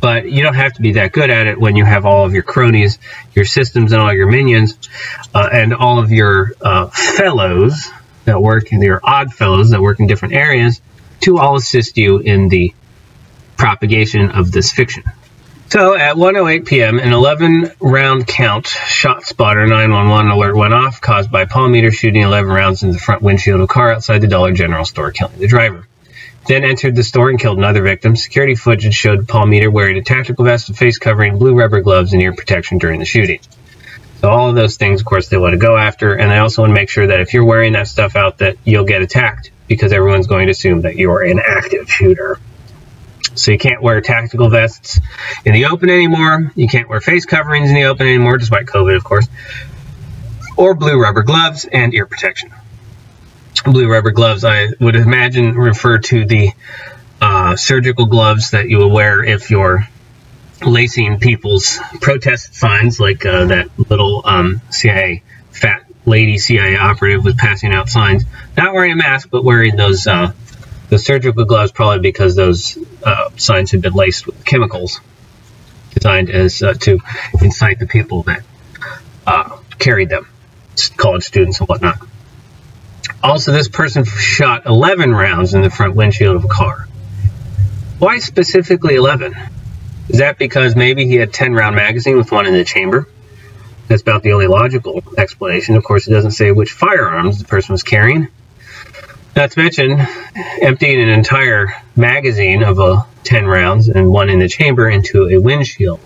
But you don't have to be that good at it when you have all of your cronies, your systems, and all your minions, and all of your fellows that work, your odd fellows that work in different areas, to all assist you in the propagation of this fiction. So at 1:08 p.m., an 11-round count shot spotter 911 alert went off, caused by Palmeter shooting 11 rounds in the front windshield of a car outside the Dollar General store, killing the driver. Then entered the store and killed another victim. Security footage showed Palmeter wearing a tactical vest, a face covering, blue rubber gloves, and ear protection during the shooting. So all of those things, of course, they want to go after, and they also want to make sure that if you're wearing that stuff out that you'll get attacked, because everyone's going to assume that you're an active shooter. So you can't wear tactical vests in the open anymore. You can't wear face coverings in the open anymore, despite COVID, of course, or blue rubber gloves and ear protection. Blue rubber gloves, I would imagine, refer to the surgical gloves that you will wear if you're lacing people's protest signs, like that little CIA, fat lady CIA operative was passing out signs, not wearing a mask, but wearing those the surgical gloves, probably because those signs had been laced with chemicals designed as to incite the people that carried them, college students and whatnot. Also, this person shot 11 rounds in the front windshield of a car. Why specifically 11? Is that because maybe he had a 10-round magazine with one in the chamber? That's about the only logical explanation. Of course, it doesn't say which firearms the person was carrying. Not to mention, emptying an entire magazine of 10 rounds and one in the chamber into a windshield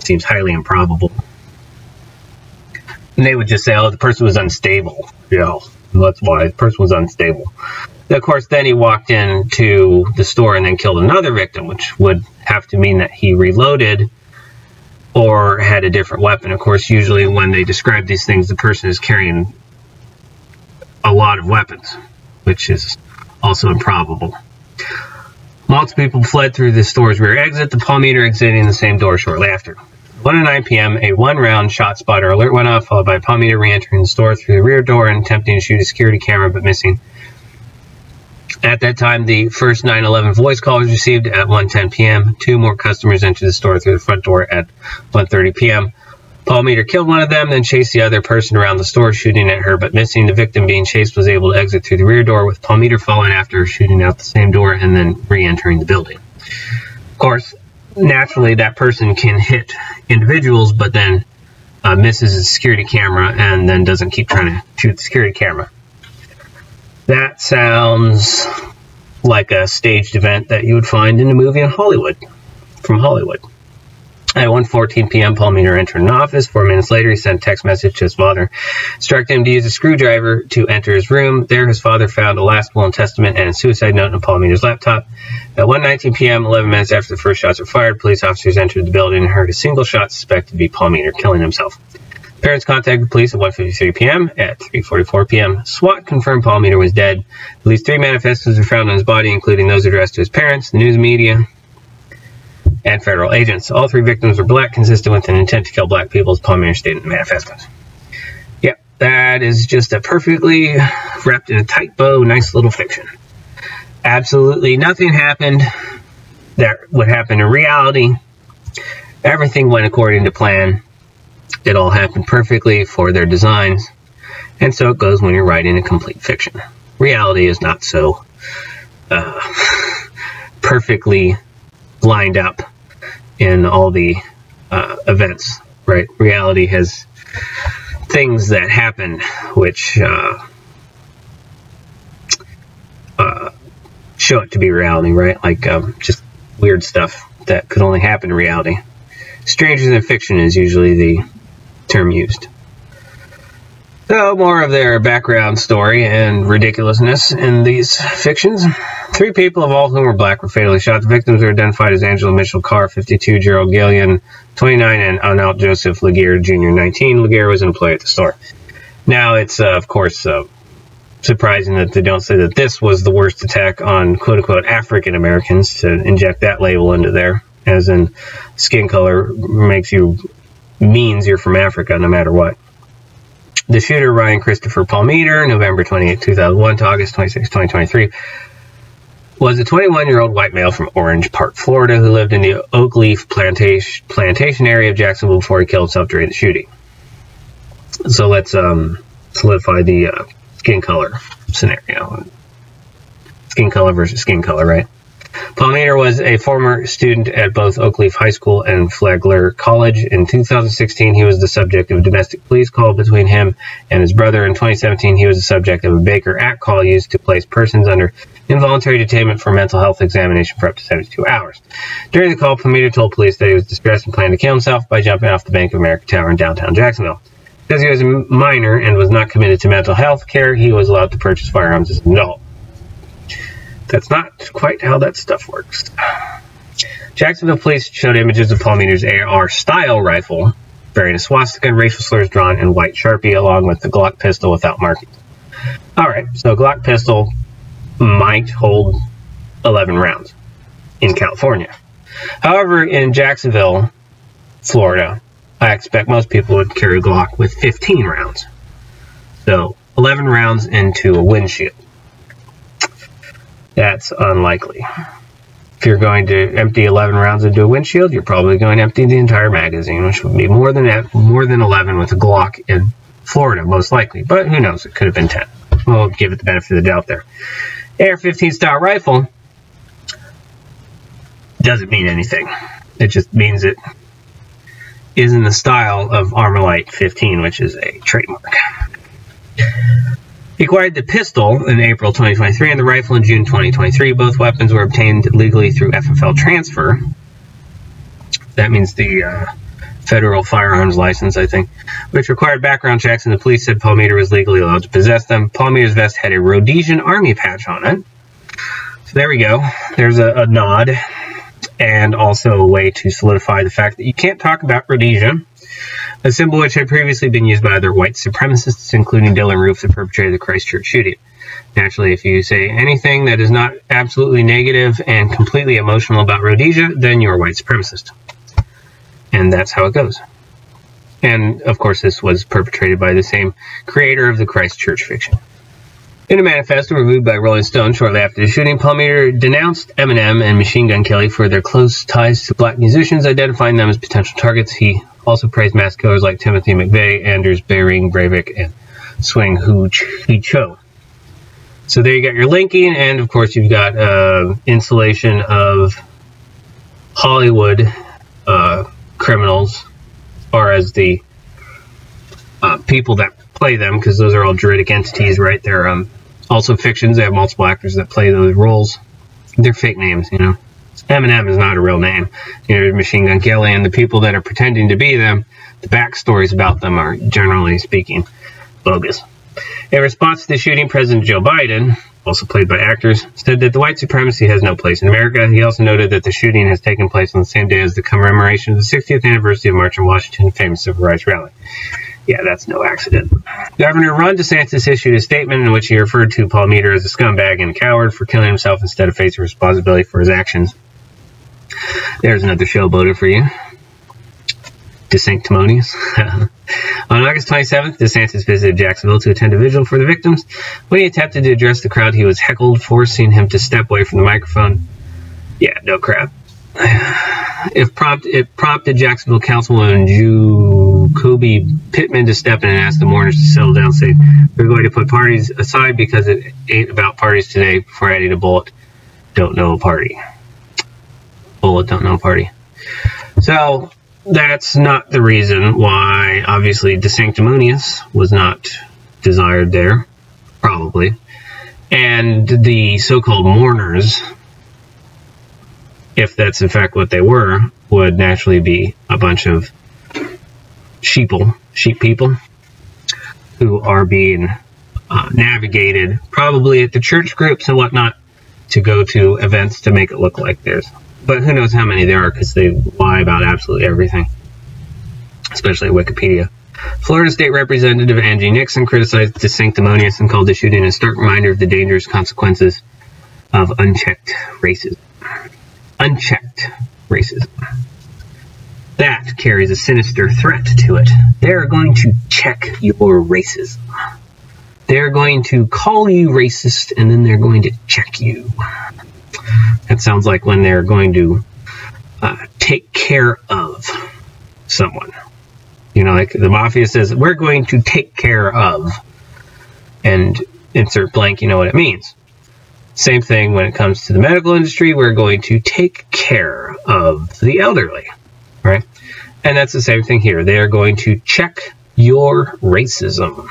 seems highly improbable. And they would just say, oh, the person was unstable. Yeah. That's why the person was unstable. Of course, then he walked into the store and then killed another victim, which would have to mean that he reloaded or had a different weapon. Of course, usually when they describe these things, the person is carrying a lot of weapons, which is also improbable. Multiple people fled through the store's rear exit, the palm eater exiting the same door shortly after. 1:09 p.m., a one-round shot spotter alert went off, followed by a palm eater re-entering the store through the rear door and attempting to shoot a security camera, but missing. At that time, the first 911 voice call was received at 1:10 p.m. Two more customers entered the store through the front door at 1:30 p.m. Palm eater killed one of them, then chased the other person around the store, shooting at her, but missing. The victim being chased was able to exit through the rear door, with palm eater following after, shooting out the same door, and then re-entering the building. Of course, naturally, that person can hit individuals, but then misses the security camera and then doesn't keep trying to shoot the security camera. That sounds like a staged event that you would find in a movie in Hollywood, from Hollywood. At 1:14 p.m., palm eater entered an office. 4 minutes later, he sent a text message to his father, instructing him to use a screwdriver to enter his room. There, his father found a last will and testament and a suicide note in palm eater's laptop. At 1:19 p.m., 11 minutes after the first shots were fired, police officers entered the building and heard a single shot suspected to be palm eater killing himself. Parents contacted police at 1:53 p.m. At 3:44 p.m., SWAT confirmed palm eater was dead. At least 3 manifestos were found on his body, including those addressed to his parents, the news media, and federal agents. All 3 victims were black, consistent with an intent to kill black people, as palm eater stated in the manifestos. Yep, that is just a perfectly wrapped in a tight bow, nice little fiction. Absolutely nothing happened that would happen in reality. Everything went according to plan. It all happened perfectly for their designs. And so it goes when you're writing a complete fiction. Reality is not so perfectly lined up in all the events, right? Reality has things that happen which show it to be reality, right? Like just weird stuff that could only happen in reality. Stranger than fiction is usually the term used. So, more of their background story and ridiculousness in these fictions. 3 people, of all whom were black, were fatally shot. The victims were identified as Angela Mitchell Carr, 52, Gerald Gillian, 29, and Arnold Joseph Laguerre, Jr., 19. Laguerre was an employee at the store. Now, it's, of course, surprising that they don't say that this was the worst attack on, quote-unquote, African-Americans, to inject that label into there, as in skin color means you're from Africa no matter what. The shooter, Ryan Christopher Palm eater, November 28, 2001 to August 26, 2023, was a 21-year-old white male from Orange Park, Florida, who lived in the Oakleaf plantation area of Jacksonville before he killed himself during the shooting. So let's solidify the skin color scenario. Skin color versus skin color, right? Palm eater was a former student at both Oakleaf High School and Flagler College. In 2016, he was the subject of a domestic police call between him and his brother. In 2017, he was the subject of a Baker Act call used to place persons under involuntary detainment for mental health examination for up to 72 hours. During the call, Palm eater told police that he was distressed and planned to kill himself by jumping off the Bank of America Tower in downtown Jacksonville. Because he was a minor and was not committed to mental health care, he was allowed to purchase firearms as an adult. That's not quite how that stuff works. Jacksonville police showed images of palm eater's AR-style rifle, bearing a swastika and racial slurs drawn in white Sharpie, along with the Glock pistol without marking. Alright, so Glock pistol might hold 11 rounds in California. However, in Jacksonville, Florida, I expect most people would carry a Glock with 15 rounds. So, 11 rounds into a windshield. That's unlikely. If you're going to empty 11 rounds into a windshield, you're probably going to empty the entire magazine, which would be more than 11 with a Glock in Florida, most likely. But who knows? It could have been 10. We'll give it the benefit of the doubt there. AR-15 style rifle doesn't mean anything. It just means it is in the style of Armalite 15, which is a trademark. He acquired the pistol in April 2023 and the rifle in June 2023. Both weapons were obtained legally through FFL transfer. That means the federal firearms license, I think, which required background checks, and the police said palm eater was legally allowed to possess them. Palm eater's vest had a Rhodesian Army patch on it. So there we go. There's a nod and also a way to solidify the fact that you can't talk about Rhodesia, a symbol which had previously been used by other white supremacists, including Dylan Roof, the perpetrator of the Christchurch shooting. Naturally, if you say anything that is not absolutely negative and completely emotional about Rhodesia, then you're a white supremacist. And that's how it goes. And, of course, this was perpetrated by the same creator of the Christchurch fiction. In a manifesto reviewed by Rolling Stone shortly after the shooting, Palmiter denounced Eminem and Machine Gun Kelly for their close ties to black musicians, identifying them as potential targets. He also praised mass killers like Timothy McVeigh, Anders Behring Breivik, and Swing Hui Cho. So there you got your linking, and of course you've got installation of Hollywood criminals, or as the people that play them, because those are all juridic entities, right? They're also fictions. They have multiple actors that play those roles. They're fake names, you know. Eminem is not a real name. You know, Machine Gun Kelly and the people that are pretending to be them, the backstories about them are, generally speaking, bogus. In response to the shooting, President Joe Biden, also played by actors, said that the white supremacy has no place in America. He also noted that the shooting has taken place on the same day as the commemoration of the 60th anniversary of March on Washington, a famous civil rights rally. Yeah, that's no accident. Governor Ron DeSantis issued a statement in which he referred to Palmiter as a scumbag and a coward for killing himself instead of facing responsibility for his actions. There's another showboater for you. Disanctimonious. On August 27th, DeSantis visited Jacksonville to attend a vigil for the victims. When he attempted to address the crowd, he was heckled, forcing him to step away from the microphone. Yeah, no crap. It prompted Jacksonville Councilwoman Jacoby Pittman to step in and ask the mourners to settle down, saying, "We're going to put parties aside because it ain't about parties today. Before adding a bullet, don't know a party. Bullet, don't know a party." So that's not the reason why, obviously, DeSanctimonious was not desired there, probably. And the so-called mourners, if that's in fact what they were, would naturally be a bunch of sheep people, who are being navigated, probably at the church groups and whatnot, to go to events to make it look like theirs. But who knows how many there are, because they lie about absolutely everything, especially Wikipedia. Florida State Representative Angie Nixon criticized DeSanctimonious and called the shooting a stark reminder of the dangerous consequences of unchecked racism. Unchecked racism. That carries a sinister threat to it. They're going to check your racism. They're going to call you racist, and then they're going to check you. That sounds like when they're going to take care of someone. You know, like the mafia says, we're going to take care of, and insert blank, you know what it means. Same thing when it comes to the medical industry, we're going to take care of the elderly, right? And that's the same thing here. They are going to check your racism.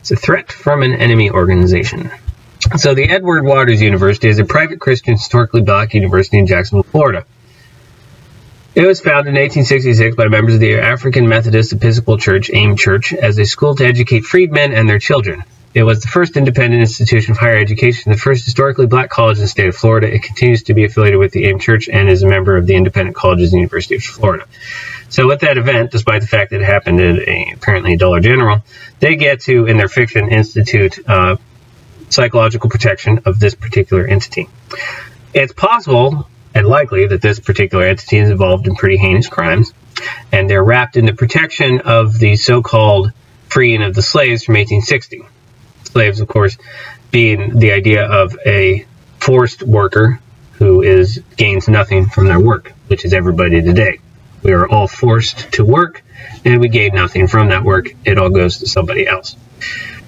It's a threat from an enemy organization. So the Edward Waters University is a private Christian historically black university in Jacksonville, Florida. It was founded in 1866 by members of the African Methodist Episcopal Church, AIM Church, as a school to educate freedmen and their children. It was the first independent institution of higher education, the first historically black college in the state of Florida. It continues to be affiliated with the AIM Church and is a member of the Independent Colleges and University of Florida. So with that event, despite the fact that it happened at apparently Dollar General, they get to, in their fiction, institute psychological protection of this particular entity. It's possible and likely that this particular entity is involved in pretty heinous crimes, and they're wrapped in the protection of the so-called freeing of the slaves from 1860. Slaves, of course, being the idea of a forced worker who gains nothing from their work, which is everybody today. We are all forced to work, and we gain nothing from that work. It all goes to somebody else.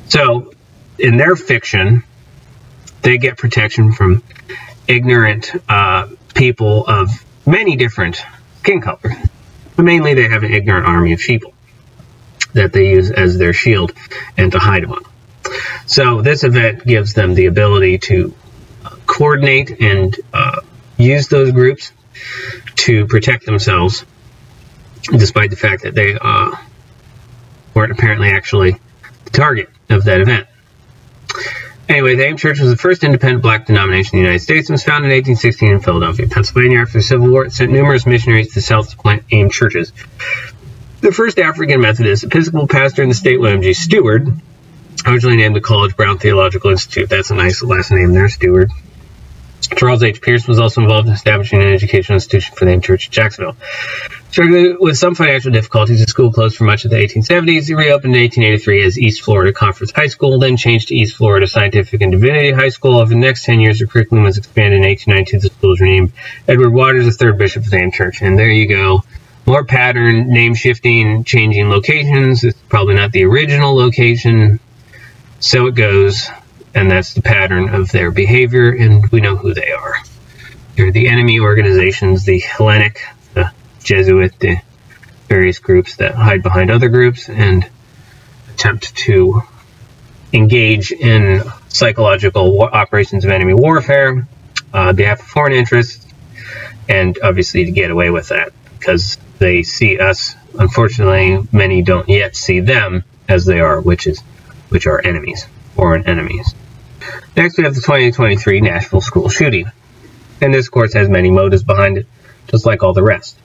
So, in their fiction, they get protection from ignorant people of many different skin colors. But mainly, they have an ignorant army of sheeple that they use as their shield and to hide among. So this event gives them the ability to coordinate and use those groups to protect themselves, despite the fact that they weren't apparently actually the target of that event. Anyway, the AIM Church was the first independent black denomination in the United States and was founded in 1816 in Philadelphia, Pennsylvania. After the Civil War, it sent numerous missionaries to the South to plant AIM churches. The first African Methodist Episcopal pastor in the state, William G. Stewart, Originally named the college Brown Theological Institute. That's a nice last name there, Stewart. Charles H. Pierce was also involved in establishing an educational institution for the Church of Jacksonville. Struggling with some financial difficulties, the school closed for much of the 1870s. It reopened in 1883 as East Florida Conference High School, then changed to East Florida Scientific and Divinity High School. Over the next 10 years, the curriculum was expanded. In 1892, the school was renamed Edward Waters, the third bishop of the church. And there you go. More pattern, name shifting, changing locations. It's probably not the original location. So it goes, and that's the pattern of their behavior, and we know who they are. They're the enemy organizations, the Hellenic, the Jesuit, the various groups that hide behind other groups and attempt to engage in psychological operations of enemy warfare on behalf of foreign interests, and obviously to get away with that because they see us. Unfortunately, many don't yet see them as they are, which are enemies, foreign enemies. Next, we have the 2023 Nashville school shooting. And this, of course, has many motives behind it, just like all the rest.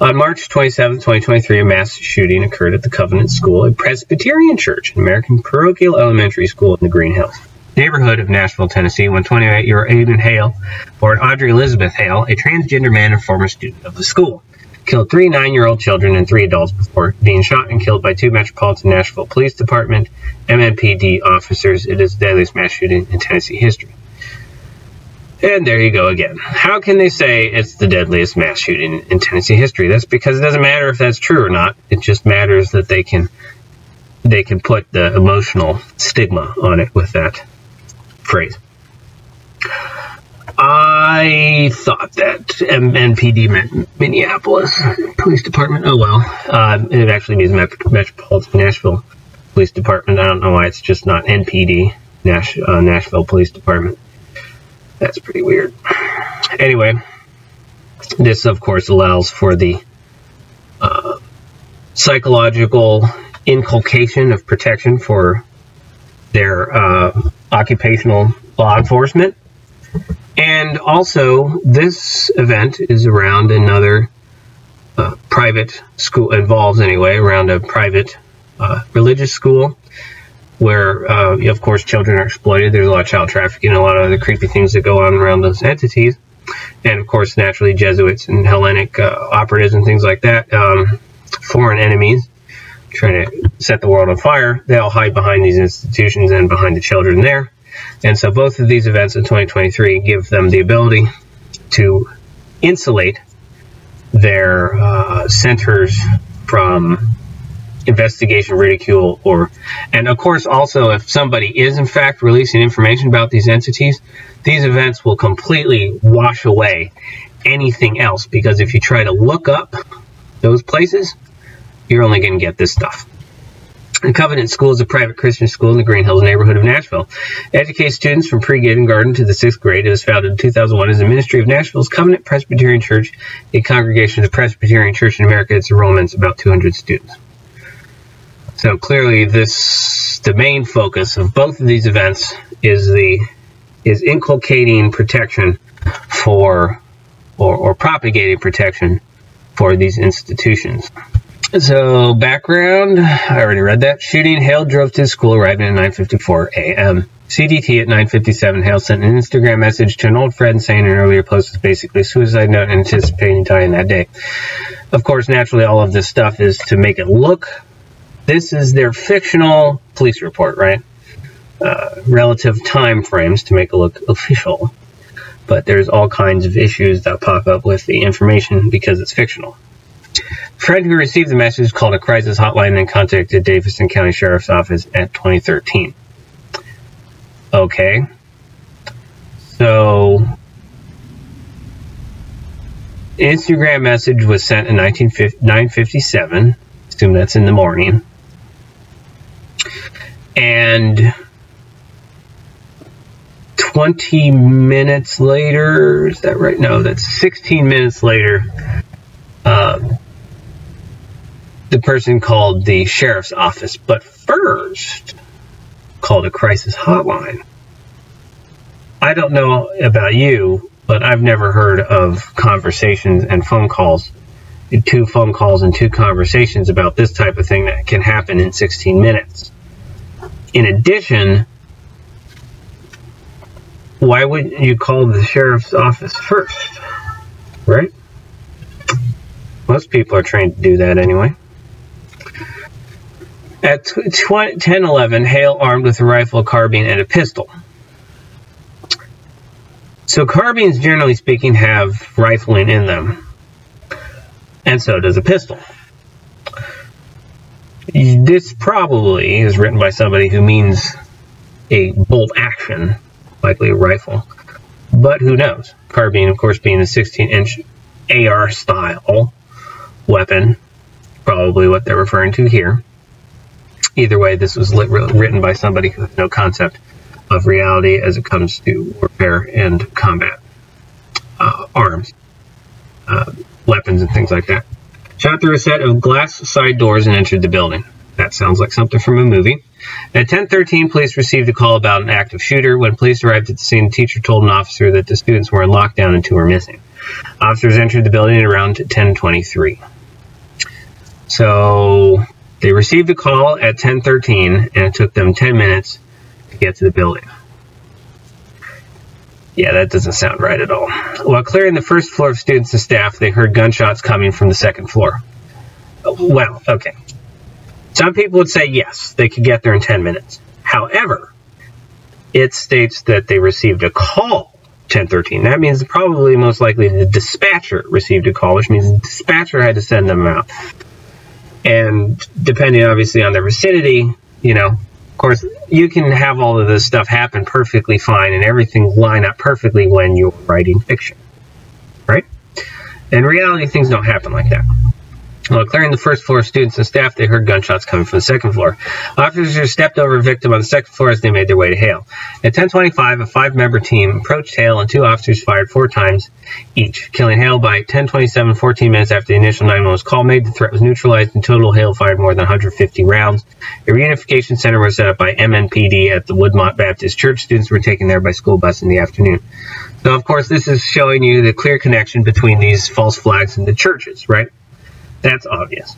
On March 27, 2023, a mass shooting occurred at the Covenant School, a Presbyterian church, an American parochial elementary school in the Green Hills neighborhood of Nashville, Tennessee, when 28-year-old Aiden Hale, born Audrey Elizabeth Hale, a transgender man and former student of the school, killed 3 9-year-old children and 3 adults before being shot and killed by 2 Metropolitan Nashville Police Department MNPD officers. It is the deadliest mass shooting in Tennessee history. And there you go again. How can they say it's the deadliest mass shooting in Tennessee history? That's because it doesn't matter if that's true or not. It just matters that they can put the emotional stigma on it with that phrase. I thought that MNPD meant Minneapolis Police Department. Oh, well. It actually means Metropolitan Nashville Police Department. I don't know why it's just not NPD, Nashville Police Department. That's pretty weird. Anyway, this, of course, allows for the psychological inculcation of protection for their occupational law enforcement. And also, this event is around another private school, involves anyway, around a private religious school where, of course, children are exploited. There's a lot of child trafficking, a lot of other creepy things that go on around those entities. And, of course, naturally, Jesuits and Hellenic operatives and things like that, foreign enemies trying to set the world on fire, they all hide behind these institutions and behind the children there. And so both of these events in 2023 give them the ability to insulate their centers from investigation, ridicule, or... And of course, also, if somebody is in fact releasing information about these entities, these events will completely wash away anything else, because if you try to look up those places, you're only going to get this stuff. The Covenant School is a private Christian school in the Green Hills neighborhood of Nashville. It educates students from pre-kindergarten to the 6th grade. It was founded in 2001 as a ministry of Nashville's Covenant Presbyterian Church, a congregation of the Presbyterian Church in America. Its enrollment is about 200 students. So clearly, the main focus of both of these events is inculcating protection for or propagating protection for these institutions. So, background, I already read that. Shooting, Hale drove to school, arriving at 9:54 a.m. CDT at 9:57, Hale sent an Instagram message to an old friend saying an earlier post was basically a suicide note, anticipating dying that day. Of course, naturally, all of this stuff is to make it look. This is their fictional police report, right? Relative time frames to make it look official. But there's all kinds of issues that pop up with the information because it's fictional. A friend who received the message called a crisis hotline and contacted Davidson County Sheriff's Office at 2013. Okay. So, Instagram message was sent at 9:57. Assume that's in the morning. And 20 minutes later, is that right? No, that's 16 minutes later. The person called the sheriff's office, but first called a crisis hotline. I don't know about you, but I've never heard of conversations and phone calls, 2 phone calls and 2 conversations about this type of thing that can happen in 16 minutes. In addition, why wouldn't you call the sheriff's office first, right? Most people are trained to do that anyway. At 10:11, Hale armed with a rifle, carbine, and a pistol. So carbines, generally speaking, have rifling in them. And so does a pistol. This probably is written by somebody who means a bolt action, likely a rifle. But who knows? Carbine, of course, being a 16-inch AR-style weapon, probably what they're referring to here. Either way, this was written by somebody who has no concept of reality as it comes to warfare and combat, arms, weapons, and things like that. Shot through a set of glass side doors and entered the building. That sounds like something from a movie. At 10:13, police received a call about an active shooter. When police arrived at the scene, the teacher told an officer that the students were in lockdown and two were missing. Officers entered the building at around 10:23. So they received a call at 10:13, and it took them 10 minutes to get to the building. Yeah, that doesn't sound right at all. While clearing the first floor of students and staff, they heard gunshots coming from the second floor. Well, okay. Some people would say yes, they could get there in 10 minutes. However, it states that they received a call 10:13. That means probably most likely the dispatcher received a call, which means the dispatcher had to send them out. And depending, obviously, on their vicinity, you know, of course, you can have all of this stuff happen perfectly fine and everything line up perfectly when you're writing fiction, right? In reality, things don't happen like that. While clearing the first floor of students and staff, they heard gunshots coming from the second floor. Officers stepped over a victim on the second floor as they made their way to Hale. At 10:25, a five-member team approached Hale and two officers fired 4 times each, killing Hale by 10:27, 14 minutes after the initial 911 call made. The threat was neutralized. In total, Hale fired more than 150 rounds. A reunification center was set up by MNPD at the Woodmont Baptist Church. Students were taken there by school bus in the afternoon. So, of course, this is showing you the clear connection between these false flags and the churches, right? That's obvious.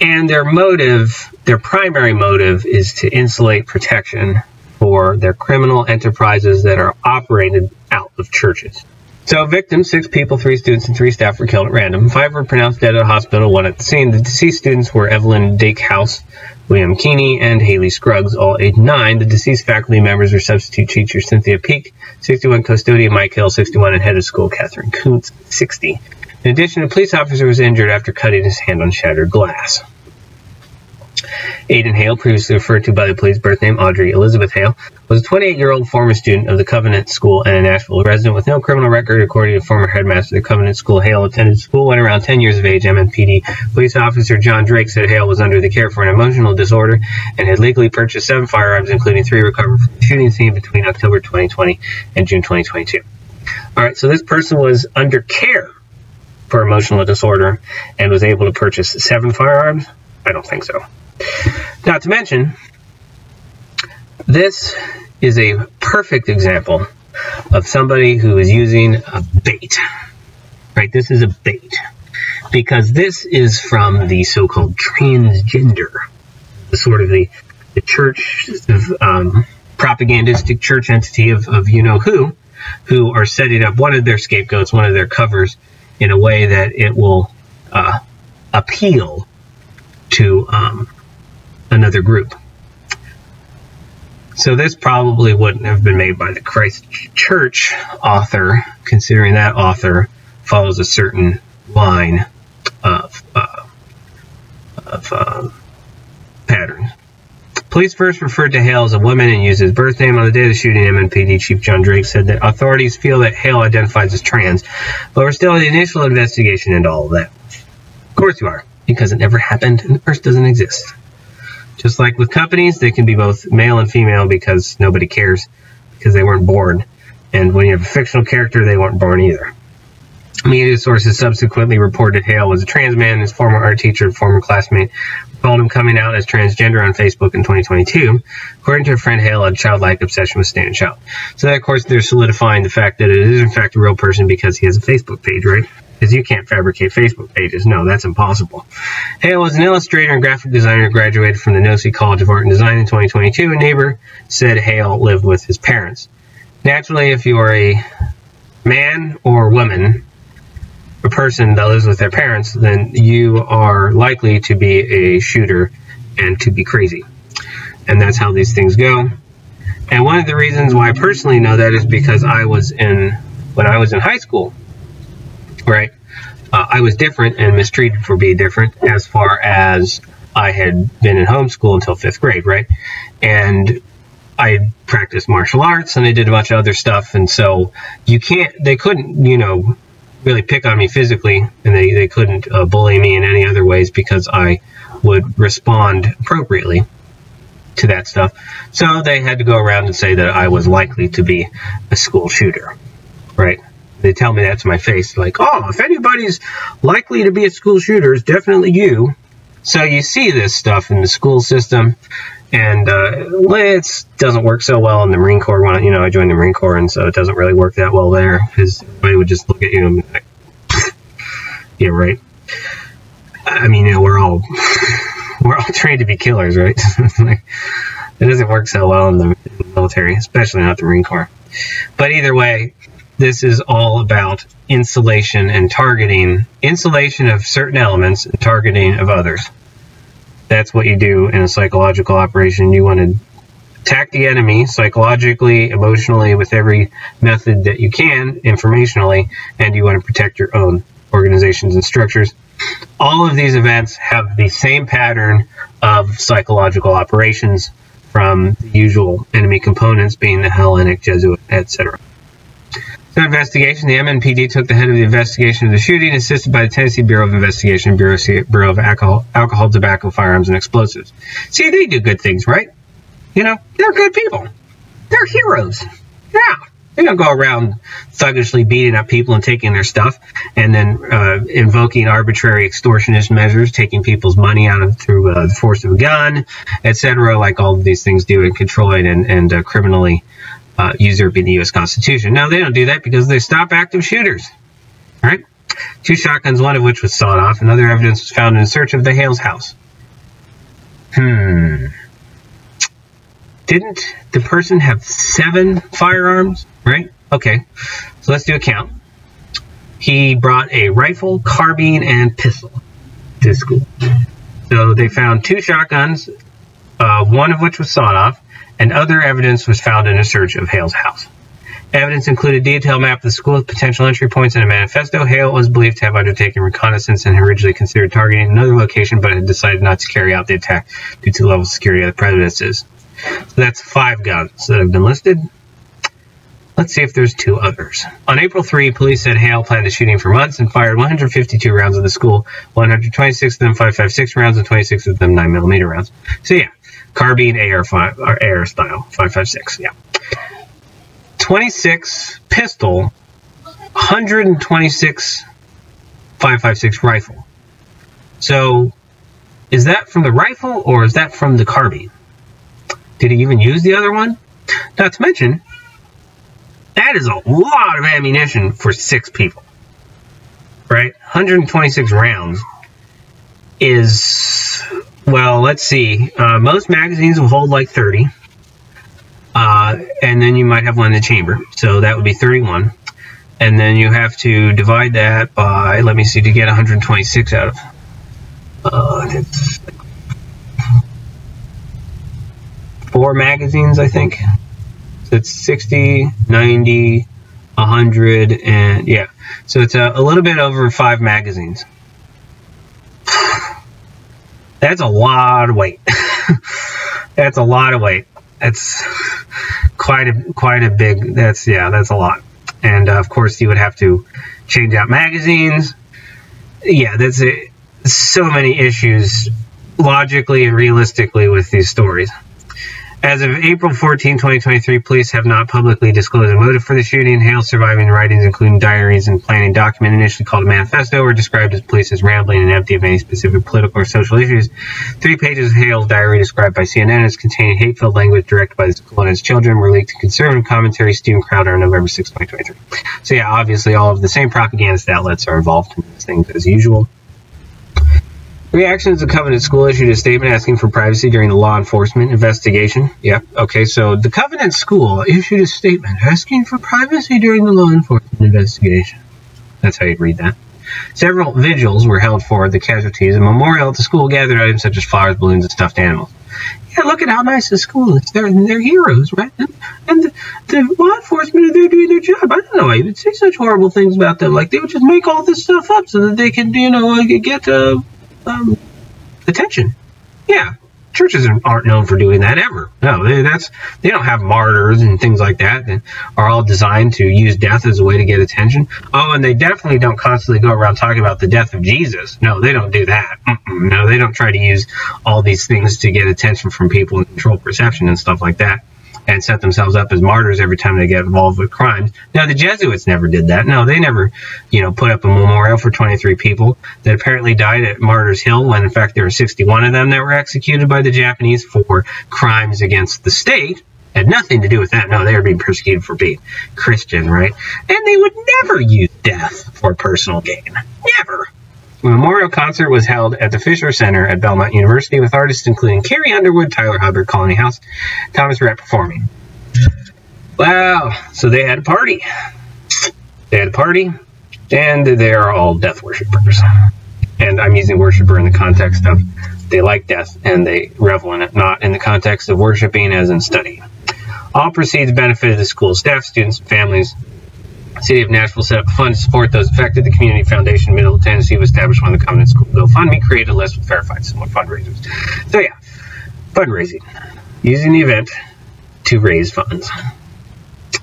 And their motive, their primary motive, is to insulate protection for their criminal enterprises that are operated out of churches. So victims, 6 people, 3 students, and 3 staff were killed at random. 5 were pronounced dead at a hospital, 1 at the scene. The deceased students were Evelyn Dakehouse, William Keeney, and Haley Scruggs, all age 9. The deceased faculty members were substitute teacher Cynthia Peake, 61, custodian Mike Hill, 61, and head of school Catherine Kuntz, 60. In addition, a police officer was injured after cutting his hand on shattered glass. Aiden Hale, previously referred to by the police birth name Audrey Elizabeth Hale, was a 28-year-old former student of the Covenant School and a Nashville resident with no criminal record, according to former headmaster of the Covenant School. Hale attended school when around 10 years of age. MNPD police officer John Drake said Hale was under the care for an emotional disorder and had legally purchased 7 firearms, including 3 recovered from the shooting scene between October 2020 and June 2022. All right, so this person was under care for emotional disorder and was able to purchase 7 firearms? I don't think so. Not to mention, this is a perfect example of somebody who is using a bait, right? This is a bait because this is from the so-called transgender, the sort of the church, propagandistic church entity of you-know-who are setting up one of their scapegoats, one of their covers, in a way that it will appeal to another group. So this probably wouldn't have been made by the Christchurch author, considering that author follows a certain line of patterns. Police first referred to Hale as a woman and used his birth name. On the day of the shooting, MNPD Chief John Drake said that authorities feel that Hale identifies as trans, but we're still in the initial investigation into all of that. Of course you are, because it never happened and the person doesn't exist. Just like with companies, they can be both male and female because nobody cares, because they weren't born. And when you have a fictional character, they weren't born either. Media sources subsequently reported Hale was a trans man. His former art teacher and former classmate called him coming out as transgender on Facebook in 2022. According to a friend, Hale had a childlike obsession with Stan Chow. So that, of course, they're solidifying the fact that it is, in fact, a real person because he has a Facebook page, right? because you can't fabricate Facebook pages. No, that's impossible. Hale is an illustrator and graphic designer, graduated from the NOSE College of Art and Design in 2022. A neighbor said Hale lived with his parents. Naturally, if you are a man or woman, a person that lives with their parents, then you are likely to be a shooter and to be crazy. And that's how these things go. And one of the reasons why I personally know that is because I was in, when I was in high school, right, I was different and mistreated for being different, as far as I had been in homeschool until 5th grade, right? And I practiced martial arts and I did a bunch of other stuff. And so you can't, they couldn't, you know, really pick on me physically, and they couldn't bully me in any other ways because I would respond appropriately to that stuff. So they had to go around and say that I was likely to be a school shooter, right? They tell me that to my face, like, oh, if anybody's likely to be a school shooter, it's definitely you. So you see this stuff in the school system, and it doesn't work so well in the Marine Corps. When, you know, I joined the Marine Corps, and so it doesn't really work that well there, because everybody would just look at you and be like, yeah, right. I mean, you know, we're all trained to be killers, right? It doesn't work so well in the military, especially not the Marine Corps. But either way, this is all about insulation and targeting. Insulation of certain elements and targeting of others. That's what you do in a psychological operation. You want to attack the enemy psychologically, emotionally, with every method that you can, informationally, and you want to protect your own organizations and structures. All of these events have the same pattern of psychological operations, from the usual enemy components being the Hellenic, Jesuit, etc. So investigation, the MNPD took the head of the investigation of the shooting, assisted by the Tennessee Bureau of Investigation, Bureau of Alcohol, Tobacco, Firearms, and Explosives. See, they do good things, right? You know, they're good people. They're heroes. Yeah. They don't go around thuggishly beating up people and taking their stuff, and then invoking arbitrary extortionist measures, taking people's money out of through the force of a gun, etc., like all of these things do in controlling and criminally usurping the U.S. Constitution. No, they don't do that because they stop active shooters. All right? 2 shotguns, one of which was sawed off, and other evidence was found in search of the Hale's house. Didn't the person have 7 firearms, right? Okay, so let's do a count. He brought a rifle, carbine, and pistol to school. So they found 2 shotguns, one of which was sawed off, and other evidence was found in a search of Hale's house. Evidence included a detailed map of the school with potential entry points and a manifesto. Hale was believed to have undertaken reconnaissance and had originally considered targeting another location, but had decided not to carry out the attack due to the level of security of the presidences. So that's 5 guns that have been listed. Let's see if there's 2 others. On April 3, police said Hale planned a shooting for months and fired 152 rounds at the school, 126 of them 5.56 rounds and 26 of them 9mm rounds. So yeah, carbine AR-5 or AR style 5.56. Yeah, 26 pistol, 126 5.56 rifle. So is that from the rifle or is that from the carbine? Did he even use the other one? Not to mention, that is a lot of ammunition for 6 people, right? 126 rounds is, well, let's see. Most magazines will hold like 30, and then you might have one in the chamber. So that would be 31. And then you have to divide that by, let me see, to get 126 out of, that's 4 magazines, I think. So it's 60, 90, 100, and yeah. So it's a little bit over 5 magazines. That's a lot of weight. That's a lot of weight. That's quite a big, that's, yeah, that's a lot. And of course you would have to change out magazines. Yeah, that's it. So many issues logically and realistically with these stories. As of April 14, 2023, police have not publicly disclosed a motive for the shooting. Hale's surviving writings, including diaries and planning document initially called a manifesto, were described as police as rambling and empty of any specific political or social issues. 3 pages of Hale's diary, described by CNN as containing hate-filled language directed by the school and his children, were leaked to conservative commentary Steven Crowder on November 6, 2023. So yeah, obviously all of the same propagandist outlets are involved in these things as usual. Reactions: the Covenant School issued a statement asking for privacy during the law enforcement investigation. Yep, okay, so the Covenant School issued a statement asking for privacy during the law enforcement investigation. That's how you'd read that. Several vigils were held for the casualties. A memorial at the school gathered items such as flowers, balloons, and stuffed animals. Yeah, look at how nice the school is. They're heroes, right? And the law enforcement, they're doing their job. I don't know why you would say such horrible things about them. Like, they would just make all this stuff up so that they could, you know, get... attention. Yeah, churches aren't known for doing that ever. No, they don't have martyrs and things like that that are all designed to use death as a way to get attention. Oh, and they definitely don't constantly go around talking about the death of Jesus. No, they don't do that. No, they don't try to use all these things to get attention from people and control perception and stuff like that and set themselves up as martyrs every time they get involved with crimes. Now, the Jesuits never did that. No, they never, you know, put up a memorial for 23 people that apparently died at Martyrs Hill when, in fact, there were 61 of them that were executed by the Japanese for crimes against the state. Had nothing to do with that. No, they were being persecuted for being Christian, right? And they would never use death for personal gain. Never. A memorial concert was held at the Fisher Center at Belmont University with artists including Carrie Underwood, Tyler Hubbard, Colony House, Thomas Rhett performing. Wow. So they had a party. They had a party, and they're all death worshippers. And I'm using worshiper in the context of they like death and they revel in it, not in the context of worshiping as in studying. All proceeds benefited the school staff, students, and families. The City of Nashville set up a fund to support those affected. The Community Foundation in Middle Tennessee was established when the Covenant School GoFundMe created a list with verified similar fundraisers. So yeah, fundraising. Using the event to raise funds.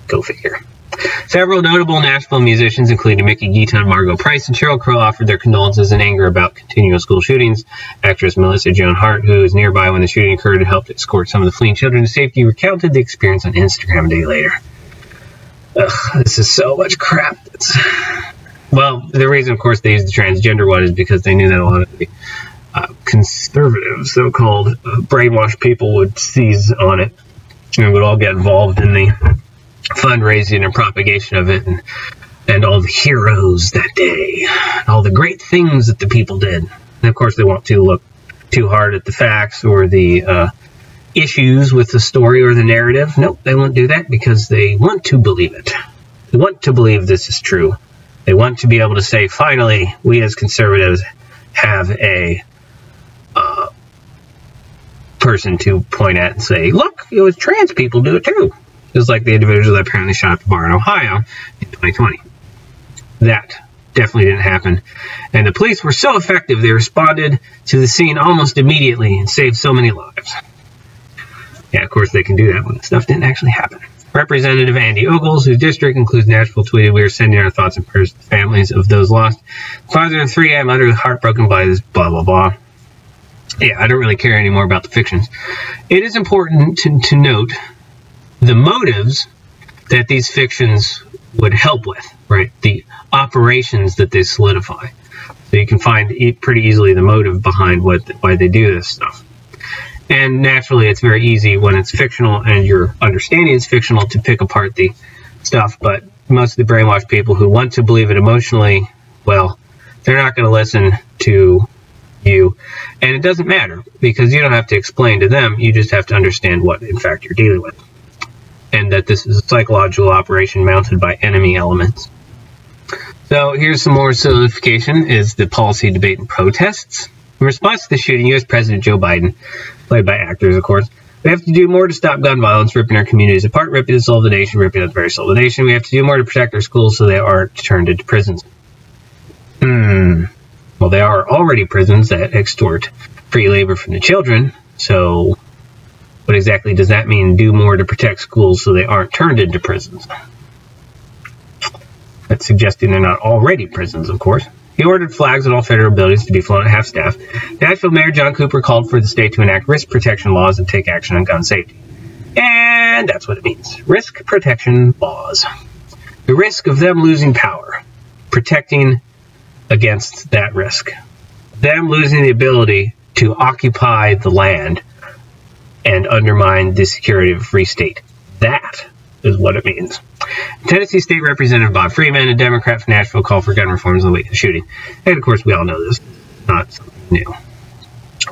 Go figure. Several notable Nashville musicians, including Mickey Guiton, Margo Price, and Sheryl Crow, offered their condolences and anger about continual school shootings. Actress Melissa Joan Hart, who was nearby when the shooting occurred and helped escort some of the fleeing children to safety, recounted the experience on Instagram a day later. Ugh, this is so much crap. Well, the reason, of course, they used the transgender one is because they knew that a lot of the conservative, so-called brainwashed people would seize on it and would all get involved in the fundraising and propagation of it and all the heroes that day, and all the great things that the people did. And, of course, they want to look too hard at the facts or the... issues with the story or the narrative. Nope, they won't do that because they want to believe it. They want to believe this is true. They want to be able to say, finally, we as conservatives have a person to point at and say, look, it was trans people do it too. Just like the individual that apparently shot up the bar in Ohio in 2020. That definitely didn't happen. And the police were so effective, they responded to the scene almost immediately and saved so many lives. Yeah, of course they can do that when stuff didn't actually happen. Representative Andy Ogles, whose district includes Nashville, tweeted, "We are sending our thoughts and prayers to the families of those lost. Father of 3, I am utterly heartbroken by this blah, blah, blah." Yeah, I don't really care anymore about the fictions. It is important to note the motives that these fictions would help with, right? The operations that they solidify. So you can find pretty easily the motive behind why they do this stuff. And naturally, it's very easy when it's fictional and your understanding is fictional to pick apart the stuff. But most of the brainwashed people who want to believe it emotionally, well, they're not going to listen to you. And it doesn't matter because you don't have to explain to them. You just have to understand what, in fact, you're dealing with. And that this is a psychological operation mounted by enemy elements. So here's some more solidification is the policy debate and protests. In response to the shooting, U.S. President Joe Biden, played by actors, of course, "We have to do more to stop gun violence, ripping our communities apart, ripping the soul of the nation, ripping up the very soul of the nation. We have to do more to protect our schools so they aren't turned into prisons." Well, they are already prisons that extort free labor from the children, so what exactly does that mean, do more to protect schools so they aren't turned into prisons? That's suggesting they're not already prisons, of course. He ordered flags at all federal buildings to be flown at half-staff. Nashville Mayor John Cooper called for the state to enact risk protection laws and take action on gun safety. And that's what it means. Risk protection laws. The risk of them losing power. Protecting against that risk. Them losing the ability to occupy the land and undermine the security of a free state. That is what it means. Tennessee State Representative Bob Freeman, a Democrat from Nashville, called for gun reforms in the wake of the shooting. And of course, we all know this is not something new.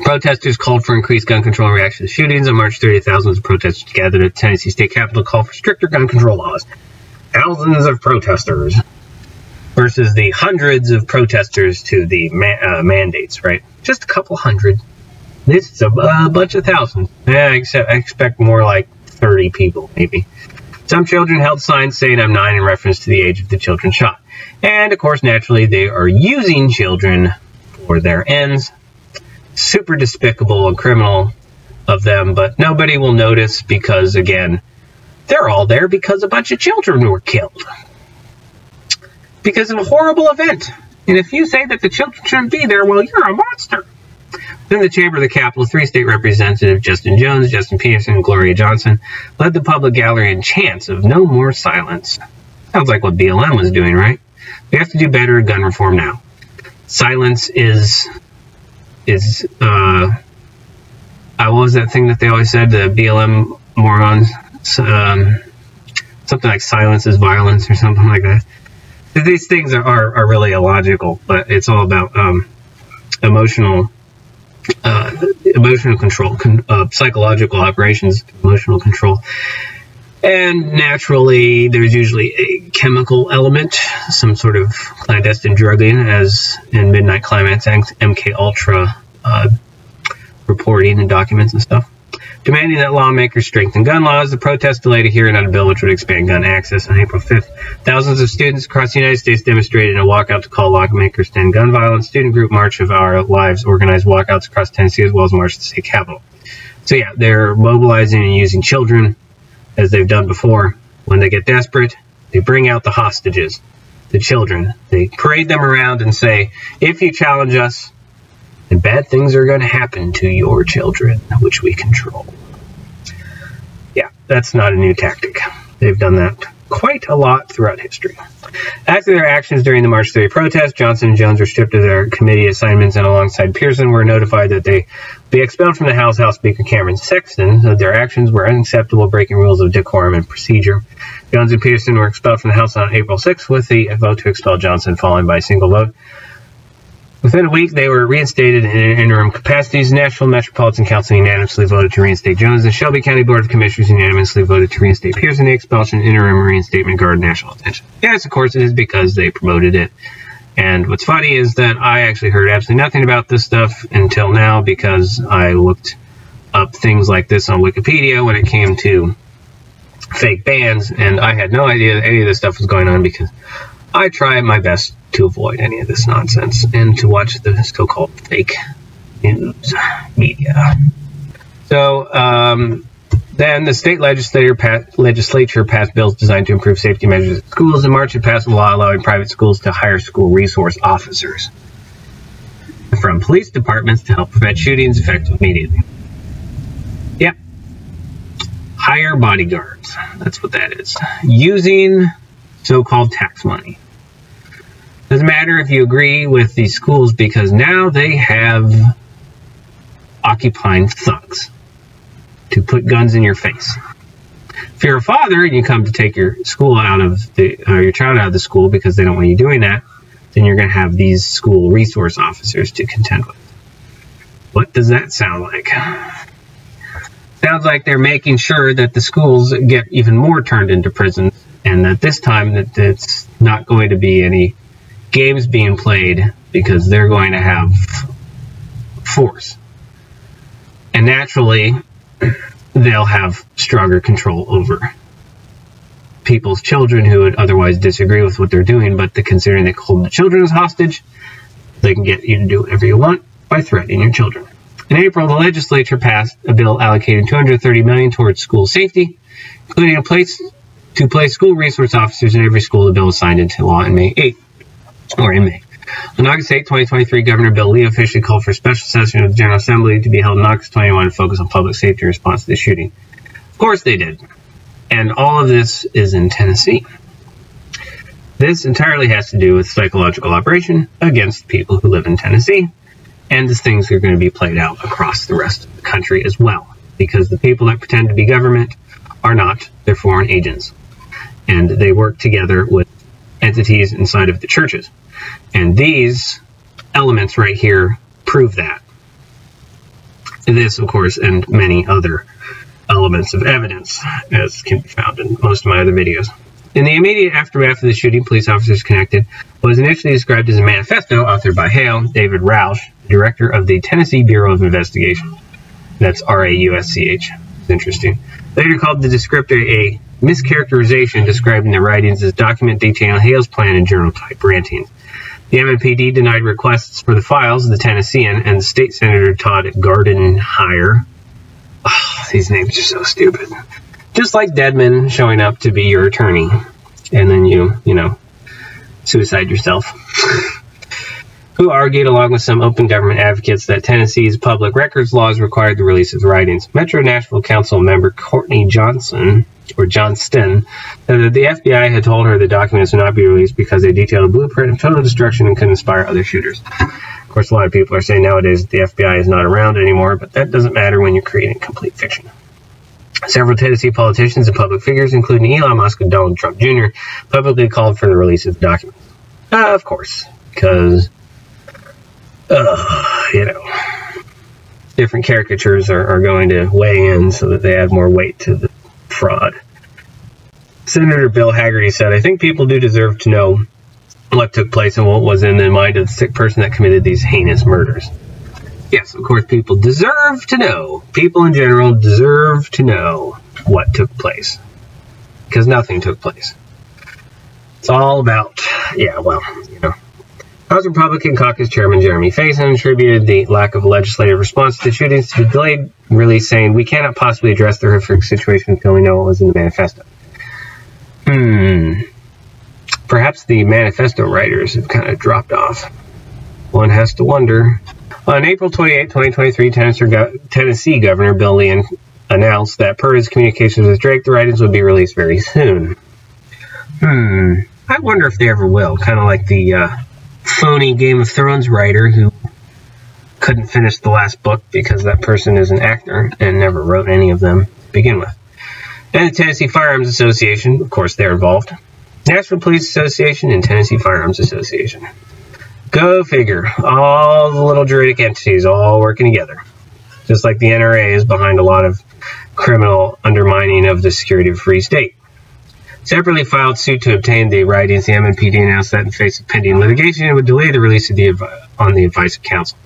Protesters called for increased gun control in reaction to the shootings. On March 30th, thousands of protesters gathered at the Tennessee State Capitol to call for stricter gun control laws. Thousands of protesters versus the hundreds of protesters to the mandates, right? Just a couple hundred. This is a bunch of thousands. Yeah, except I expect more like 30 people, maybe. Some children held signs saying "I'm 9" in reference to the age of the children shot. And of course, naturally, they are using children for their ends. Super despicable and criminal of them, but nobody will notice because, again, they're all there because a bunch of children were killed. Because of a horrible event. And if you say that the children shouldn't be there, well, you're a monster. In the chamber of the Capitol, three state representatives, Justin Jones, Justin Peterson, and Gloria Johnson, led the public gallery in chants of "No more silence." Sounds like what BLM was doing, right? We have to do better gun reform now. Silence is what was that thing that they always said, the BLM morons? Something like silence is violence or something like that. These things are really illogical, but it's all about emotional control, psychological operations, emotional control. And naturally, there's usually a chemical element, some sort of clandestine drugging, as in Midnight Climax, MKUltra reporting and documents and stuff. Demanding that lawmakers strengthen gun laws, the protest delayed a hearing on a bill which would expand gun access on April 5th. Thousands of students across the United States demonstrated in a walkout to call lawmakers to end gun violence. Student group March of Our Lives organized walkouts across Tennessee as well as march to the state capitol. So yeah, they're mobilizing and using children, as they've done before. When they get desperate, they bring out the hostages, the children. They parade them around and say, if you challenge us, then bad things are going to happen to your children, which we control. Yeah, that's not a new tactic. They've done that quite a lot throughout history. After their actions during the March 30 protest, Johnson and Jones were stripped of their committee assignments, and alongside Pearson were notified that they would be expelled from the House. House Speaker Cameron Sexton said their actions were unacceptable, breaking rules of decorum and procedure. Jones and Pearson were expelled from the House on April 6th with the vote to expel Johnson falling by a single vote. Within a week, they were reinstated in interim capacities. Nashville Metropolitan Council unanimously voted to reinstate Jones, and Shelby County Board of Commissioners unanimously voted to reinstate Pearson. The expulsion, interim reinstatement garnered national attention. Yes, of course, it is because they promoted it. And what's funny is that I actually heard absolutely nothing about this stuff until now, because I looked up things like this on Wikipedia when it came to fake bans, and I had no idea that any of this stuff was going on because I try my best to avoid any of this nonsense and to watch the so-called fake news media. So then the state legislature passed bills designed to improve safety measures at schools. In March, it passed a law allowing private schools to hire school resource officers from police departments to help prevent shootings, effective immediately. Yep. Hire bodyguards. That's what that is. Using so-called tax money. Doesn't matter if you agree with these schools, because now they have occupying thugs to put guns in your face. If you're a father and you come to take your school out of the, or your child out of the school because they don't want you doing that, then you're going to have these school resource officers to contend with. What does that sound like? Sounds like they're making sure that the schools get even more turned into prisons, and that this time that it's not going to be any games being played, because they're going to have force. And naturally, they'll have stronger control over people's children who would otherwise disagree with what they're doing, but considering they hold the children as hostage, they can get you to do whatever you want by threatening your children. In April, the legislature passed a bill allocating $230 million towards school safety, including a place to place school resource officers in every school. The bill was signed into law on May 8th. Or in May. On August 8, 2023, Governor Bill Lee officially called for a special session of the General Assembly to be held on August 21 to focus on public safety in response to the shooting. Of course they did. And all of this is in Tennessee. This entirely has to do with psychological operation against people who live in Tennessee. And the things are going to be played out across the rest of the country as well, because the people that pretend to be government are not, they're foreign agents. And they work together with entities inside of the churches. And these elements right here prove that. This, of course, and many other elements of evidence, as can be found in most of my other videos. In the immediate aftermath of the shooting, Police Officers Connected was initially described as a manifesto authored by Hale, David Rausch, director of the Tennessee Bureau of Investigation. That's R-A-U-S-C-H. It's interesting. Later called the descriptor a mischaracterization, described in the writings as document detailing Hale's plan and journal type rantings. The MMPD denied requests for the files of the Tennessean and the State Senator Todd Gardenhire. Oh, these names are so stupid. Just like Dedman showing up to be your attorney, and then you suicide yourself. Who argued, along with some open government advocates, that Tennessee's public records laws required the release of the writings. Metro Nashville Council member Courtney Johnson, or Johnston, said that the FBI had told her the documents would not be released because they detailed a blueprint of total destruction and could inspire other shooters. Of course, a lot of people are saying nowadays that the FBI is not around anymore, but that doesn't matter when you're creating complete fiction. Several Tennessee politicians and public figures, including Elon Musk and Donald Trump Jr., publicly called for the release of the documents. Of course, because, different caricatures are going to weigh in so that they add more weight to the fraud. Senator Bill Hagerty said, "I think people do deserve to know what took place and what was in the mind of the sick person that committed these heinous murders." Yes, of course, people deserve to know. People in general deserve to know what took place, because nothing took place. It's all about, House Republican Caucus Chairman Jeremy Faison attributed the lack of legislative response to the shootings to the delayed release, saying, "We cannot possibly address the horrific situation until we know what was in the manifesto." Perhaps the manifesto writers have kind of dropped off. One has to wonder. On April 28, 2023, Tennessee Governor Bill Leon announced that per his communications with Drake, the writings would be released very soon. I wonder if they ever will. Kind of like the phony Game of Thrones writer who couldn't finish the last book because that person is an actor and never wrote any of them to begin with. And the Tennessee Firearms Association, of course, they're involved. Nashville Police Association and Tennessee Firearms Association. Go figure. All the little juridic entities all working together. Just like the NRA is behind a lot of criminal undermining of the security of a free state. Separately filed suit to obtain the writings, the MMPD announced that in face of pending litigation, it would delay the release of on the advice of counsel.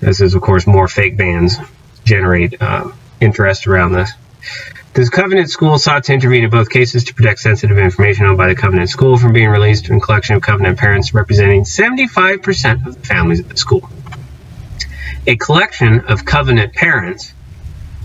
This is, of course, more fake bans generate interest around this. The Covenant School sought to intervene in both cases to protect sensitive information owned by the Covenant School from being released in a collection of Covenant parents representing 75% of the families at the school. A collection of Covenant parents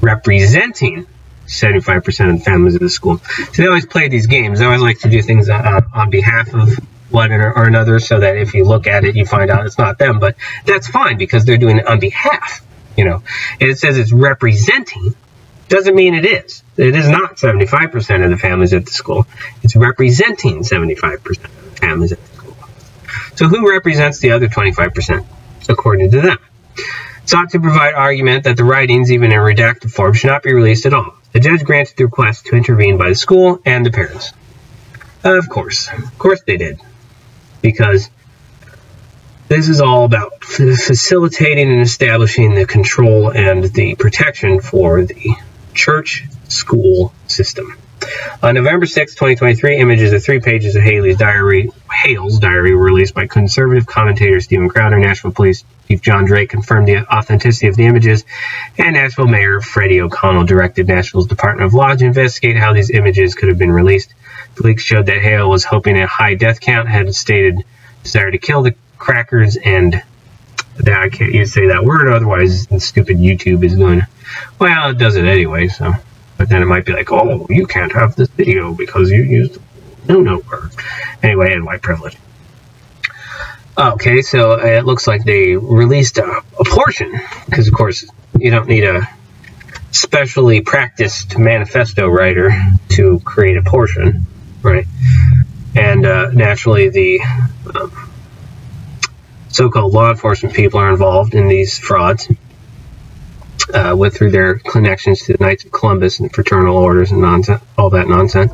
representing 75% of the families at the school. So they always play these games. They always like to do things on behalf of one or another, so that if you look at it, you find out it's not them. But that's fine, because they're doing it on behalf. And it says it's representing. Doesn't mean it is. It is not 75% of the families at the school. It's representing 75% of the families at the school. So who represents the other 25%, according to them? Sought to provide argument that the writings, even in redacted form, should not be released at all. The judge granted the request to intervene by the school and the parents. Of course they did. Because this is all about facilitating and establishing the control and the protection for the church school system. On November 6, 2023, images of 3 pages of Hale's diary were released by conservative commentator Stephen Crowder. Nashville Police Chief John Drake confirmed the authenticity of the images, and Nashville Mayor Freddie O'Connell directed Nashville's Department of Law to investigate how these images could have been released. The leaks showed that Hale was hoping a high death count, had a stated desire to kill the crackers, and I can't even say that word, otherwise stupid YouTube is going, well, it does it anyway, so. But then it might be like, oh, you can't have this video because you used no word. Anyway, and white privilege. Okay, so it looks like they released a portion, because, of course, you don't need a specially practiced manifesto writer to create a portion, right? And naturally, the so-called law enforcement people are involved in these frauds through their connections to the Knights of Columbus and fraternal orders and all that nonsense.